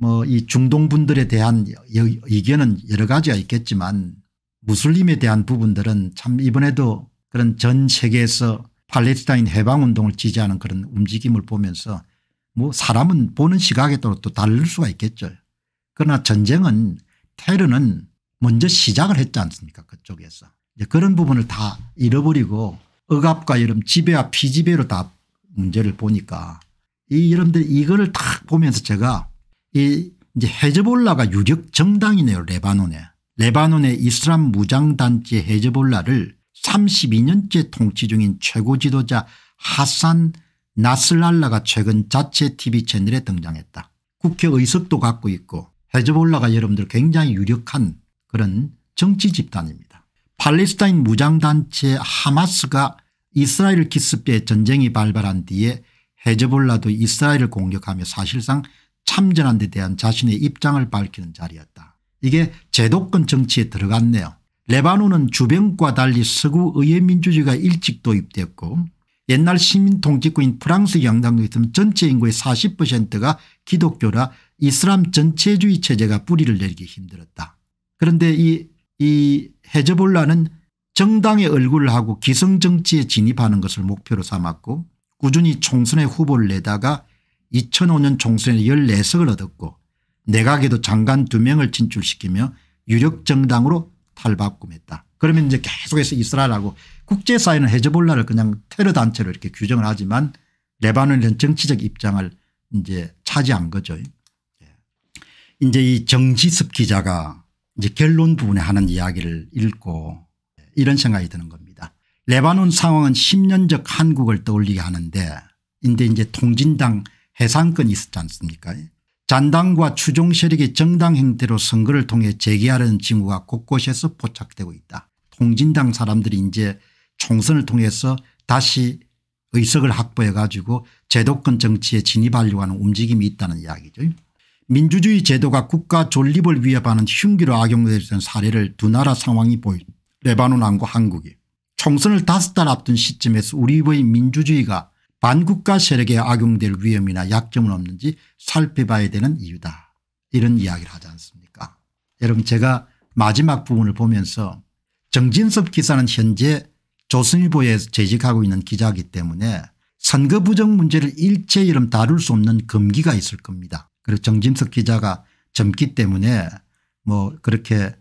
뭐 이 중동 분들에 대한 의견은 여러 가지가 있겠지만 무슬림에 대한 부분들은 참 이번에도 그런 전 세계에서 팔레스타인 해방운동을 지지하는 그런 움직임을 보면서 뭐 사람은 보는 시각에 따라 또 다를 수가 있겠죠. 그러나 전쟁은 테러는 먼저 시작을 했지 않습니까 그쪽에서. 이제 그런 부분을 다 잃어버리고 억압과 여러분 지배와 피지배로 다 문제를 보니까 이 여러분들 이거를 딱 보면서 제가 이 이제 헤즈볼라가 유력 정당이네요. 레바논에. 레바논의 이슬람 무장단체 헤즈볼라를 32년째 통치 중인 최고 지도자 하산 나슬랄라가 최근 자체 TV 채널에 등장했다. 국회 의석도 갖고 있고 헤즈볼라가 여러분들 굉장히 유력한 그런 정치 집단입니다. 팔레스타인 무장단체 하마스가 이스라엘 기습에 전쟁이 발발한 뒤에 헤즈볼라도 이스라엘을 공격하며 사실상 참전한 데 대한 자신의 입장을 밝히는 자리였다. 이게 제도권 정치에 들어갔네요. 레바논은 주변과 달리 서구 의회 민주주의가 일찍 도입되었고 옛날 시민 통치국인 프랑스 영향력이 있으면 전체 인구의 40%가 기독교라 이슬람 전체주의 체제가 뿌리를 내리기 힘들었다. 그런데 이 헤즈볼라는 정당의 얼굴을 하고 기성정치에 진입하는 것을 목표로 삼았고 꾸준히 총선에 후보를 내다가 2005년 총선에 14석을 얻었고 내각에도 장관 2명을 진출시키며 유력 정당으로 탈바꿈했다. 그러면 이제 계속해서 이스라엘하고 국제사회는 헤즈볼라를 그냥 테러단체로 이렇게 규정을 하지만 레바논은 정치적 입장을 이제 차지한 거죠. 이제 이 정지섭 기자가 이제 결론 부분에 하는 이야기를 읽고 이런 생각이 드는 겁니다. 레바논 상황은 10년적 한국을 떠올리게 하는데 이제 통진당 해산권이 있었지 않습니까. 잔당과 추종 세력의 정당 행태로 선거를 통해 재개하려는 징후가 곳곳에서 포착되고 있다. 통진당 사람들이 이제 총선을 통해서 다시 의석을 확보해 가지고 제도권 정치에 진입하려고 하는 움직임이 있다는 이야기죠. 민주주의 제도가 국가 존립을 위협하는 흉기로 악용되는 사례를 두 나라 상황이 보인다. 레바논과 한국이. 총선을 5달 앞둔 시점에서 우리의 민주주의가 반국가 세력에 악용될 위험이나 약점은 없는지 살펴봐야 되는 이유다. 이런 이야기를 하지 않습니까. 여러분 제가 마지막 부분을 보면서 정진섭 기사는 현재 조선일보에 재직하고 있는 기자이기 때문에 선거 부정 문제를 일체 이름 다룰 수 없는 금기가 있을 겁니다. 그리고 정진섭 기자가 젊기 때문에 뭐 그렇게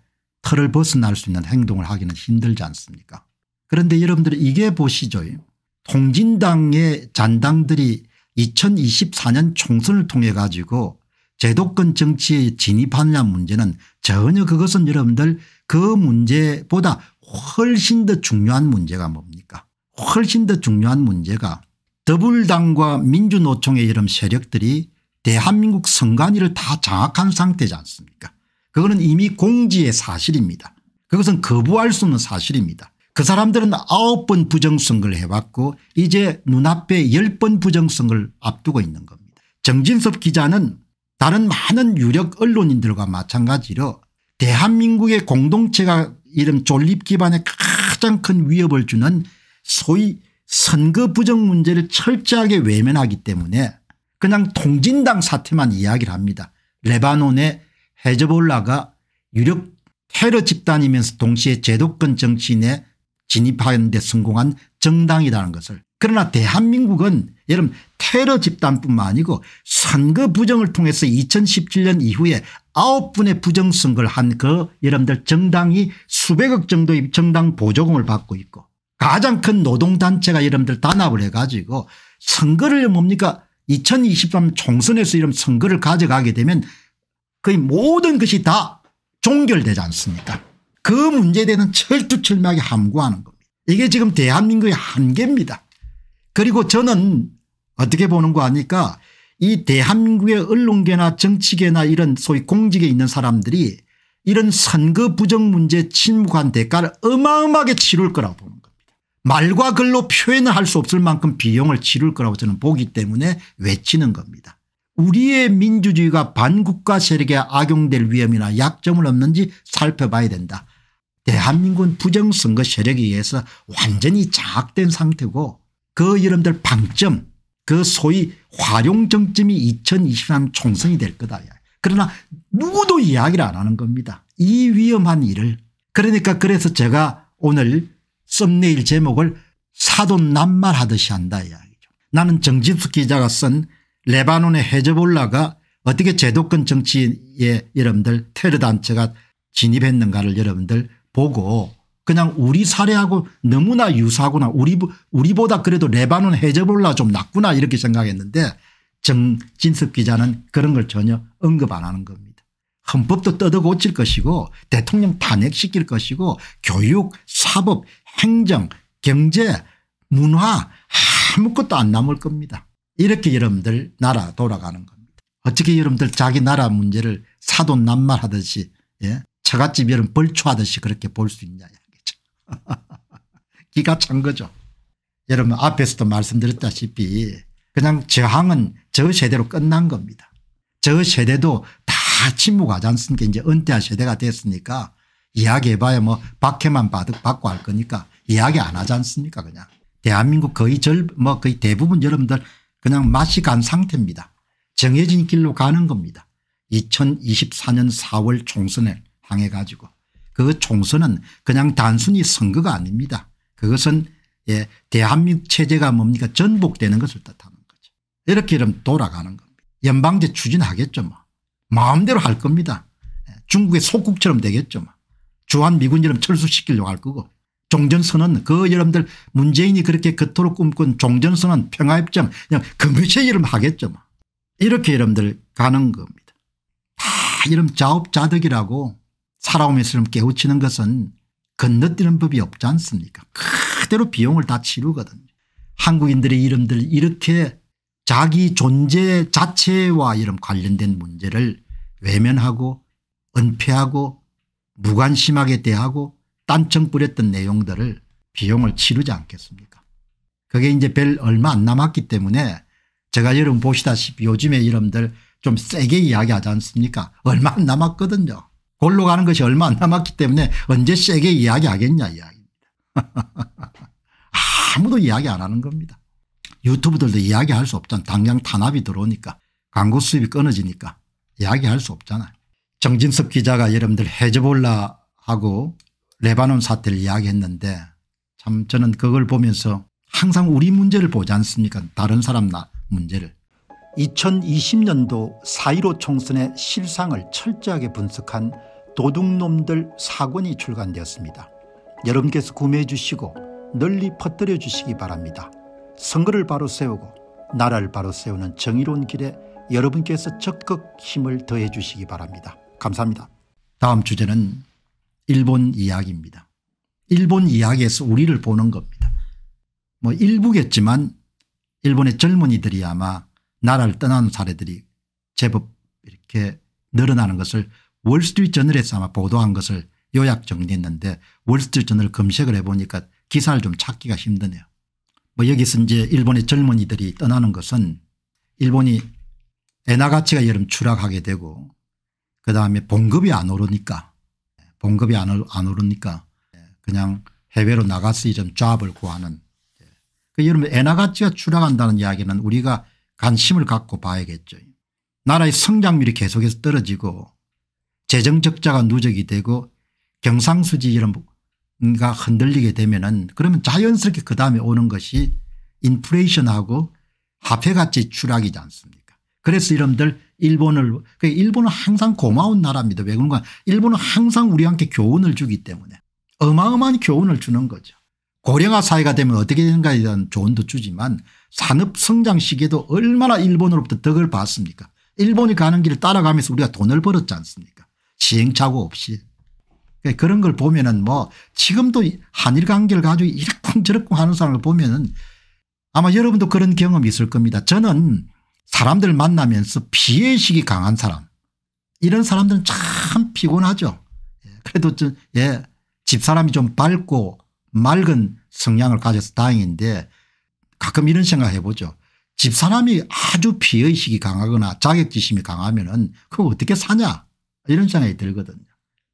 틀을 벗어날 수 있는 행동을 하기는 힘들지 않습니까. 그런데 여러분들 이게 보시죠. 통진당의 잔당들이 2024년 총선을 통해 가지고 제도권 정치에 진입하느냐는 문제는 전혀 그것은 여러분들 그 문제보다 훨씬 더 중요한 문제가 뭡니까. 훨씬 더 중요한 문제가 더불당과 민주노총의 이런 세력들이 대한민국 선관위를 다 장악한 상태지 않습니까? 그거는 이미 공지의 사실입니다. 그것은 거부할 수 없는 사실입니다. 그 사람들은 9번 부정선거를 해왔고 이제 눈앞에 10번 부정선거를 앞두고 있는 겁니다. 정진섭 기자는 다른 많은 유력 언론인들과 마찬가지로 대한민국의 공동체가 이런 존립 기반에 가장 큰 위협을 주는 소위 선거 부정 문제를 철저하게 외면하기 때문에 그냥 통진당 사태만 이야기를 합니다. 레바논의 헤즈볼라가 유력 테러 집단이면서 동시에 제도권 정치인에 진입하는 데 성공한 정당이라는 것을. 그러나 대한민국은 여러분 테러 집단뿐만 아니고 선거 부정을 통해서 2017년 이후에 9분의 부정선거를 한 그 여러분들 정당이 수백억 정도의 정당 보조금을 받고 있고 가장 큰 노동단체가 여러분들 단합을 해가지고 선거를 뭡니까 2023 총선에서 이런 선거를 가져가게 되면 거의 모든 것이 다 종결되지 않습니까? 그 문제에 대해서는 철두철미하게 함구하는 겁니다. 이게 지금 대한민국의 한계입니다. 그리고 저는 어떻게 보는 거 아니까 이 대한민국의 언론계나 정치계나 이런 소위 공직에 있는 사람들이 이런 선거 부정 문제에 침묵한 대가를 어마어마하게 치룰 거라고 보는 겁니다. 말과 글로 표현을 할 수 없을 만큼 비용을 치룰 거라고 저는 보기 때문에 외치는 겁니다. 우리의 민주주의가 반국가 세력에 악용될 위험이나 약점을 없는지 살펴봐야 된다. 대한민국은 부정선거 세력에 의해서 완전히 장악된 상태고 그 여러분들 방점 그 소위 활용정점이 2023 총선이 될 거다. 그러나 누구도 이야기를 안 하는 겁니다. 이 위험한 일을. 그러니까 그래서 제가 오늘 썸네일 제목을 사돈낱말하듯이 한다 이야기죠. 나는 정진숙 기자가 쓴 레바논의 헤즈볼라가 어떻게 제도권 정치의 여러분들 테러단체가 진입했는가를 여러분들 보고 그냥 우리 사례하고 너무나 유사하구나. 우리보다 그래도 레바논 헤즈볼라 좀 낫구나 이렇게 생각했는데 정진섭 기자는 그런 걸 전혀 언급 안 하는 겁니다. 헌법도 뜯어고칠 것이고 대통령 탄핵시킬 것이고 교육, 사법, 행정, 경제, 문화 아무것도 안 남을 겁니다. 이렇게 여러분들 나라 돌아가는 겁니다. 어떻게 여러분들 자기 나라 문제를 사돈낱말하듯이 예? 처갓집 여러분 벌초하듯이 그렇게 볼 수 있냐. 기가 찬 거죠. 여러분 앞에서도 말씀드렸다시피 그냥 저항은 저 세대로 끝난 겁니다. 저 세대도 다 침묵하지 않습니까? 이제 은퇴한 세대가 됐으니까 이야기해봐야 뭐 박해만 받고 할 거니까 이야기 안 하지 않습니까? 그냥 대한민국 거의 대부분 여러분들 그냥 맛이 간 상태입니다. 정해진 길로 가는 겁니다. 2024년 4월 총선을 향해 가지고. 그 총선은 그냥 단순히 선거가 아닙니다. 그것은 예, 대한민국 체제가 뭡니까 전복되는 것을 뜻하는 거죠. 이렇게 이러면 돌아가는 겁니다. 연방제 추진하겠죠. 뭐. 마음대로 할 겁니다. 중국의 속국처럼 되겠죠. 뭐. 주한미군처럼 철수시키려고 할 거고 종전선언 그 여러분들 문재인이 그렇게 그토록 꿈꾼 종전선언 평화협정 그냥 금유체 이름 하겠죠. 뭐. 이렇게 여러분들 가는 겁니다. 다 이런 자업자득이라고 살아오면서 깨우치는 것은 건너뛰는 법이 없지 않습니까? 그대로 비용을 다 치르거든요. 한국인들의 이름들 이렇게 자기 존재 자체와 이런 관련된 문제를 외면하고 은폐하고 무관심하게 대하고 딴청 뿌렸던 내용들을 비용을 치르지 않겠습니까? 그게 이제 별 얼마 안 남았기 때문에 제가 여러분 보시다시피 요즘에 여러분들 좀 세게 이야기하지 않습니까? 얼마 안 남았거든요. 골로 가는 것이 얼마 안 남았기 때문에 언제 세게 이야기하겠냐 이야기입니다. 아무도 이야기 안 하는 겁니다. 유튜브들도 이야기할 수 없잖아. 당장 탄압이 들어오니까 광고 수입이 끊어지니까 이야기할 수 없잖아요. 정진섭 기자가 여러분들 헤즈볼라하고 레바논 사태를 이야기했는데 참 저는 그걸 보면서 항상 우리 문제를 보지 않습니까? 다른 사람 문제를. 2020년도 4.15 총선의 실상을 철저하게 분석한 도둑놈들 4권이 출간되었습니다. 여러분께서 구매해 주시고 널리 퍼뜨려 주시기 바랍니다. 선거를 바로 세우고 나라를 바로 세우는 정의로운 길에 여러분께서 적극 힘을 더해 주시기 바랍니다. 감사합니다. 다음 주제는 일본 이야기입니다. 일본 이야기에서 우리를 보는 겁니다. 뭐 일부겠지만 일본의 젊은이들이 아마 나라를 떠나는 사례들이 제법 이렇게 늘어나는 것을 월스트리트저널에서 아마 보도한 것을 요약 정리했는데 월스트리트저널 검색을 해보니까 기사를 좀 찾기가 힘드네요. 뭐 여기서 이제 일본의 젊은이들이 떠나는 것은 일본이 엔화 가치가 여름 추락하게 되고 그다음에 봉급이 안 오르니까 그냥 해외로 나가서 좀 잡을 구하는 여러분 엔화 가치가 추락한다는 이야기는 우리가 관심을 갖고 봐야겠죠. 나라의 성장률이 계속해서 떨어지고 재정적자가 누적이 되고 경상수지 이런 가 흔들리게 되면은 그러면 자연스럽게 그다음에 오는 것이 인플레이션하고 화폐가치 추락이지 않습니까. 그래서 여러분들 일본을 일본은 항상 고마운 나라입니다. 왜 그런가 일본은 항상 우리한테 교훈을 주기 때문에 어마어마한 교훈을 주는 거죠. 고령화 사회가 되면 어떻게 되는가에 대한 조언도 주지만 산업성장 시기에도 얼마나 일본으로부터 덕을 봤습니까. 일본이 가는 길을 따라가면서 우리가 돈을 벌었지 않습니까. 시행착오 없이. 그런 걸 보면은 뭐 지금도 한일 관계를 가지고 이러쿵저러쿵 하는 사람을 보면은 아마 여러분도 그런 경험이 있을 겁니다. 저는 사람들 만나면서 피해의식이 강한 사람 이런 사람들은 참 피곤하죠. 그래도 예, 집사람이 좀 밝고 맑은 성향을 가져서 다행인데 가끔 이런 생각 해보죠. 집사람이 아주 피해의식이 강하거나 자격지심이 강하면은 그거 어떻게 사냐 이런 생각이 들거든요.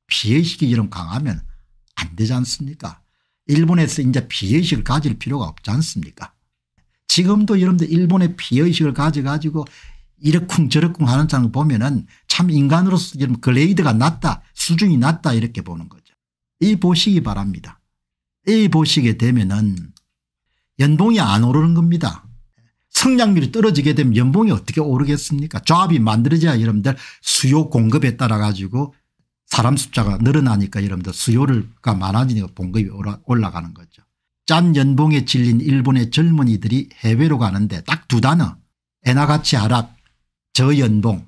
피해의식이 이런 강하면 안 되지 않습니까. 일본에서 이제 피해의식을 가질 필요가 없지 않습니까. 지금도 여러분들 일본의 피해의식을 가져가지고 이러쿵 저러쿵 하는 사람을 보면은 참 인간으로서 지금 글레이드가 낮다 수준이 낮다 이렇게 보는 거죠. 이 보시기 바랍니다. 이 보시게 되면은 연봉이 안 오르는 겁니다. 성장률이 떨어지게 되면 연봉이 어떻게 오르겠습니까. 조합이 만들어져야 여러분들 수요 공급에 따라 가지고 사람 숫자가 늘어나니까 여러분들 수요가 많아지니까 봉급이 올라가는 거죠. 짠 연봉에 질린 일본의 젊은이들이 해외로 가는데 딱 두 단어 엔화가치 하락 저연봉.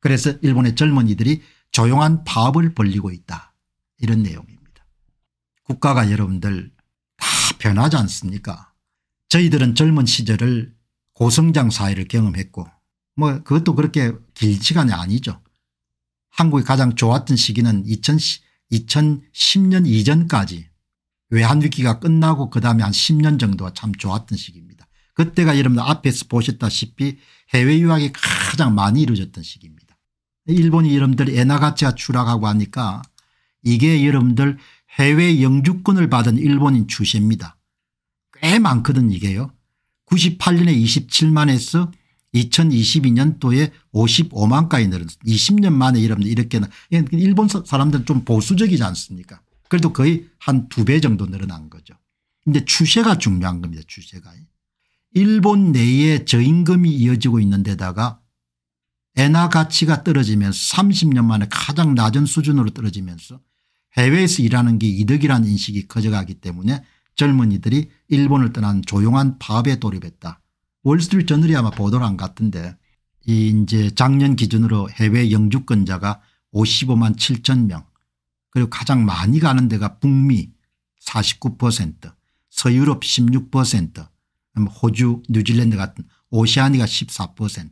그래서 일본의 젊은이들이 조용한 파업을 벌이고 있다 이런 내용입니다. 국가가 여러분들 다 변하지 않습니까. 저희들은 젊은 시절을 고성장 사회를 경험했고 뭐 그것도 그렇게 긴 시간이 아니죠. 한국이 가장 좋았던 시기는 2010년 이전까지 외환위기가 끝나고 그다음에 한 10년 정도가 참 좋았던 시기입니다. 그때가 여러분들 앞에서 보셨다시피 해외 유학이 가장 많이 이루어졌던 시기입니다. 일본이 여러분들 엔화가치가 추락하고 하니까 이게 여러분들 해외 영주권을 받은 일본인 주재입니다. 꽤 많거든 이게요. 98년에 27만에서 2022년도에 55만까지 늘었어요. 20년 만에 여러분들 이렇게 일본 사람들은 좀 보수적이지 않습니까. 그래도 거의 한 2배 정도 늘어난 거죠. 그런데 추세가 중요한 겁니다. 추세가. 일본 내에 저임금이 이어지고 있는 데다가 엔화 가치가 떨어지면서 30년 만에 가장 낮은 수준으로 떨어지면서 해외에서 일하는 게 이득이라는 인식이 커져가기 때문에 젊은이들이 일본을 떠난 조용한 파업에 돌입했다. 월스트리트저널이 아마 보도를 한 것 같은데 이제 작년 기준으로 해외 영주권자가 55만 7천 명, 그리고 가장 많이 가는 데가 북미 49%, 서유럽 16%, 호주 뉴질랜드 같은 오시아니가 14%.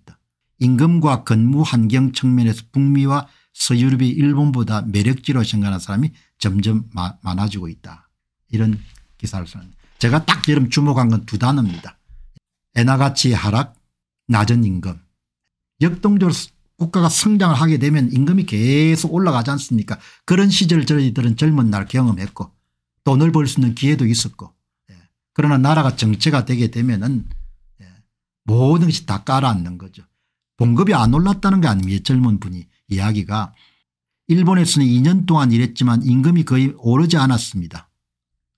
임금과 근무 환경 측면에서 북미와 서유럽이 일본보다 매력지로 생각하는 사람이 점점 많아지고 있다. 이런 기사를 썼는데 제가 딱 여러분 주목한 건 두 단어입니다. 엔화가치 하락, 낮은 임금. 역동적으로 국가가 성장을 하게 되면 임금이 계속 올라가지 않습니까. 그런 시절 저희들은 젊은 날 경험했고 돈을 벌 수 있는 기회도 있었고 그러나 나라가 정체가 되게 되면은 모든 것이 다 깔아앉는 거죠. 봉급이 안 올랐다는 게 아닙니다. 젊은 분이 이야기가 일본에서는 2년 동안 일했지만 임금이 거의 오르지 않았습니다.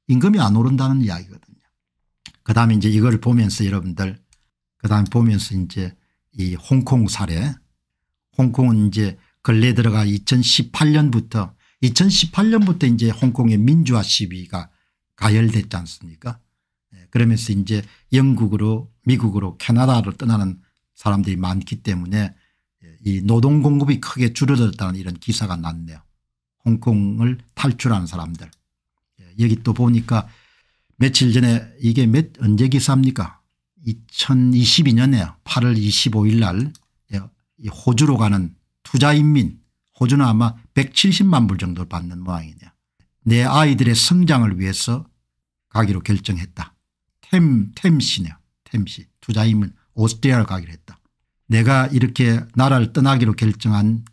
임금이 안 오른다는 이야기거든요. 그다음에 이제 이걸 보면서 여러분들 그다음에 보면서 이제 이 홍콩 사례. 홍콩은 이제 근래 들어가 2018년부터 이제 홍콩의 민주화 시위가 가열됐지 않습니까? 그러면서 이제 영국으로 미국으로 캐나다를 떠나는 사람들이 많기 때문에 이 노동 공급이 크게 줄어들었다는 이런 기사가 났네요. 홍콩을 탈출하는 사람들. 여기 또 보니까 며칠 전에 이게 언제 기사입니까? 2022년에 8월 25일 날 호주로 가는 투자인민, 호주는 아마 170만 불 정도 받는 모양이냐. 내 아이들의 성장을 위해서 가기로 결정했다. 템시 투자인민 오스트리아를 가기로 했다. 내가 이렇게 나라를 떠나기로 결정한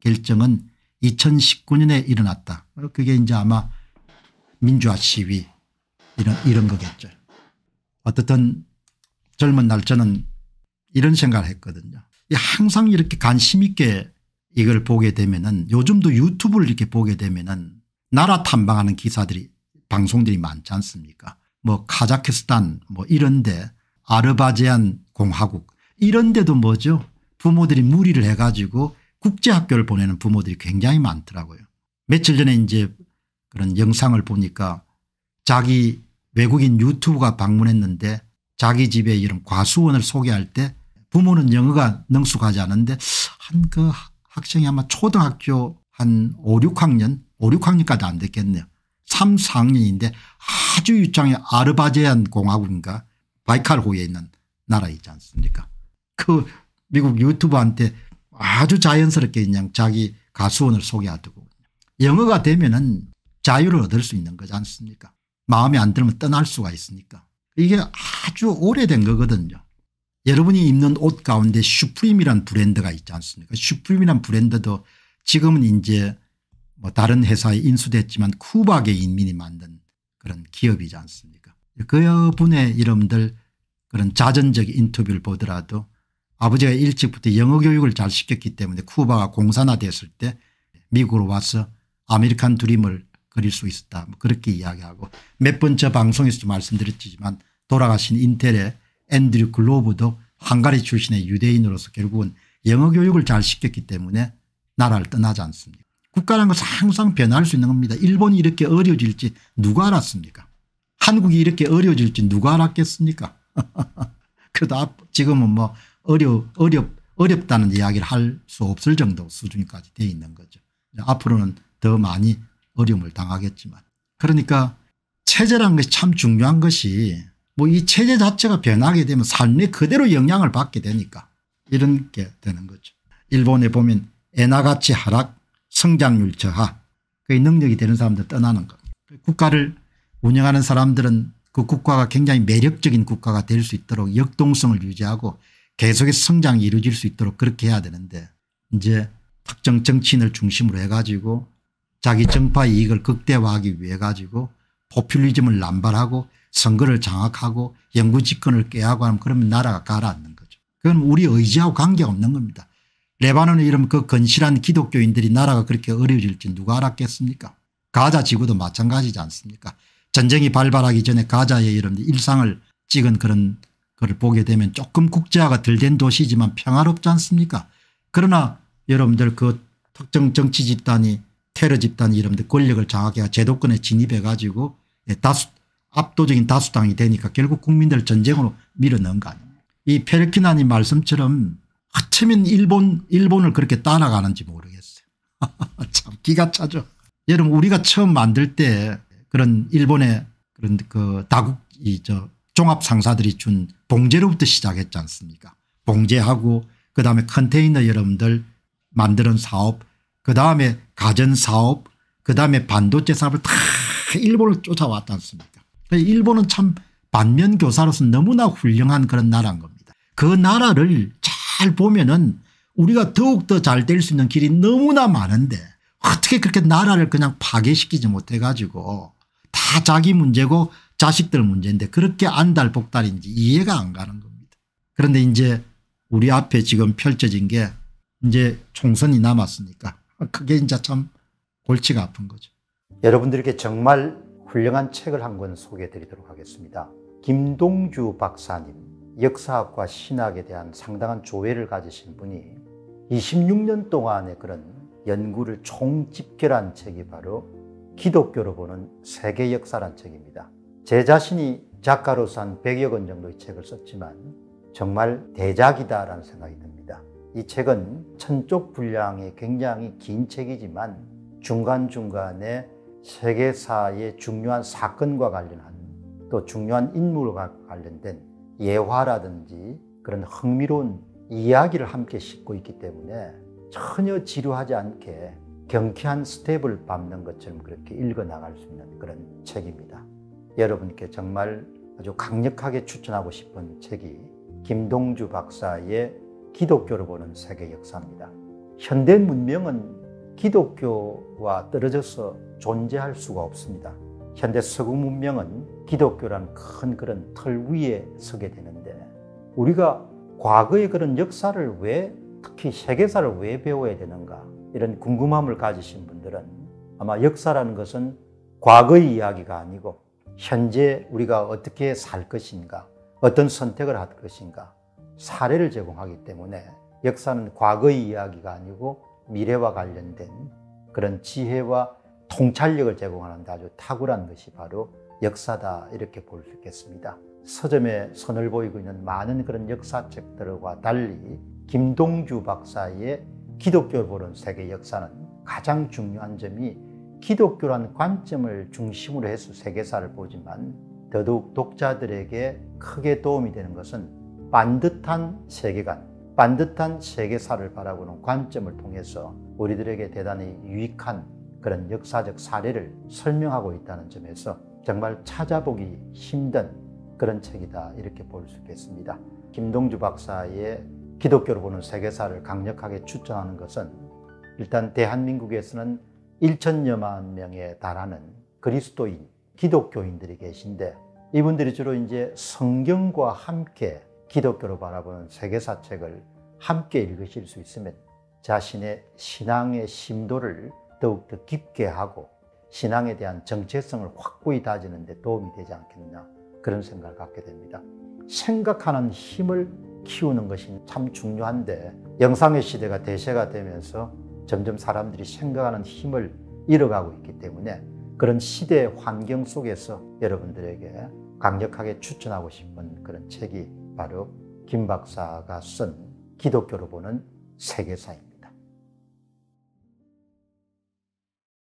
결정은 2019년에 일어났다. 그게 이제 아마 민주화 시위 이런 거겠죠. 어쨌든 젊은 날 저는 이런 생각을 했거든요. 항상 이렇게 관심 있게 이걸 보게 되면은, 요즘도 유튜브를 이렇게 보게 되면은 나라 탐방하는 기사들이 방송들이 많지 않습니까? 뭐 카자흐스탄 뭐 이런데, 아르바이잔 공화국 이런데도 뭐죠? 부모들이 무리를 해가지고 국제학교를 보내는 부모들이 굉장히 많더라고요. 며칠 전에 이제 그런 영상을 보니까 자기 외국인 유튜브가 방문했는데 자기 집에 이런 과수원을 소개할 때 부모는 영어가 능숙하지 않은데 한 그 학생이 아마 초등학교 한 5, 6학년까지 안 됐겠네요. 3, 4학년인데 아주 유창의 아르바이잔 공화국인가 바이칼호에 있는 나라 있지 않습니까? 그 미국 유튜버한테 아주 자연스럽게 그냥 자기 가수원을 소개하더군요. 영어가 되면은 자유를 얻을 수 있는 거지 않습니까? 마음에 안 들면 떠날 수가 있으니까. 이게 아주 오래된 거거든요. 여러분이 입는 옷 가운데 슈프림이란 브랜드가 있지 않습니까? 슈프림이란 브랜드도 지금은 이제 뭐 다른 회사에 인수됐지만 쿠바계 인민이 만든 그런 기업이지 않습니까? 그분의 이름들 그런 자전적 인터뷰를 보더라도 아버지가 일찍부터 영어 교육을 잘 시켰기 때문에 쿠바가 공산화됐을 때 미국으로 와서 아메리칸 드림을 그릴 수 있었다, 그렇게 이야기하고, 몇 번 저 방송에서도 말씀드렸지만 돌아가신 인텔의 앤드류 글로브도 헝가리 출신의 유대인으로서 결국은 영어 교육을 잘 시켰기 때문에 나라를 떠나지 않습니다. 국가라는 것은 항상 변할 수 있는 겁니다. 일본이 이렇게 어려워질지 누가 알았습니까? 한국이 이렇게 어려워질지 누가 알았겠습니까? 그래도 지금은 뭐 어렵다는 이야기를 할 수 없을 정도 수준까지 되어 있는 거죠. 앞으로는 더 많이 어려움을 당하겠지만. 그러니까 체제라는 것이 참 중요한 것이, 뭐 이 체제 자체가 변하게 되면 삶에 그대로 영향을 받게 되니까 이렇게 되는 거죠. 일본에 보면 엔화가치 하락, 성장률 저하, 그게 능력이 되는 사람들 떠나는 겁니다. 국가를 운영하는 사람들은 그 국가가 굉장히 매력적인 국가가 될 수 있도록 역동성을 유지하고 계속해서 성장이 이루어질 수 있도록 그렇게 해야 되는데, 이제 특정 정치인을 중심으로 해가지고 자기 정파 이익을 극대화하기 위해 가지고 포퓰리즘을 남발하고 선거를 장악하고 영구집권을 꾀하고 하면, 그러면 나라가 가라앉는 거죠. 그건 우리 의지하고 관계가 없는 겁니다. 레바논에 이러면 그 건실한 기독교인들이 나라가 그렇게 어려워질지 누가 알았겠습니까? 가자 지구도 마찬가지지 않습니까? 전쟁이 발발하기 전에 가자의 이런 일상을 찍은 그런 그걸 보게 되면 조금 국제화가 덜 된 도시지만 평화롭지 않습니까? 그러나 여러분들 그 특정 정치 집단이, 테러 집단이 여러분들 권력을 장악해 제도권에 진입해 가지고 압도적인 다수당이 되니까 결국 국민들 전쟁으로 밀어넣은 거 아닙니까? 이 페르키나님 말씀처럼 어쩌면 일본을 그렇게 따라가는지 모르겠어요. 참 기가 차죠. 여러분 우리가 처음 만들 때 그런 일본의 그런 그 다국이 저 종합상사들이 준 봉제로부터 시작했지 않습니까? 봉제하고 그다음에 컨테이너 여러분들 만드는 사업, 그다음에 가전사업, 그다음에 반도체 사업을 다 일본을 쫓아왔지 않습니까? 일본은 참 반면교사로서 너무나 훌륭한 그런 나라인 겁니다. 그 나라를 잘 보면은 우리가 더욱더 잘 될 수 있는 길이 너무나 많은데 어떻게 그렇게 나라를 그냥 파괴시키지 못해 가지고 다 자기 문제고 자식들 문제인데 그렇게 안달복달인지 이해가 안 가는 겁니다. 그런데 이제 우리 앞에 지금 펼쳐진 게 이제 총선이 남았으니까 그게 이제 참 골치가 아픈 거죠. 여러분들에게 정말 훌륭한 책을 한 권 소개해 드리도록 하겠습니다. 김동주 박사님, 역사학과 신학에 대한 상당한 조예를 가지신 분이 26년 동안의 그런 연구를 총집결한 책이 바로 기독교로 보는 세계 역사란 책입니다. 제 자신이 작가로서 한 100여 권 정도의 책을 썼지만 정말 대작이다라는 생각이 듭니다. 이 책은 천쪽 분량의 굉장히 긴 책이지만 중간중간에 세계사의 중요한 사건과 관련한, 또 중요한 인물과 관련된 예화라든지 그런 흥미로운 이야기를 함께 싣고 있기 때문에 전혀 지루하지 않게 경쾌한 스텝을 밟는 것처럼 그렇게 읽어나갈 수 있는 그런 책입니다. 여러분께 정말 아주 강력하게 추천하고 싶은 책이 김동주 박사의 기독교를 보는 세계 역사입니다. 현대 문명은 기독교와 떨어져서 존재할 수가 없습니다. 현대 서구 문명은 기독교란 큰 그런 틀 위에 서게 되는데, 우리가 과거의 그런 역사를 왜, 특히 세계사를 왜 배워야 되는가, 이런 궁금함을 가지신 분들은 아마 역사라는 것은 과거의 이야기가 아니고 현재 우리가 어떻게 살 것인가, 어떤 선택을 할 것인가 사례를 제공하기 때문에 역사는 과거의 이야기가 아니고 미래와 관련된 그런 지혜와 통찰력을 제공하는 아주 탁월한 것이 바로 역사다, 이렇게 볼 수 있겠습니다. 서점에 선을 보이고 있는 많은 그런 역사책들과 달리 김동주 박사의 기독교를 보는 세계 역사는 가장 중요한 점이 기독교라는 관점을 중심으로 해서 세계사를 보지만 더더욱 독자들에게 크게 도움이 되는 것은 반듯한 세계관, 반듯한 세계사를 바라보는 관점을 통해서 우리들에게 대단히 유익한 그런 역사적 사례를 설명하고 있다는 점에서 정말 찾아보기 힘든 그런 책이다, 이렇게 볼 수 있겠습니다. 김동주 박사의 기독교를 보는 세계사를 강력하게 추천하는 것은 일단 대한민국에서는 1,000여만 명에 달하는 그리스도인, 기독교인들이 계신데, 이분들이 주로 이제 성경과 함께 기독교로 바라보는 세계사 책을 함께 읽으실 수 있으면 자신의 신앙의 심도를 더욱더 깊게 하고 신앙에 대한 정체성을 확고히 다지는 데 도움이 되지 않겠느냐, 그런 생각을 갖게 됩니다. 생각하는 힘을 키우는 것이 참 중요한데, 영상의 시대가 대세가 되면서 점점 사람들이 생각하는 힘을 잃어가고 있기 때문에 그런 시대 환경 속에서 여러분들에게 강력하게 추천하고 싶은 그런 책이 바로 김 박사가 쓴 기독교로 보는 세계사입니다.